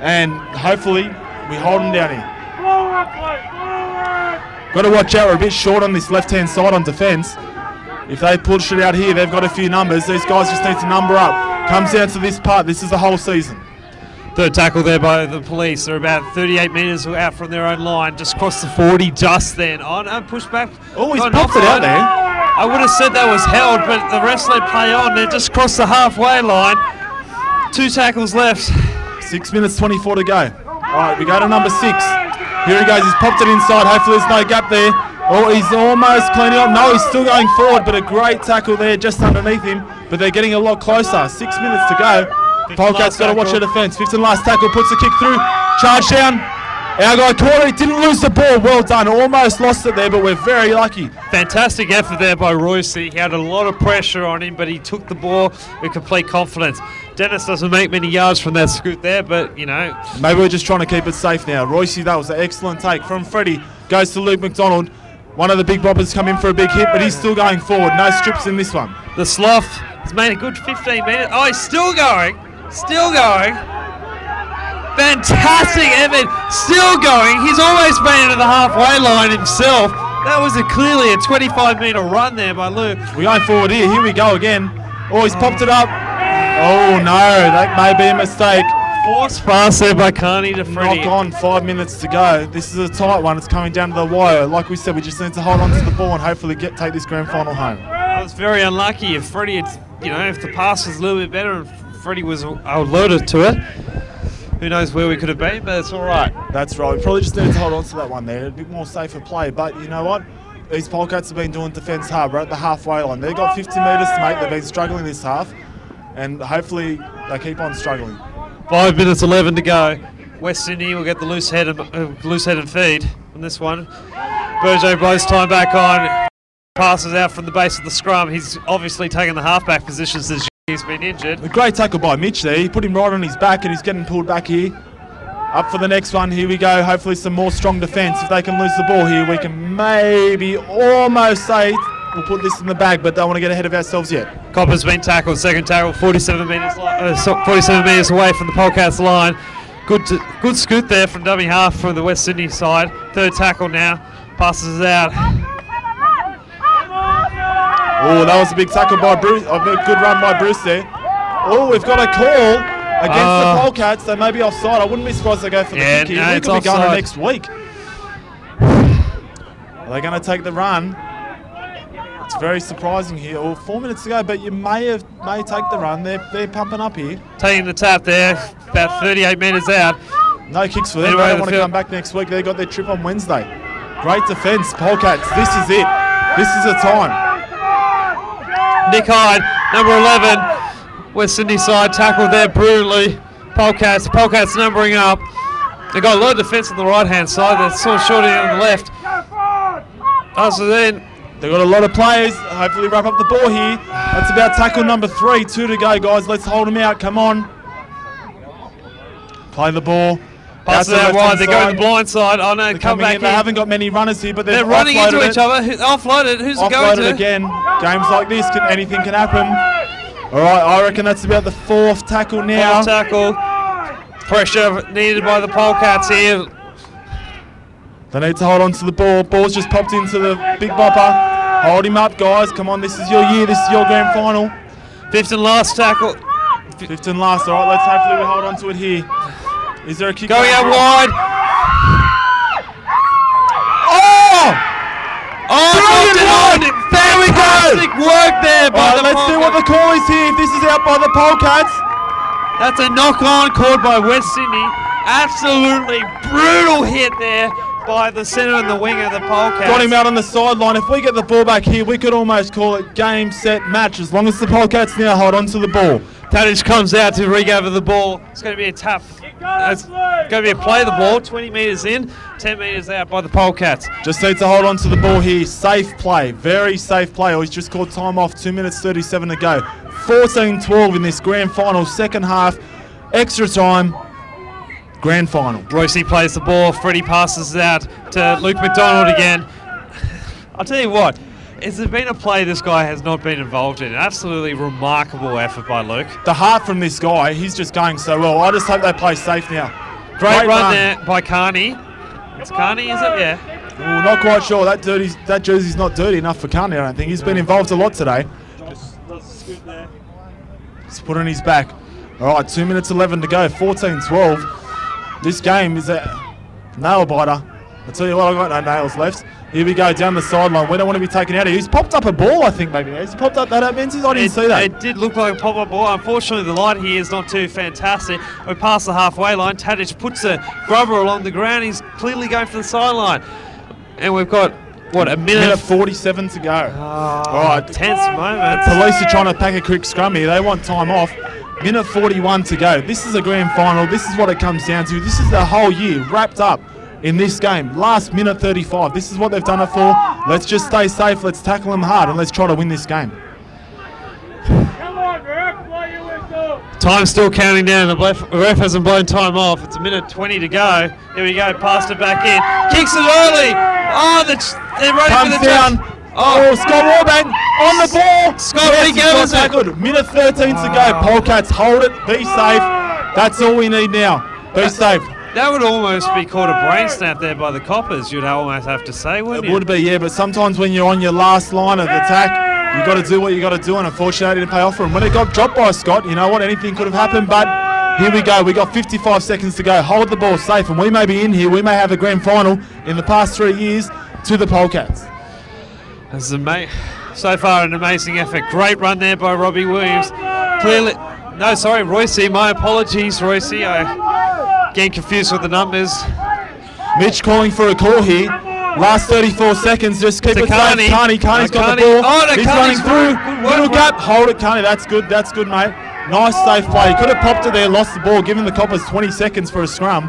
And hopefully... we hold them down here. Got to watch out. We're a bit short on this left-hand side on defence. If they push it out here, they've got a few numbers. These guys just need to number up. Comes down to this part. This is the whole season. Third tackle there by the police. They're about 38 metres out from their own line. Just crossed the 40 just then. On and pushed back. Oh, he's popped it out there. I would have said that was held, but the rest they play on. They just crossed the halfway line. Two tackles left. 6 minutes 24 to go. All right, we go to number 6. Here he goes. He's popped it inside. Hopefully there's no gap there. Oh, he's almost cleaned it up. No, he's still going forward, but a great tackle there just underneath him. But they're getting a lot closer. 6 minutes to go. Polecats got to watch their defence. 15th and last tackle. Puts the kick through. Charge down. Our guy caught it. Didn't lose the ball. Well done. Almost lost it there, but we're very lucky. Fantastic effort there by Royce. He had a lot of pressure on him, but he took the ball with complete confidence. Dennis doesn't make many yards from that scoot there, but, you know. Maybe we're just trying to keep it safe now. Royce, that was an excellent take from Freddie. Goes to Luke McDonald. One of the big boppers come in for a big hit, but he's still going forward. No strips in this one. The sloth has made a good 15 minutes. Oh, he's still going. Still going. Fantastic effort. Still going. He's almost made it to the halfway line himself. That was a clearly a 25-metre run there by Luke. We're going forward here. Here we go again. Oh, he's popped it up. Oh no, that may be a mistake. Forced pass there by Carney to Freddie. Knock on, 5 minutes to go. This is a tight one. It's coming down to the wire. Like we said, we just need to hold on to the ball and hopefully take this grand final home. I was very unlucky. If Freddie had, you know, if the pass was a little bit better and Freddie was alerted to it, who knows where we could have been, but it's all right. That's right. We probably just need to hold on to that one there. A bit more safer play, but you know what? These Polecats have been doing defence hard. We're at the halfway line. They've got 50 metres to make. They've been struggling this half. And hopefully they keep on struggling. 5 minutes 11 to go. West Sydney will get the loose head and feed on this one. Bergeau blows time back on. Passes out from the base of the scrum. He's obviously taken the halfback position since he's been injured. A great tackle by Mitch there. He put him right on his back and he's getting pulled back here. Up for the next one. Here we go. Hopefully some more strong defence. If they can lose the ball here, we can maybe almost say we'll put this in the bag, but don't want to get ahead of ourselves yet. Copper's been tackled, second tackle, 47 metres away from the Polecats line. Good scoot there from dummy half from the West Sydney side. Third tackle now, passes out. Oh, that was a big tackle by Bruce. A good run by Bruce there. Oh, we've got a call against the Polecats. They may be offside. I wouldn't be surprised they go for the kick here. We could be going to next week. Are they going to take the run? It's very surprising here. Well, 4 minutes to go, but you may take the run. They're pumping up here. Taking the tap there, about 38 metres out. No kicks for them. They don't want to come back next week. They got their trip on Wednesday. Great defence, Polecats. This is it. This is the time. Nick Hyde, number 11. West Sydney side tackled there brutally. Polecats. Polecats numbering up. They've got a lot of defence on the right-hand side. They're sort of shorting on the left. Also then, they've got a lot of players. Hopefully wrap up the ball here. That's about tackle number 3. 2 to go, guys. Let's hold them out. Come on. Play the ball. Pass it out wide. They're going blind side. Oh, no. Come back in. They haven't got many runners here, but they're running into each other. Offloaded. Who's it going to? Offloaded again. Games like this, anything can happen. All right. I reckon that's about the 4th tackle now. 4th tackle. Pressure needed by the Polecats here. They need to hold on to the ball. Ball's just popped into the big bopper. Hold him up, guys. Come on, this is your year. This is your grand final. 5th and last tackle. 5th and last. All right, let's hopefully we hold on to it here. Is there a kick? Going out wide. Oh! Oh, knocked it on. There we go. Fantastic work there by the Polecats. Let's see what the call is here. If this is out by the Polecats. That's a knock-on called by West Sydney. Absolutely brutal hit there by the centre and the wing of the Polecats. Got him out on the sideline. If we get the ball back here, we could almost call it game, set, match, as long as the Polecats now hold on to the ball. Tadic comes out to regather the ball. It's going to be a tough. It's going to be a play the ball, 20 metres in, 10 metres out by the Polecats. Just need to hold on to the ball here. Safe play, very safe play. Oh, he's just called time off, 2 minutes 37 to go. 14-12 in this grand final, second half, extra time. Grand final. Royce plays the ball. Freddie passes it out to Luke McDonald again. I'll tell you what, it's been a play this guy has not been involved in. Absolutely remarkable effort by Luke. The heart from this guy, he's just going so well. I just hope they play safe now. Great run there by Carney. It's Carney, is it? Yeah. Ooh, not quite sure. That jersey's not dirty enough for Carney, I don't think. He's been involved a lot today. Let's put it on his back. All right, 2 minutes 11 to go, 14-12. This game is a nail-biter. I'll tell you what, I've got no nails left. Here we go, down the sideline. We don't want to be taken out of here. He's popped up a ball, I think, maybe. Has he popped up that up, Menzies? I didn't see that. It did look like a pop-up ball. Unfortunately, the light here is not too fantastic. We're past the halfway line. Tadic puts a grubber along the ground. He's clearly going for the sideline. And we've got, what, a minute 47 to go. All right. Tense moment. Police are trying to pack a quick scrum here. They want time off. Minute 41 to go. This is a grand final. This is what it comes down to. This is the whole year wrapped up in this game. Last minute 35. This is what they've done it for. Let's just stay safe. Let's tackle them hard and let's try to win this game. Come on, ref, blow your whistle. Time's still counting down. The ref hasn't blown time off. It's a minute 20 to go. Here we go. Passed it back in. Kicks it early. Oh, they're running comes for the down. Jump. Oh, Scott Warbank on the ball. Scott Regales. Yes, good. Minute 13 to go. Polecats hold it. Be safe. That's all we need now. Be safe. That would almost be called a brain snap there by the coppers, you'd almost have to say, wouldn't you? It would be, yeah, but sometimes when you're on your last line of attack, you've got to do what you've got to do, and unfortunately it didn't pay off for him. When it got dropped by Scott, you know what, anything could have happened, but here we go. We've got 55 seconds to go. Hold the ball safe, and we may be in here. We may have a grand final in the past 3 years to the Polecats. That's so far an amazing effort. Great run there by Robbie Williams. Clearly, no, sorry, Roycey. My apologies, Roycey. Getting confused with the numbers. Mitch calling for a call here. Last 34 seconds, just keep it safe. Carney, Carney's got the ball. Oh, he's running through. Little gap, hold it, Carney. That's good, mate. Nice, safe play. Could have popped it there, lost the ball, given the coppers 20 seconds for a scrum.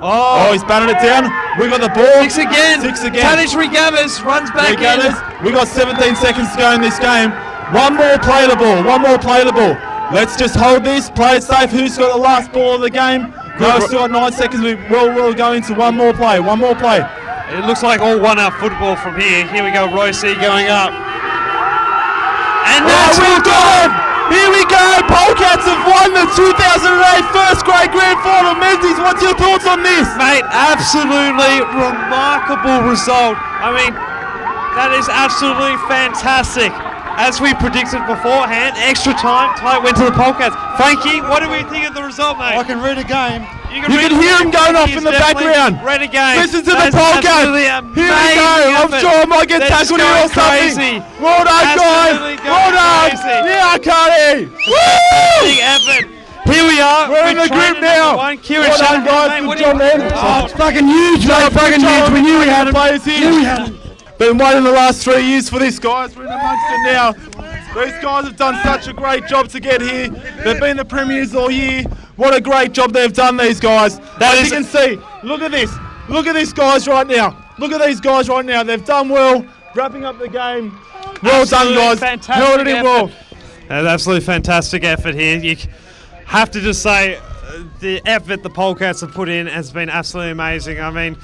Oh, he's batted it down. We got the ball. Six again. Six again. Tadic regathers, runs back in. We got 17 seconds to go in this game. One more play the ball. One more play the ball. Let's just hold this. Play it safe. Who's got the last ball of the game? No, still got 9 seconds. We will go into one more play. One more play. It looks like all one-up football from here. Here we go, Roycey going up. And that's we've gone! Here we go! Polecats have won the 2008 first grade grand final. Menzies, what's your thoughts on this? Mate, absolutely remarkable result. I mean, that is absolutely fantastic. As we predicted beforehand, extra time, tight win to the Polecats. Frankie, what do we think of the result, mate? I can read a game. You can hear him going off in the background. Read a game. Listen to the Polecats. Here we go. I'm sure I might get tackled here or something. Well done, guys. Well done. Yeah, Carney. Woo! Big effort. Here we are. We're in the group now. Well done, guys. Good job, man. It's fucking huge, mate. Fucking huge. We knew we had him. Been waiting the last 3 years for this, guys. We're in amongst it now. These guys have done such a great job to get here. They've been the premiers all year. What a great job they've done, these guys. As you can see, look at this. Look at these guys right now. Look at these guys right now. They've done well, wrapping up the game. Well done, guys. Held it in well. An absolutely fantastic effort here. You have to just say the effort the Polecats have put in has been absolutely amazing. I mean,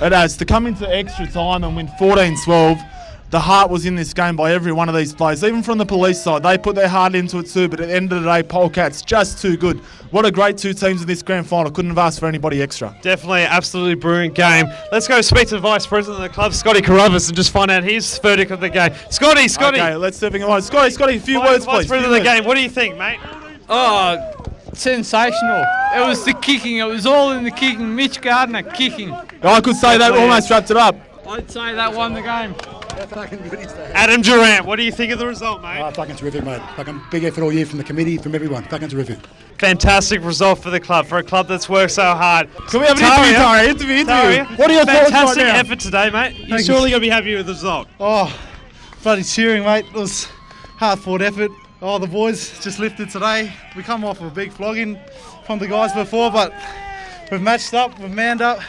it has. To come into extra time and win 14-12, the heart was in this game by every one of these players. Even from the police side, they put their heart into it too, but at the end of the day, Polecats just too good. What a great two teams in this grand final. Couldn't have asked for anybody extra. Definitely, absolutely brilliant game. Let's go speak to the Vice President of the club, Scotty Carruthers, and just find out his verdict of the game. Scotty, Scotty! Okay, let's step in line. Scotty, Scotty, a few words, please. Vice President of the game, what do you think, mate? Oh, sensational. It was the kicking. It was all in the kicking. Mitch Gardner kicking. I could say that almost wrapped it up. I'd say that won the game. Adam Durant, what do you think of the result, mate? Oh, fucking terrific, mate. Fucking big effort all year from the committee, from everyone. Fucking terrific. Fantastic result for the club, for a club that's worked so hard. Can we have an interview, Tari? Interview. What are your thoughts right now? Fantastic effort today, mate. You're surely going to be happy with the result. Oh, bloody cheering, mate. It was hard-fought effort. Oh, the boys just lifted today. We come off of a big flogging from the guys before, but we've matched up, we've manned up.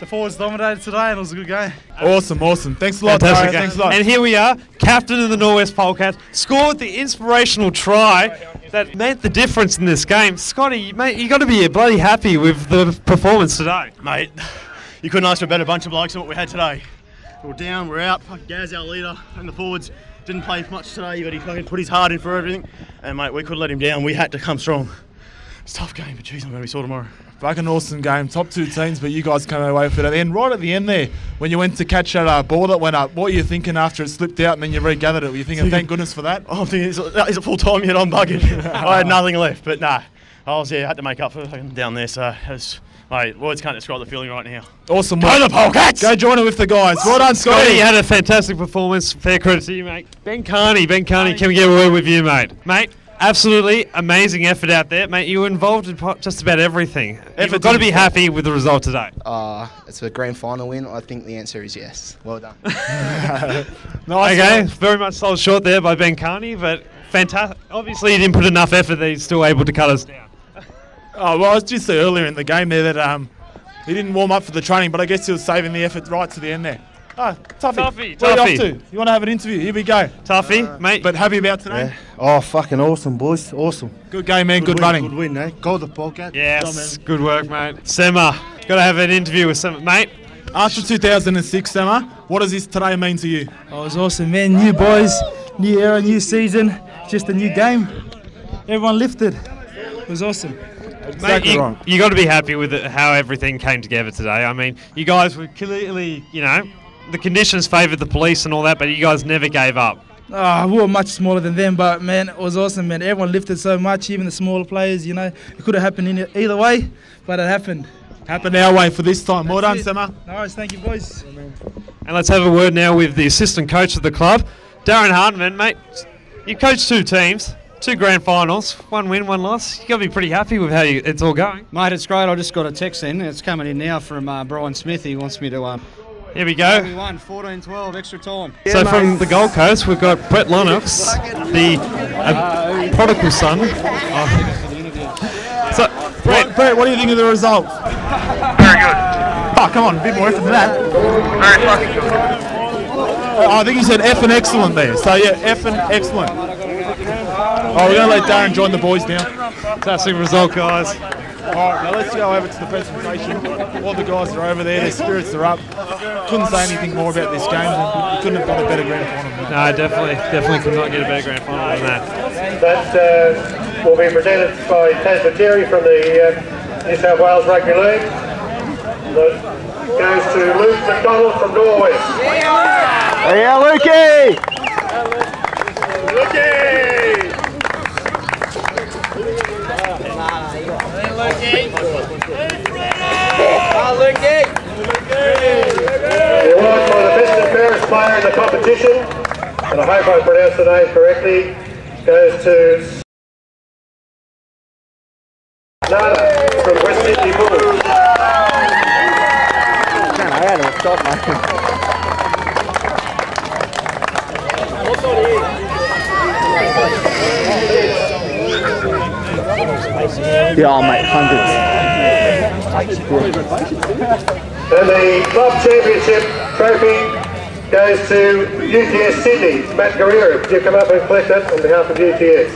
The forwards dominated today, and it was a good game. Awesome, awesome. Thanks a lot, Tara. Thanks a lot. And here we are, captain of the Norwest Polecats, scored the inspirational try that meant the difference in this game. Scotty, mate, you got to be bloody happy with the performance today. Mate, you couldn't ask for a better bunch of blokes than what we had today. We're down, we're out. Gaz, our leader, and the forwards didn't play much today, but he fucking put his heart in for everything. And mate, we couldn't let him down. We had to come strong. It's a tough game, but geez, I'm going to be sore tomorrow. Fucking awesome game. Top two teams, but you guys came away with it. And then right at the end there, when you went to catch that ball that went up, what were you thinking after it slipped out and then you regathered it? Were you thinking, thank goodness for that? Oh, I'm thinking, is it full time yet? I'm bugging. I had nothing left, but nah. I had to make up for it down there, so it was Hey, words can't describe the feeling right now. Awesome. Go the Polecats! Go join it with the guys. Well done, Scotty. You had a fantastic performance. Fair credit to you, mate. Ben Carney, can we get a word with you, mate? Mate, absolutely amazing effort out there. Mate, you were involved in just about everything. You've got to be happy with the result today. It's a grand final win. I think the answer is yes. Well done. Nice. Okay, very much sold short there by Ben Carney, but fantastic. Obviously, he didn't put enough effort that he's still able to cut us down. Oh, well, I was just earlier in the game there that he didn't warm up for the training, but I guess he was saving the effort right to the end there. Ah, Tuffy. What are you up to? You want to have an interview? Here we go. Tuffy, mate. But happy about today? Yeah. Oh, fucking awesome, boys. Awesome. Good game, man. Good running. Good win, eh? Go the Polecats. Yes. Good work, mate. Sema, got to have an interview with Sema, mate. After 2006, Sema, what does this today mean to you? Oh, it was awesome, man. New boys, new era, new season, just a new game. Everyone lifted. It was awesome. Exactly. Mate, you got to be happy with it, how everything came together today. I mean, you guys were clearly, you know, the conditions favoured the police and all that, but you guys never gave up. Oh, we were much smaller than them, but, man, it was awesome, man. Everyone lifted so much, even the smaller players, you know. It could have happened in either way, but it happened. Happened our way for this time. Well done, Sema. No worries. Thank you, boys. And let's have a word now with the assistant coach of the club, Darren Hartman. Mate, you coached two teams. Two grand finals, one win, one loss. You've got to be pretty happy with how it's all going. Mate, it's great. I just got a text in. It's coming in now from Brian Smith. He wants me to... Here we go. We won 14-12, extra time. Yeah, so mate. From the Gold Coast, we've got Brett Lennox, the prodigal son. So, Brett, what do you think of the result? Very good. Oh, come on, a bit more effort than that. Very fucking good. I think he said F and excellent there. So, yeah, F and excellent. Oh, we're going to let Darren join the boys now. Fantastic result, guys. All right, now let's go over to the presentation. All the guys are over there. Their spirits are up. Couldn't say anything more about this game. We couldn't have got a better grand final. No, definitely could not get a better grand final than that. That will be presented by Taz Terry from the New South Wales Rugby League. That goes to Luke McDonald from Norwest. Yeah, Lukey! Lukey! Award for the best and fairest player in the competition, and I hope I pronounced the name correctly, goes to Nada from West Sydney Blues. I had to stop my... Yeah, mate, hundreds. And the club championship trophy goes to UTS Sydney. Matt Guerrero, could you come up and collect it on behalf of UTS?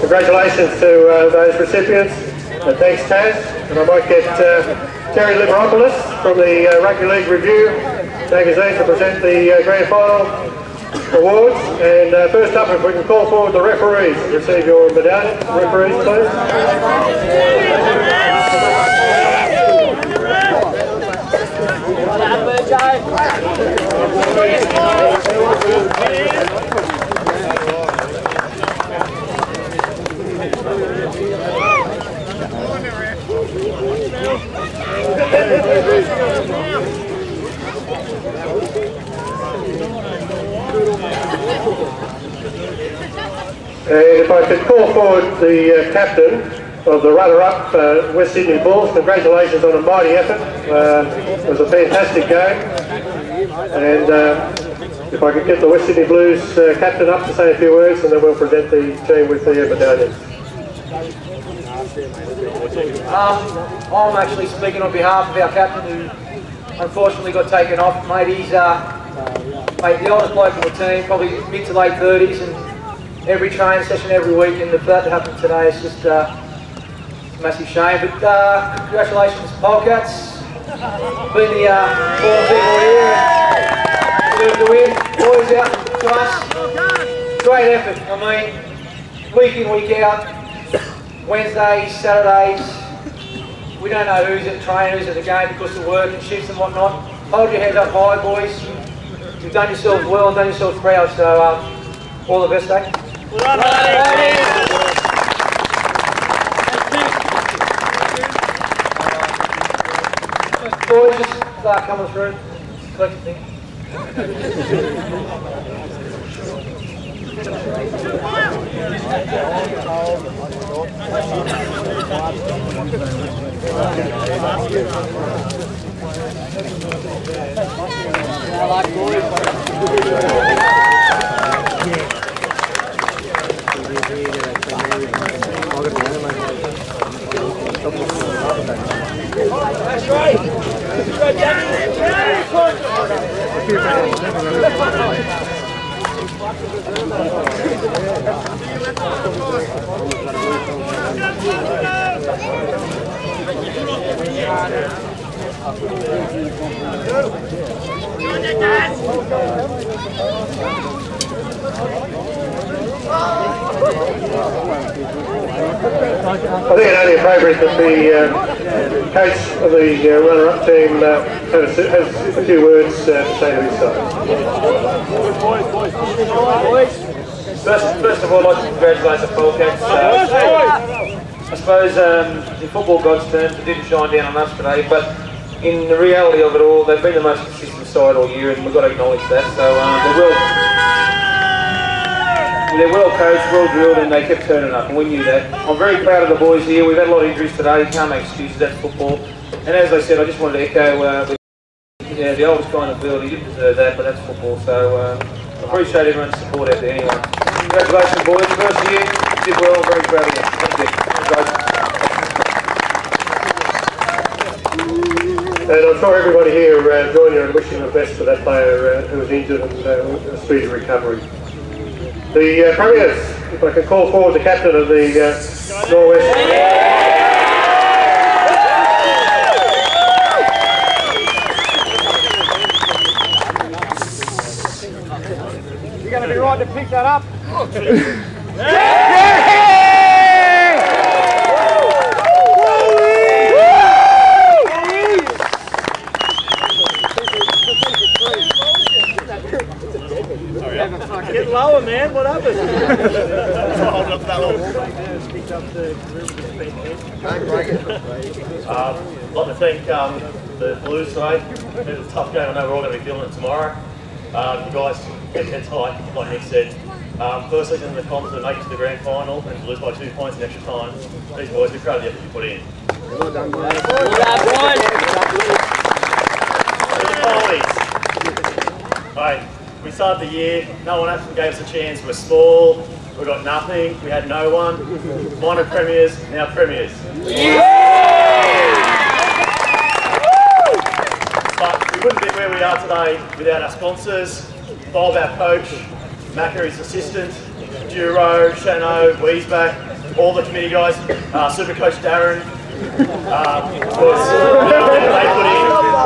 Congratulations to those recipients. And thanks, Taz. And I might get Terry Liberopoulos from the Rugby League Review magazine to present the grand final awards. And first up, if we can call forward the referees. Receive your medallion. Referees, please. And if I could call forward the captain of the runner-up, West Sydney Bulls, congratulations on a mighty effort. It was a fantastic game. And if I could get the West Sydney Blues captain up to say a few words, and then we'll present the team with the medallions. I'm actually speaking on behalf of our captain, who unfortunately got taken off. Mate, he's the oldest bloke in the team, probably mid to late 30s, and every training session, every week, and the fact that happened today is just a massive shame. But congratulations, Polecats. Been the form people here, deserve to win. Boys out to us. Great effort. I mean, week in, week out, Wednesdays, Saturdays. We don't know who's at training, who's at the game because of work and shifts and whatnot. Hold your heads up high, boys. You've done yourselves well and done yourselves proud, so all the best, eh? Well done, mate. Boys, just start coming through. Collect your thing. That's right. I think it only appropriate that the coach of the runner-up team has a few words to say to his side. First of all, I'd like to congratulate the Polecats. I suppose in football gods' terms, it didn't shine down on us today, but in the reality of it all, they've been the most consistent side all year, and we've got to acknowledge that. So they're well coached, well drilled, and they kept turning up, and we knew that. I'm very proud of the boys here. We've had a lot of injuries today. Can't make excuses. That's football. And as I said, I just wanted to echo the oldest kind of field. He didn't deserve that, but that's football. So I appreciate everyone's support out there. Anyway, congratulations, boys. First year, did well. I'm very proud of you. Thank you. And I'm sure everybody here join you in wishing the best for that player who was injured and a speedy recovery. The Premiers, if I can call forward the captain of the Norwest. You're going to be right to pick that up. Get lower, man. What happened? I'd like to thank the Blues today. It was a tough game. I know we're all going to be feeling it tomorrow. You guys kept tight, like Nick said. First season in the comms, we make it to the grand final and lose by 2 points in extra time. These boys, we're proud of the effort you put in. Well done, boys. Well done, boys. We started the year, no one actually gave us a chance. We're small, we got nothing, we had no one. Minor premiers, now premiers. Yeah! But we wouldn't be where we are today without our sponsors, Bob, our coach, Macca, his assistant, Duro, Shano, Weisback, all the committee guys, super coach Darren.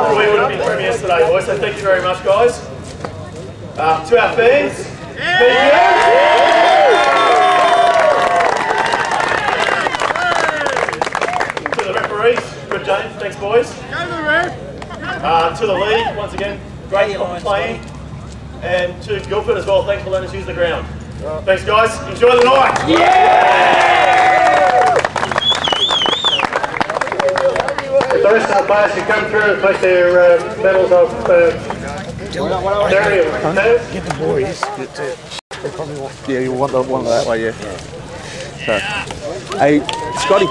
We wouldn't be premiers today, boys, so thank you very much, guys. To our fans, thank you. To the referees, good James, thanks boys. To the league, once again, great playing. And to Guildford as well, thanks for letting us use the ground. Thanks guys, enjoy the night. Yeah! If the rest of our players can come through and place their medals off. Get the boys. They probably want. Yeah, you want the one that way, yeah. So, hey, Scotty.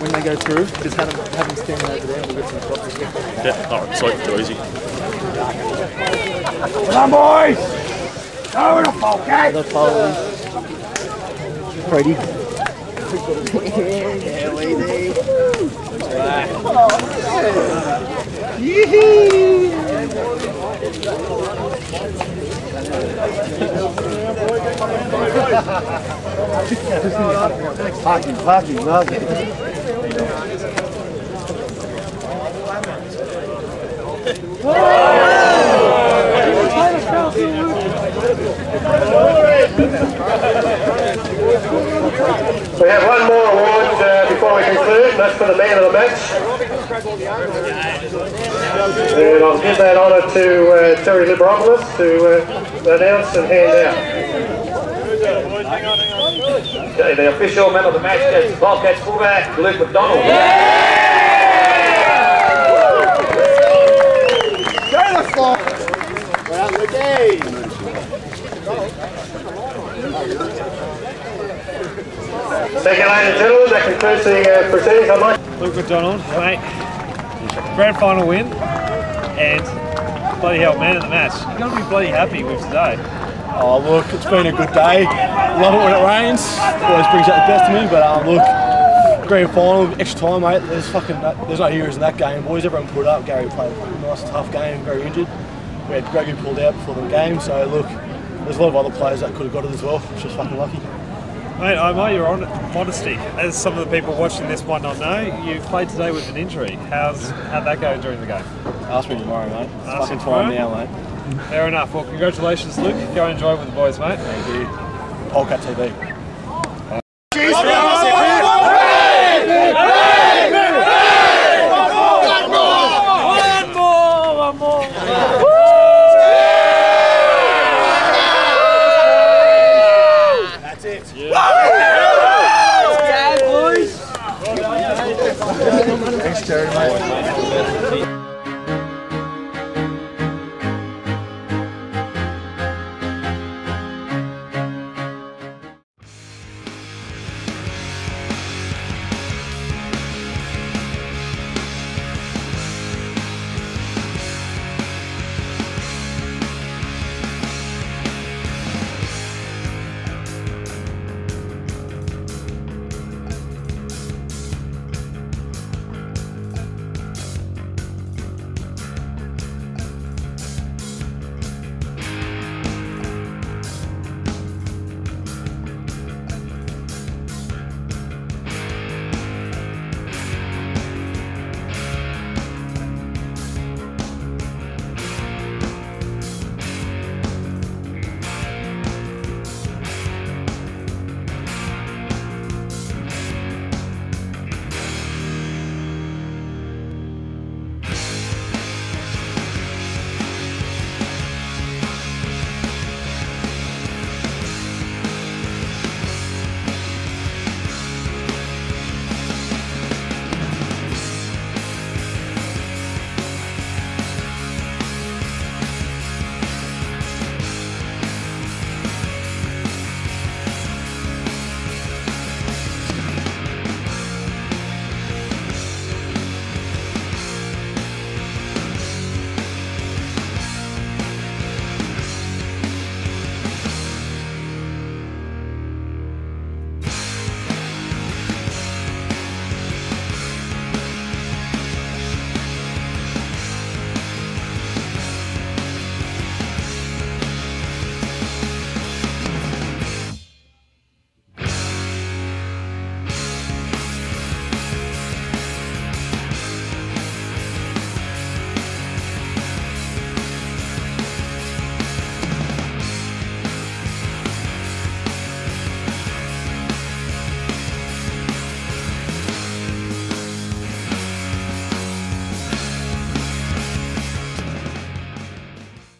When they go through, just have them standing over there and we'll get some shots. Yeah, alright, sorry, too easy. Come on, boys! Go in the Polecats! The Polecats. Brady. Yeah, we do. Yee-hee! Parking, nothing. We have one more award before we conclude. That's for the man of the match. And I'll give that honour to Terry Liberopoulos to announce and hand out. Okay, the official man of the match is Polecats fullback Luke McDonald. Thank you, ladies and gentlemen. That concludes the proceedings. Luke McDonald, mate, grand final win, and bloody hell, man of the match. You're going to be bloody happy with today. Oh, look, it's been a good day. Love it when it rains. Always brings out the best of me, but look, grand final, extra time, mate. There's no heroes in that game, boys. Everyone pulled up. Gary played a nice, tough game, very injured. We had Gregory pulled out before the game, so look, there's a lot of other players that could have got it as well. It's just fucking lucky. Mate, I admire your modesty. As some of the people watching this might not know, you played today with an injury. How'd that go during the game? Ask me tomorrow, mate. It's fucking time now, mate. Fair enough. Well, congratulations, Luke. Go enjoy with the boys, mate. Thank you. Polecat TV. Thanks, Terry, mate.